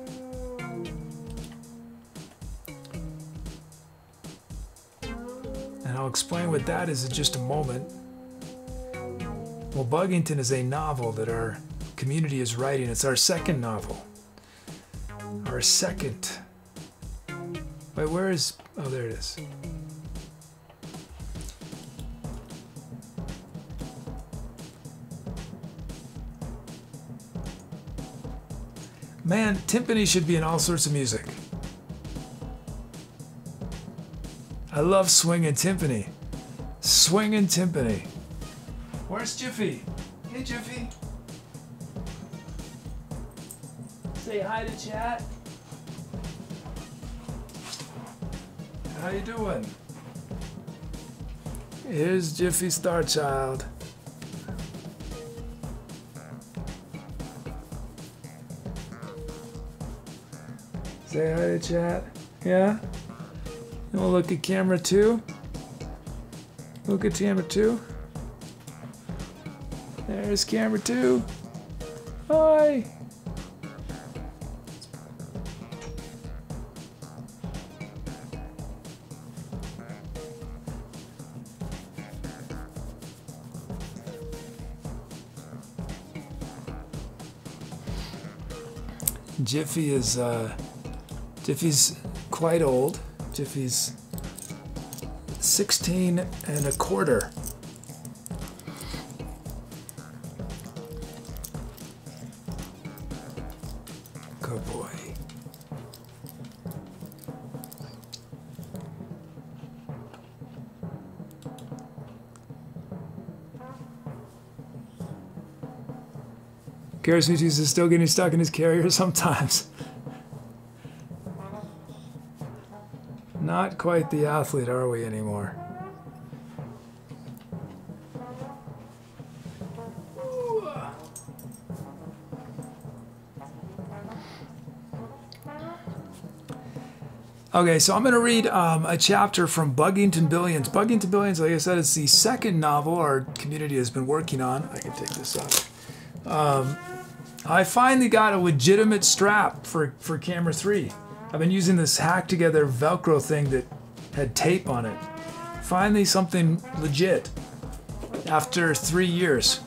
And I'll explain what that is in just a moment. Well, Buggington is a novel that our community is writing. It's our second novel. Our second. Wait, where is... Oh, there it is. Man, timpani should be in all sorts of music. I love swinging timpani. Swinging timpani. Where's Jiffy? Hey, Jiffy. Say hi to chat. How you doing? Here's Jiffy Starchild. Say hi to chat. Yeah? You wanna look at camera two? Look at camera two. There's camera two. Hi! Jiffy is Jiffy's quite old. Jiffy's 16 and a quarter. Good boy. Garasuchis is still getting stuck in his carrier sometimes. Not quite the athlete, are we, anymore? Ooh. Okay, so I'm going to read a chapter from Buggington Billions. Buggington Billions, like I said, it's the second novel our community has been working on. I can take this off. I finally got a legitimate strap for camera 3. I've been using this hack-together Velcro thing that had tape on it. Finally something legit after 3 years.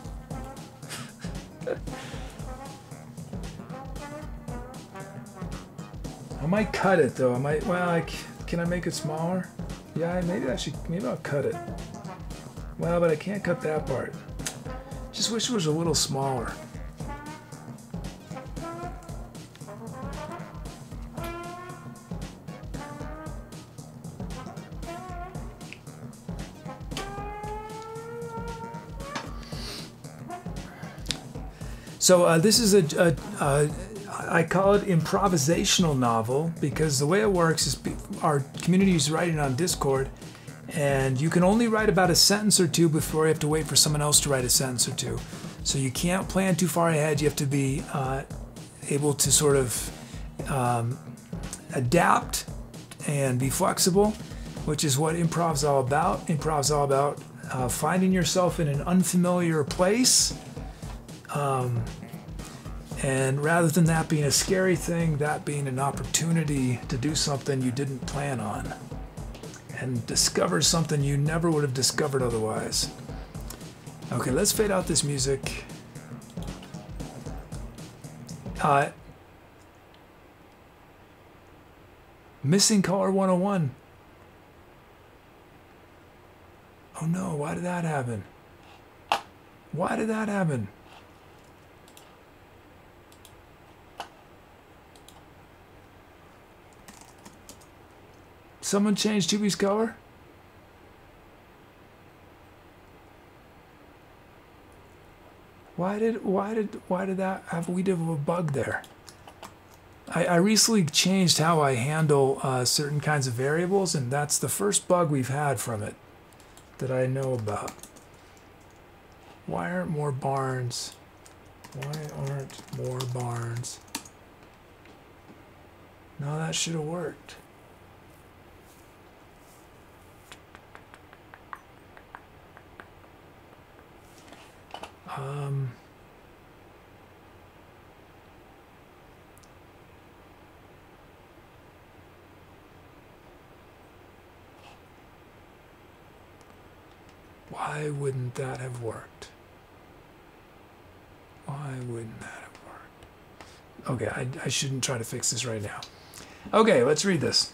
I might cut it though. I might, well, can I make it smaller? Yeah, maybe I'll cut it. Well, but I can't cut that part. Just wish it was a little smaller. So this is I call it improvisational novel because the way it works is our community is writing on Discord and you can only write about a sentence or two before you have to wait for someone else to write a sentence or two. So you can't plan too far ahead. You have to be able to sort of adapt and be flexible, which is what improv's all about. Improv's all about finding yourself in an unfamiliar place. And rather than that being a scary thing, that being an opportunity to do something you didn't plan on and discover something you never would have discovered otherwise. Okay, let's fade out this music. Missing caller 101. Oh no, why did that happen? Why did that happen? Someone changed Tubi's color? Why did that have we did a bug there? I recently changed how I handle certain kinds of variables, and that's the first bug we've had from it that I know about. Why aren't more barns? Why aren't more barns? No, that should have worked. Why wouldn't that have worked? Why wouldn't that have worked? Okay, I shouldn't try to fix this right now. Okay, let's read this.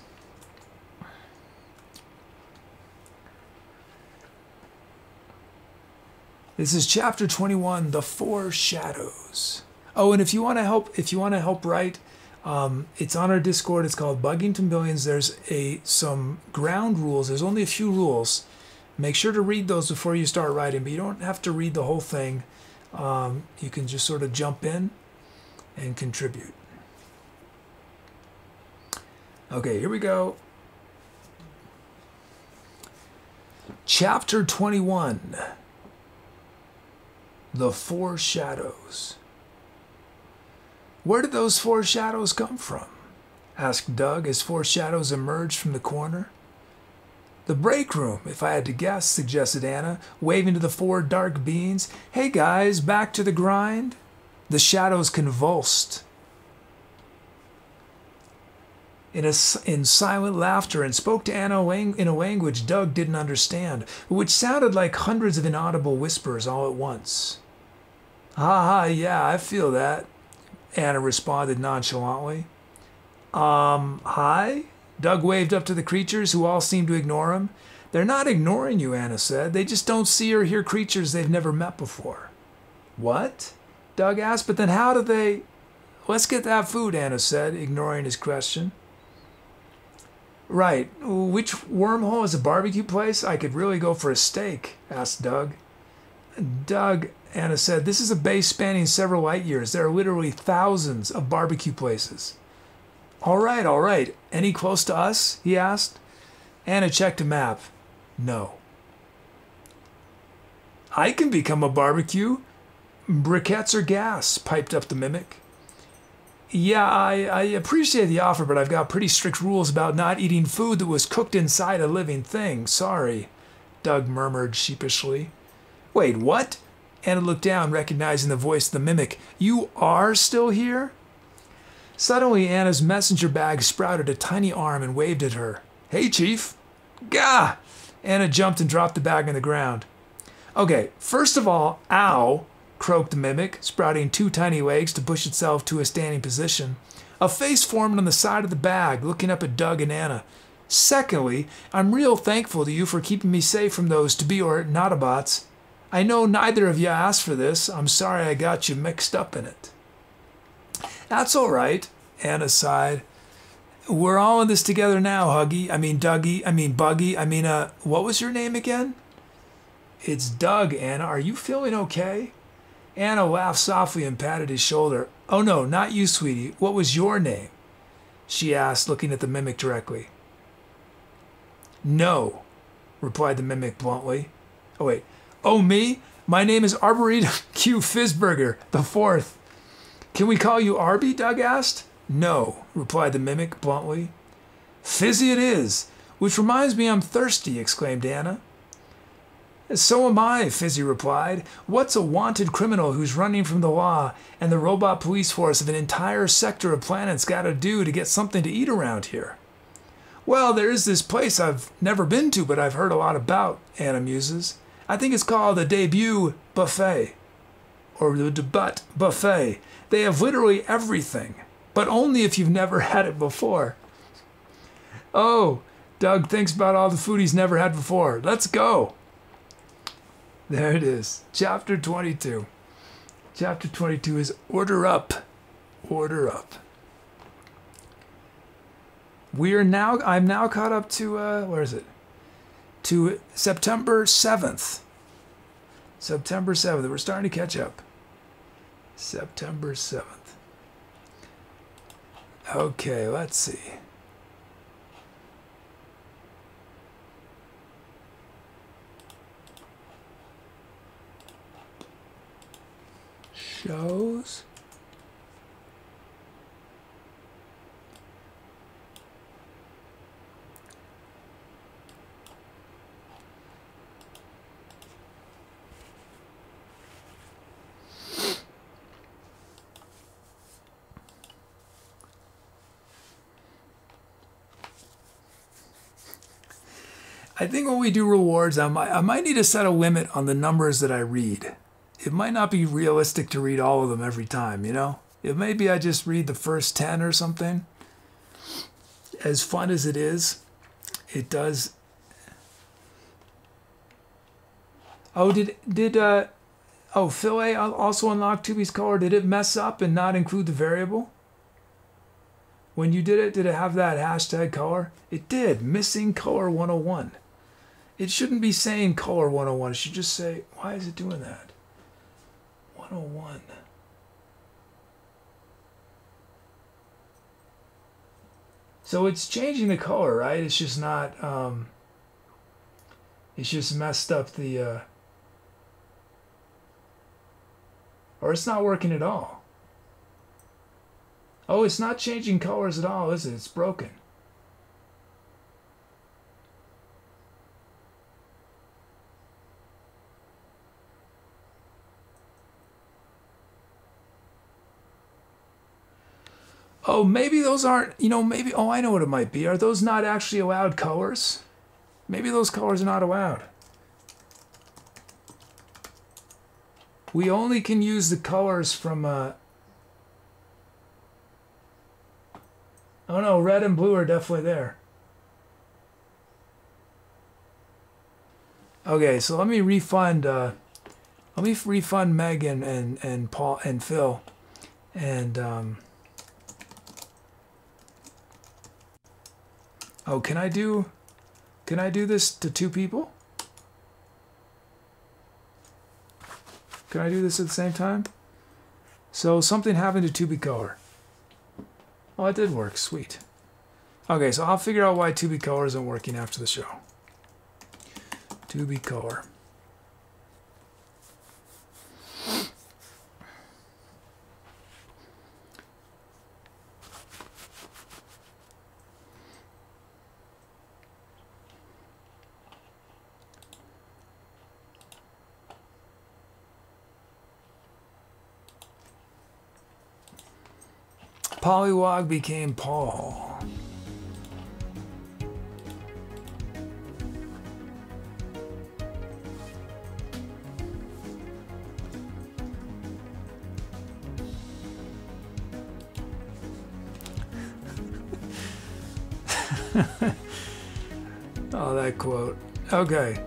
This is chapter 21, The Four Shadows. Oh, and if you want to help write, it's on our Discord. It's called Buggington Billions. There's some ground rules. There's only a few rules. Make sure to read those before you start writing, but you don't have to read the whole thing. You can just sort of jump in and contribute. Okay, here we go. Chapter 21. The Four Shadows. Where did those four shadows come from? Asked Doug as four shadows emerged from the corner. The break room, if I had to guess, suggested Anna, waving to the four dark beings. Hey guys, back to the grind? The shadows convulsed in silent laughter and spoke to Anna in a language Doug didn't understand, which sounded like hundreds of inaudible whispers all at once. Ha ha, yeah, I feel that, Anna responded nonchalantly. Hi? Doug waved up to the creatures, who all seemed to ignore him. They're not ignoring you, Anna said. They just don't see or hear creatures they've never met before. What? Doug asked, but then how do they... Let's get that food, Anna said, ignoring his question. Right. Which wormhole is a barbecue place? I could really go for a steak, asked Doug. Doug Anna said, this is a bay spanning several light years. There are literally thousands of barbecue places. All right, all right. Any close to us? He asked. Anna checked a map. No. I can become a barbecue. Briquettes or gas, piped up the mimic. Yeah, I appreciate the offer, but I've got pretty strict rules about not eating food that was cooked inside a living thing. Sorry, Doug murmured sheepishly. Wait, what? Anna looked down, recognizing the voice of the mimic. You are still here? Suddenly, Anna's messenger bag sprouted a tiny arm and waved at her. Hey, Chief. Gah! Anna jumped and dropped the bag on the ground. Okay, first of all, ow, croaked the mimic, sprouting two tiny legs to push itself to a standing position. A face formed on the side of the bag, looking up at Doug and Anna. Secondly, I'm real thankful to you for keeping me safe from those to-be or Notabots. I know neither of you asked for this. I'm sorry I got you mixed up in it. That's all right, Anna sighed. We're all in this together now, Huggy. I mean, Dougie. I mean, Buggy. I mean, what was your name again? It's Doug, Anna. Are you feeling okay? Anna laughed softly and patted his shoulder. Oh, no, not you, sweetie. What was your name? She asked, looking at the mimic directly. No, replied the mimic bluntly. Oh, wait. Oh, me? My name is Arboretum Q. Fizburger, the fourth. Can we call you Arby? Doug asked. No, replied the mimic bluntly. Fizzy it is. Which reminds me I'm thirsty, exclaimed Anna. So am I, Fizzy replied. What's a wanted criminal who's running from the law and the robot police force of an entire sector of planets gotta do to get something to eat around here? Well, there is this place I've never been to, but I've heard a lot about, Anna muses. I think it's called the Debut Buffet. Or the Debut Buffet. They have literally everything. But only if you've never had it before. Oh, Doug thinks about all the food he's never had before. Let's go. There it is. Chapter 22. Chapter 22 is Order Up. Order Up. I'm now caught up to, where is it? To September 7th. September 7th. We're starting to catch up. September 7th. Okay, let's see. Shows. I think when we do rewards, I might need to set a limit on the numbers that I read. It might not be realistic to read all of them every time, you know? It may be I just read the first 10 or something. As fun as it is, it does... Oh, did Phil A also unlock Tubi's color? Did it mess up and not include the variable? When you did it have that hashtag color? It did. Missing color 101. It shouldn't be saying color 101. It should just say, why is it doing that? 101. So it's changing the color, right? It's just not, it's just messed up the, or it's not working at all. Oh, it's not changing colors at all, is it? It's broken. Oh, maybe those aren't, you know, maybe, oh, I know what it might be. Are those not actually allowed colors? Maybe those colors are not allowed. We only can use the colors from, oh no, red and blue are definitely there. Okay, so let me refund, Megan and Paul and Phil and, oh, can I do this to two people? Can I do this at the same time? So something happened to Tubi Color. Oh, it did work. Sweet. Okay, so I'll figure out why Tubi Color isn't working after the show. Tubi Color. Polliwog became Paul. Oh, that quote. Okay.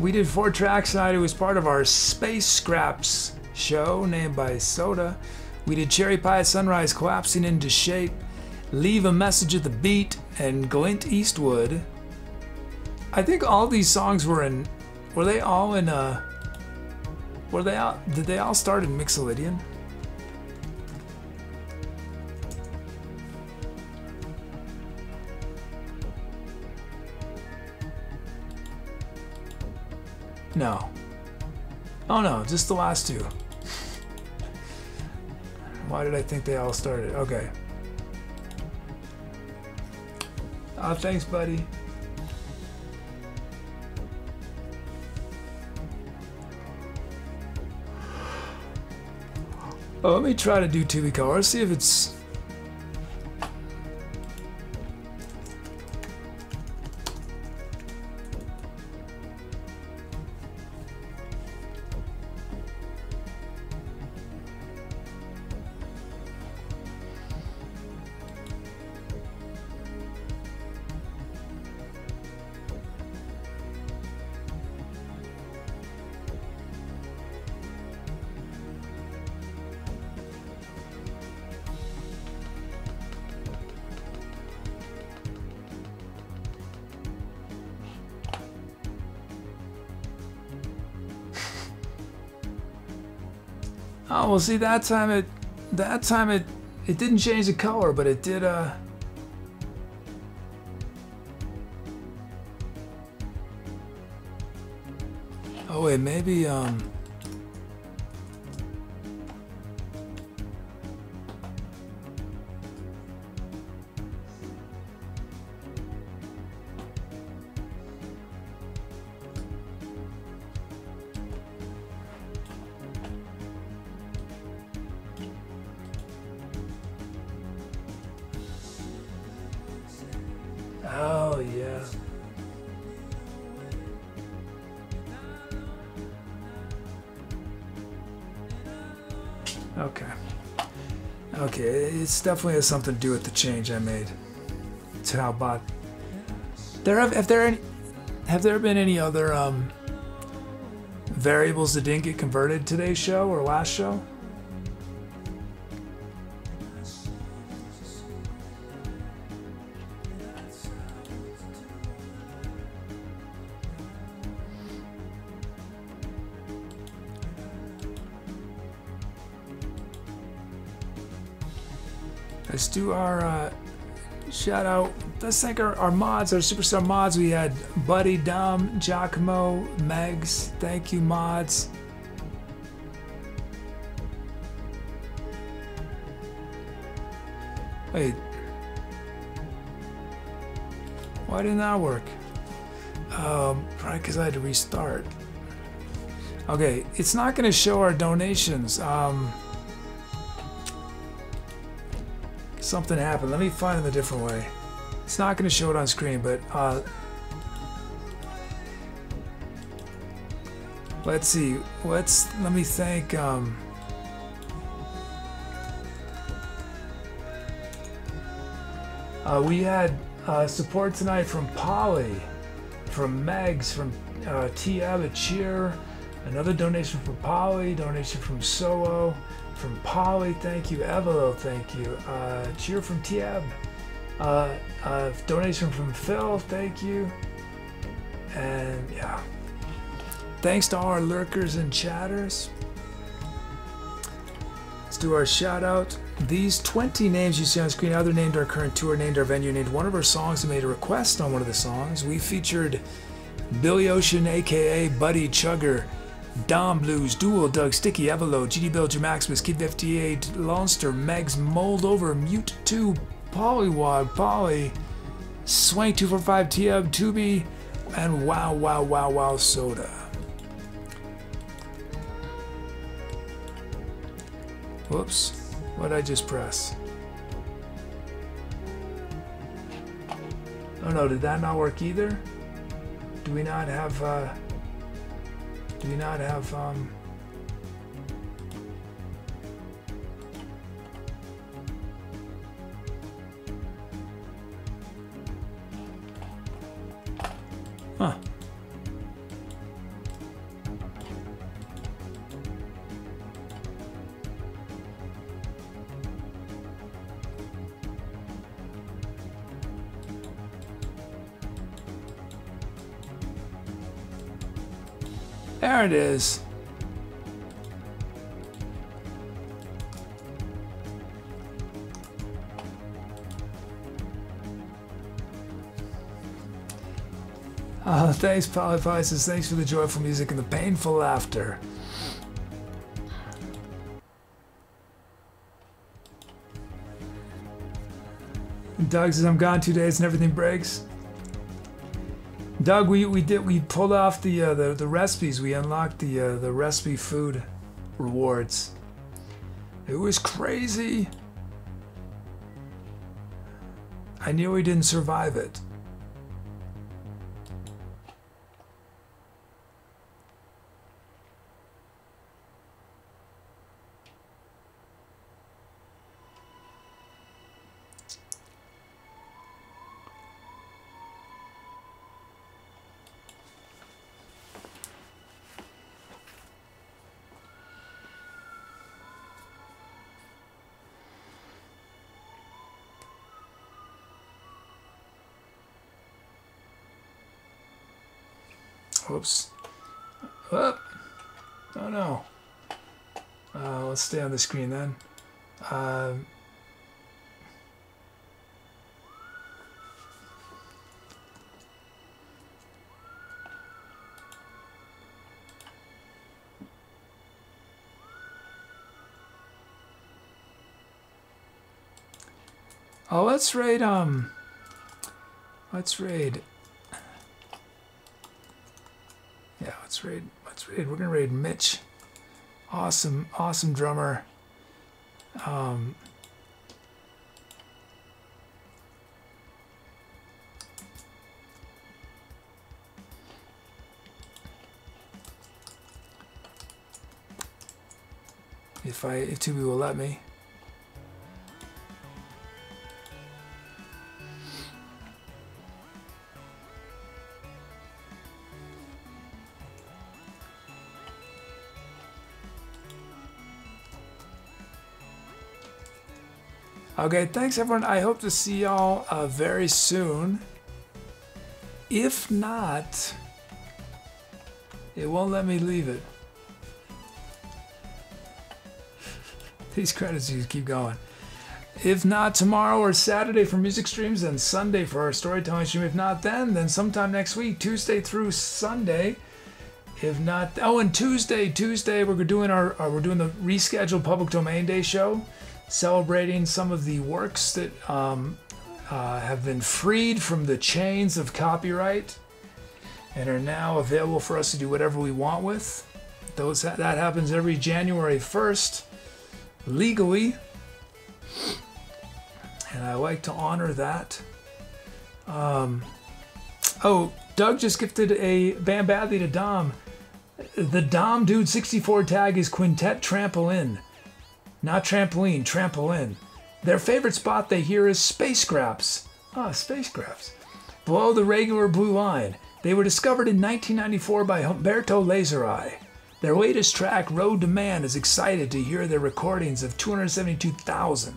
We did 4 tracks tonight. It was part of our Space Scraps show, named by Soda. We did Cherry Pie at Sunrise, Collapsing into Shape, Leave a Message at the Beat, and Glint Eastwood. I think all these songs were in, were they all in, were they all, did they all start in Mixolydian? No. Oh no, just the last two. Why did I think they all started? Okay. Oh, thanks, buddy. Oh, let me try to do Tubi Color. Let's see if it's... Well, see, that time it didn't change the color, but it did, oh wait, maybe, It's definitely has something to do with the change I made to how bot. Have there been any other variables that didn't get converted today's show or last show? Let's do our shout out. Let's thank our mods, our superstar mods. We had Buddy, Dom, Giacomo, Megs. Thank you, mods. Wait. Why didn't that work? Probably because I had to restart. Okay, it's not going to show our donations. Something happened. Let me find them a different way. It's not going to show it on screen, but let's see. Let me thank we had support tonight from Polly, from Megs, from T.E.B., a cheer, Another donation from Polly, donation from Solo, from Polly, thank you. Evelo, thank you. Cheer from T.E.B. Donation from Phil, thank you. And yeah, thanks to all our lurkers and chatters. Let's do our shout out. These 20 names you see on screen either named our current tour, named our venue, named one of our songs, and made a request on one of the songs. We featured Billy Ocean, aka Buddy Chugger, Dom Blues, Duel, Doug Sticky, Evelo, GDBiLL, Germaximus, Kid FTA, Lonster, Megs, Moldover, Mute 2, Polliwog, Polly, Swank 245, T.E.B., Tubi, and Wow Wow Soda. Whoops. What did I just press? Oh no, did that not work either? Do we not have, huh. There it is. Thanks, Polypices. Thanks for the joyful music and the painful laughter. And Doug says, I'm gone 2 days and everything breaks. Doug, we pulled off the recipes. We unlocked the recipe food rewards. It was crazy. I knew we didn't survive it. Whoops. Oh, oh no. Let's stay on the screen then. Oh, let's raid, let's raid. We're gonna raid Mitch. Awesome drummer. If Tubi will let me. Okay, thanks everyone. I hope to see y'all very soon. If not, it won't let me leave it. These credits just keep going. If not tomorrow or Saturday for music streams, and Sunday for our storytelling stream. If not then sometime next week, Tuesday through Sunday. If not, oh, and Tuesday we're doing the rescheduled Public Domain Day show, celebrating some of the works that have been freed from the chains of copyright and are now available for us to do whatever we want with. Those that happens every January 1st, legally, and I like to honor that. Oh, Doug just gifted a Bam Badly to Dom. The Dom Dude 64 tag is Quintet Trampoline. Not trampoline, trampoline. Their favorite spot they hear is Space Scraps. Ah, Space Scraps. Below the regular blue line. They were discovered in 1994 by Humberto Lazari. Their latest track, Road to Man, is excited to hear their recordings of 272,000.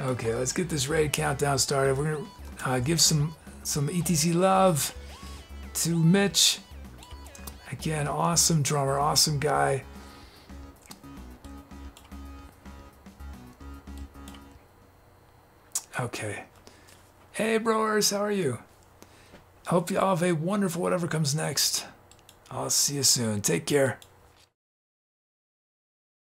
Okay, let's get this raid countdown started. We're gonna give some ETC love to Mitch. Again, awesome drummer, awesome guy. Okay. Hey, Brewers, how are you? Hope you all have a wonderful whatever comes next. I'll see you soon. Take care.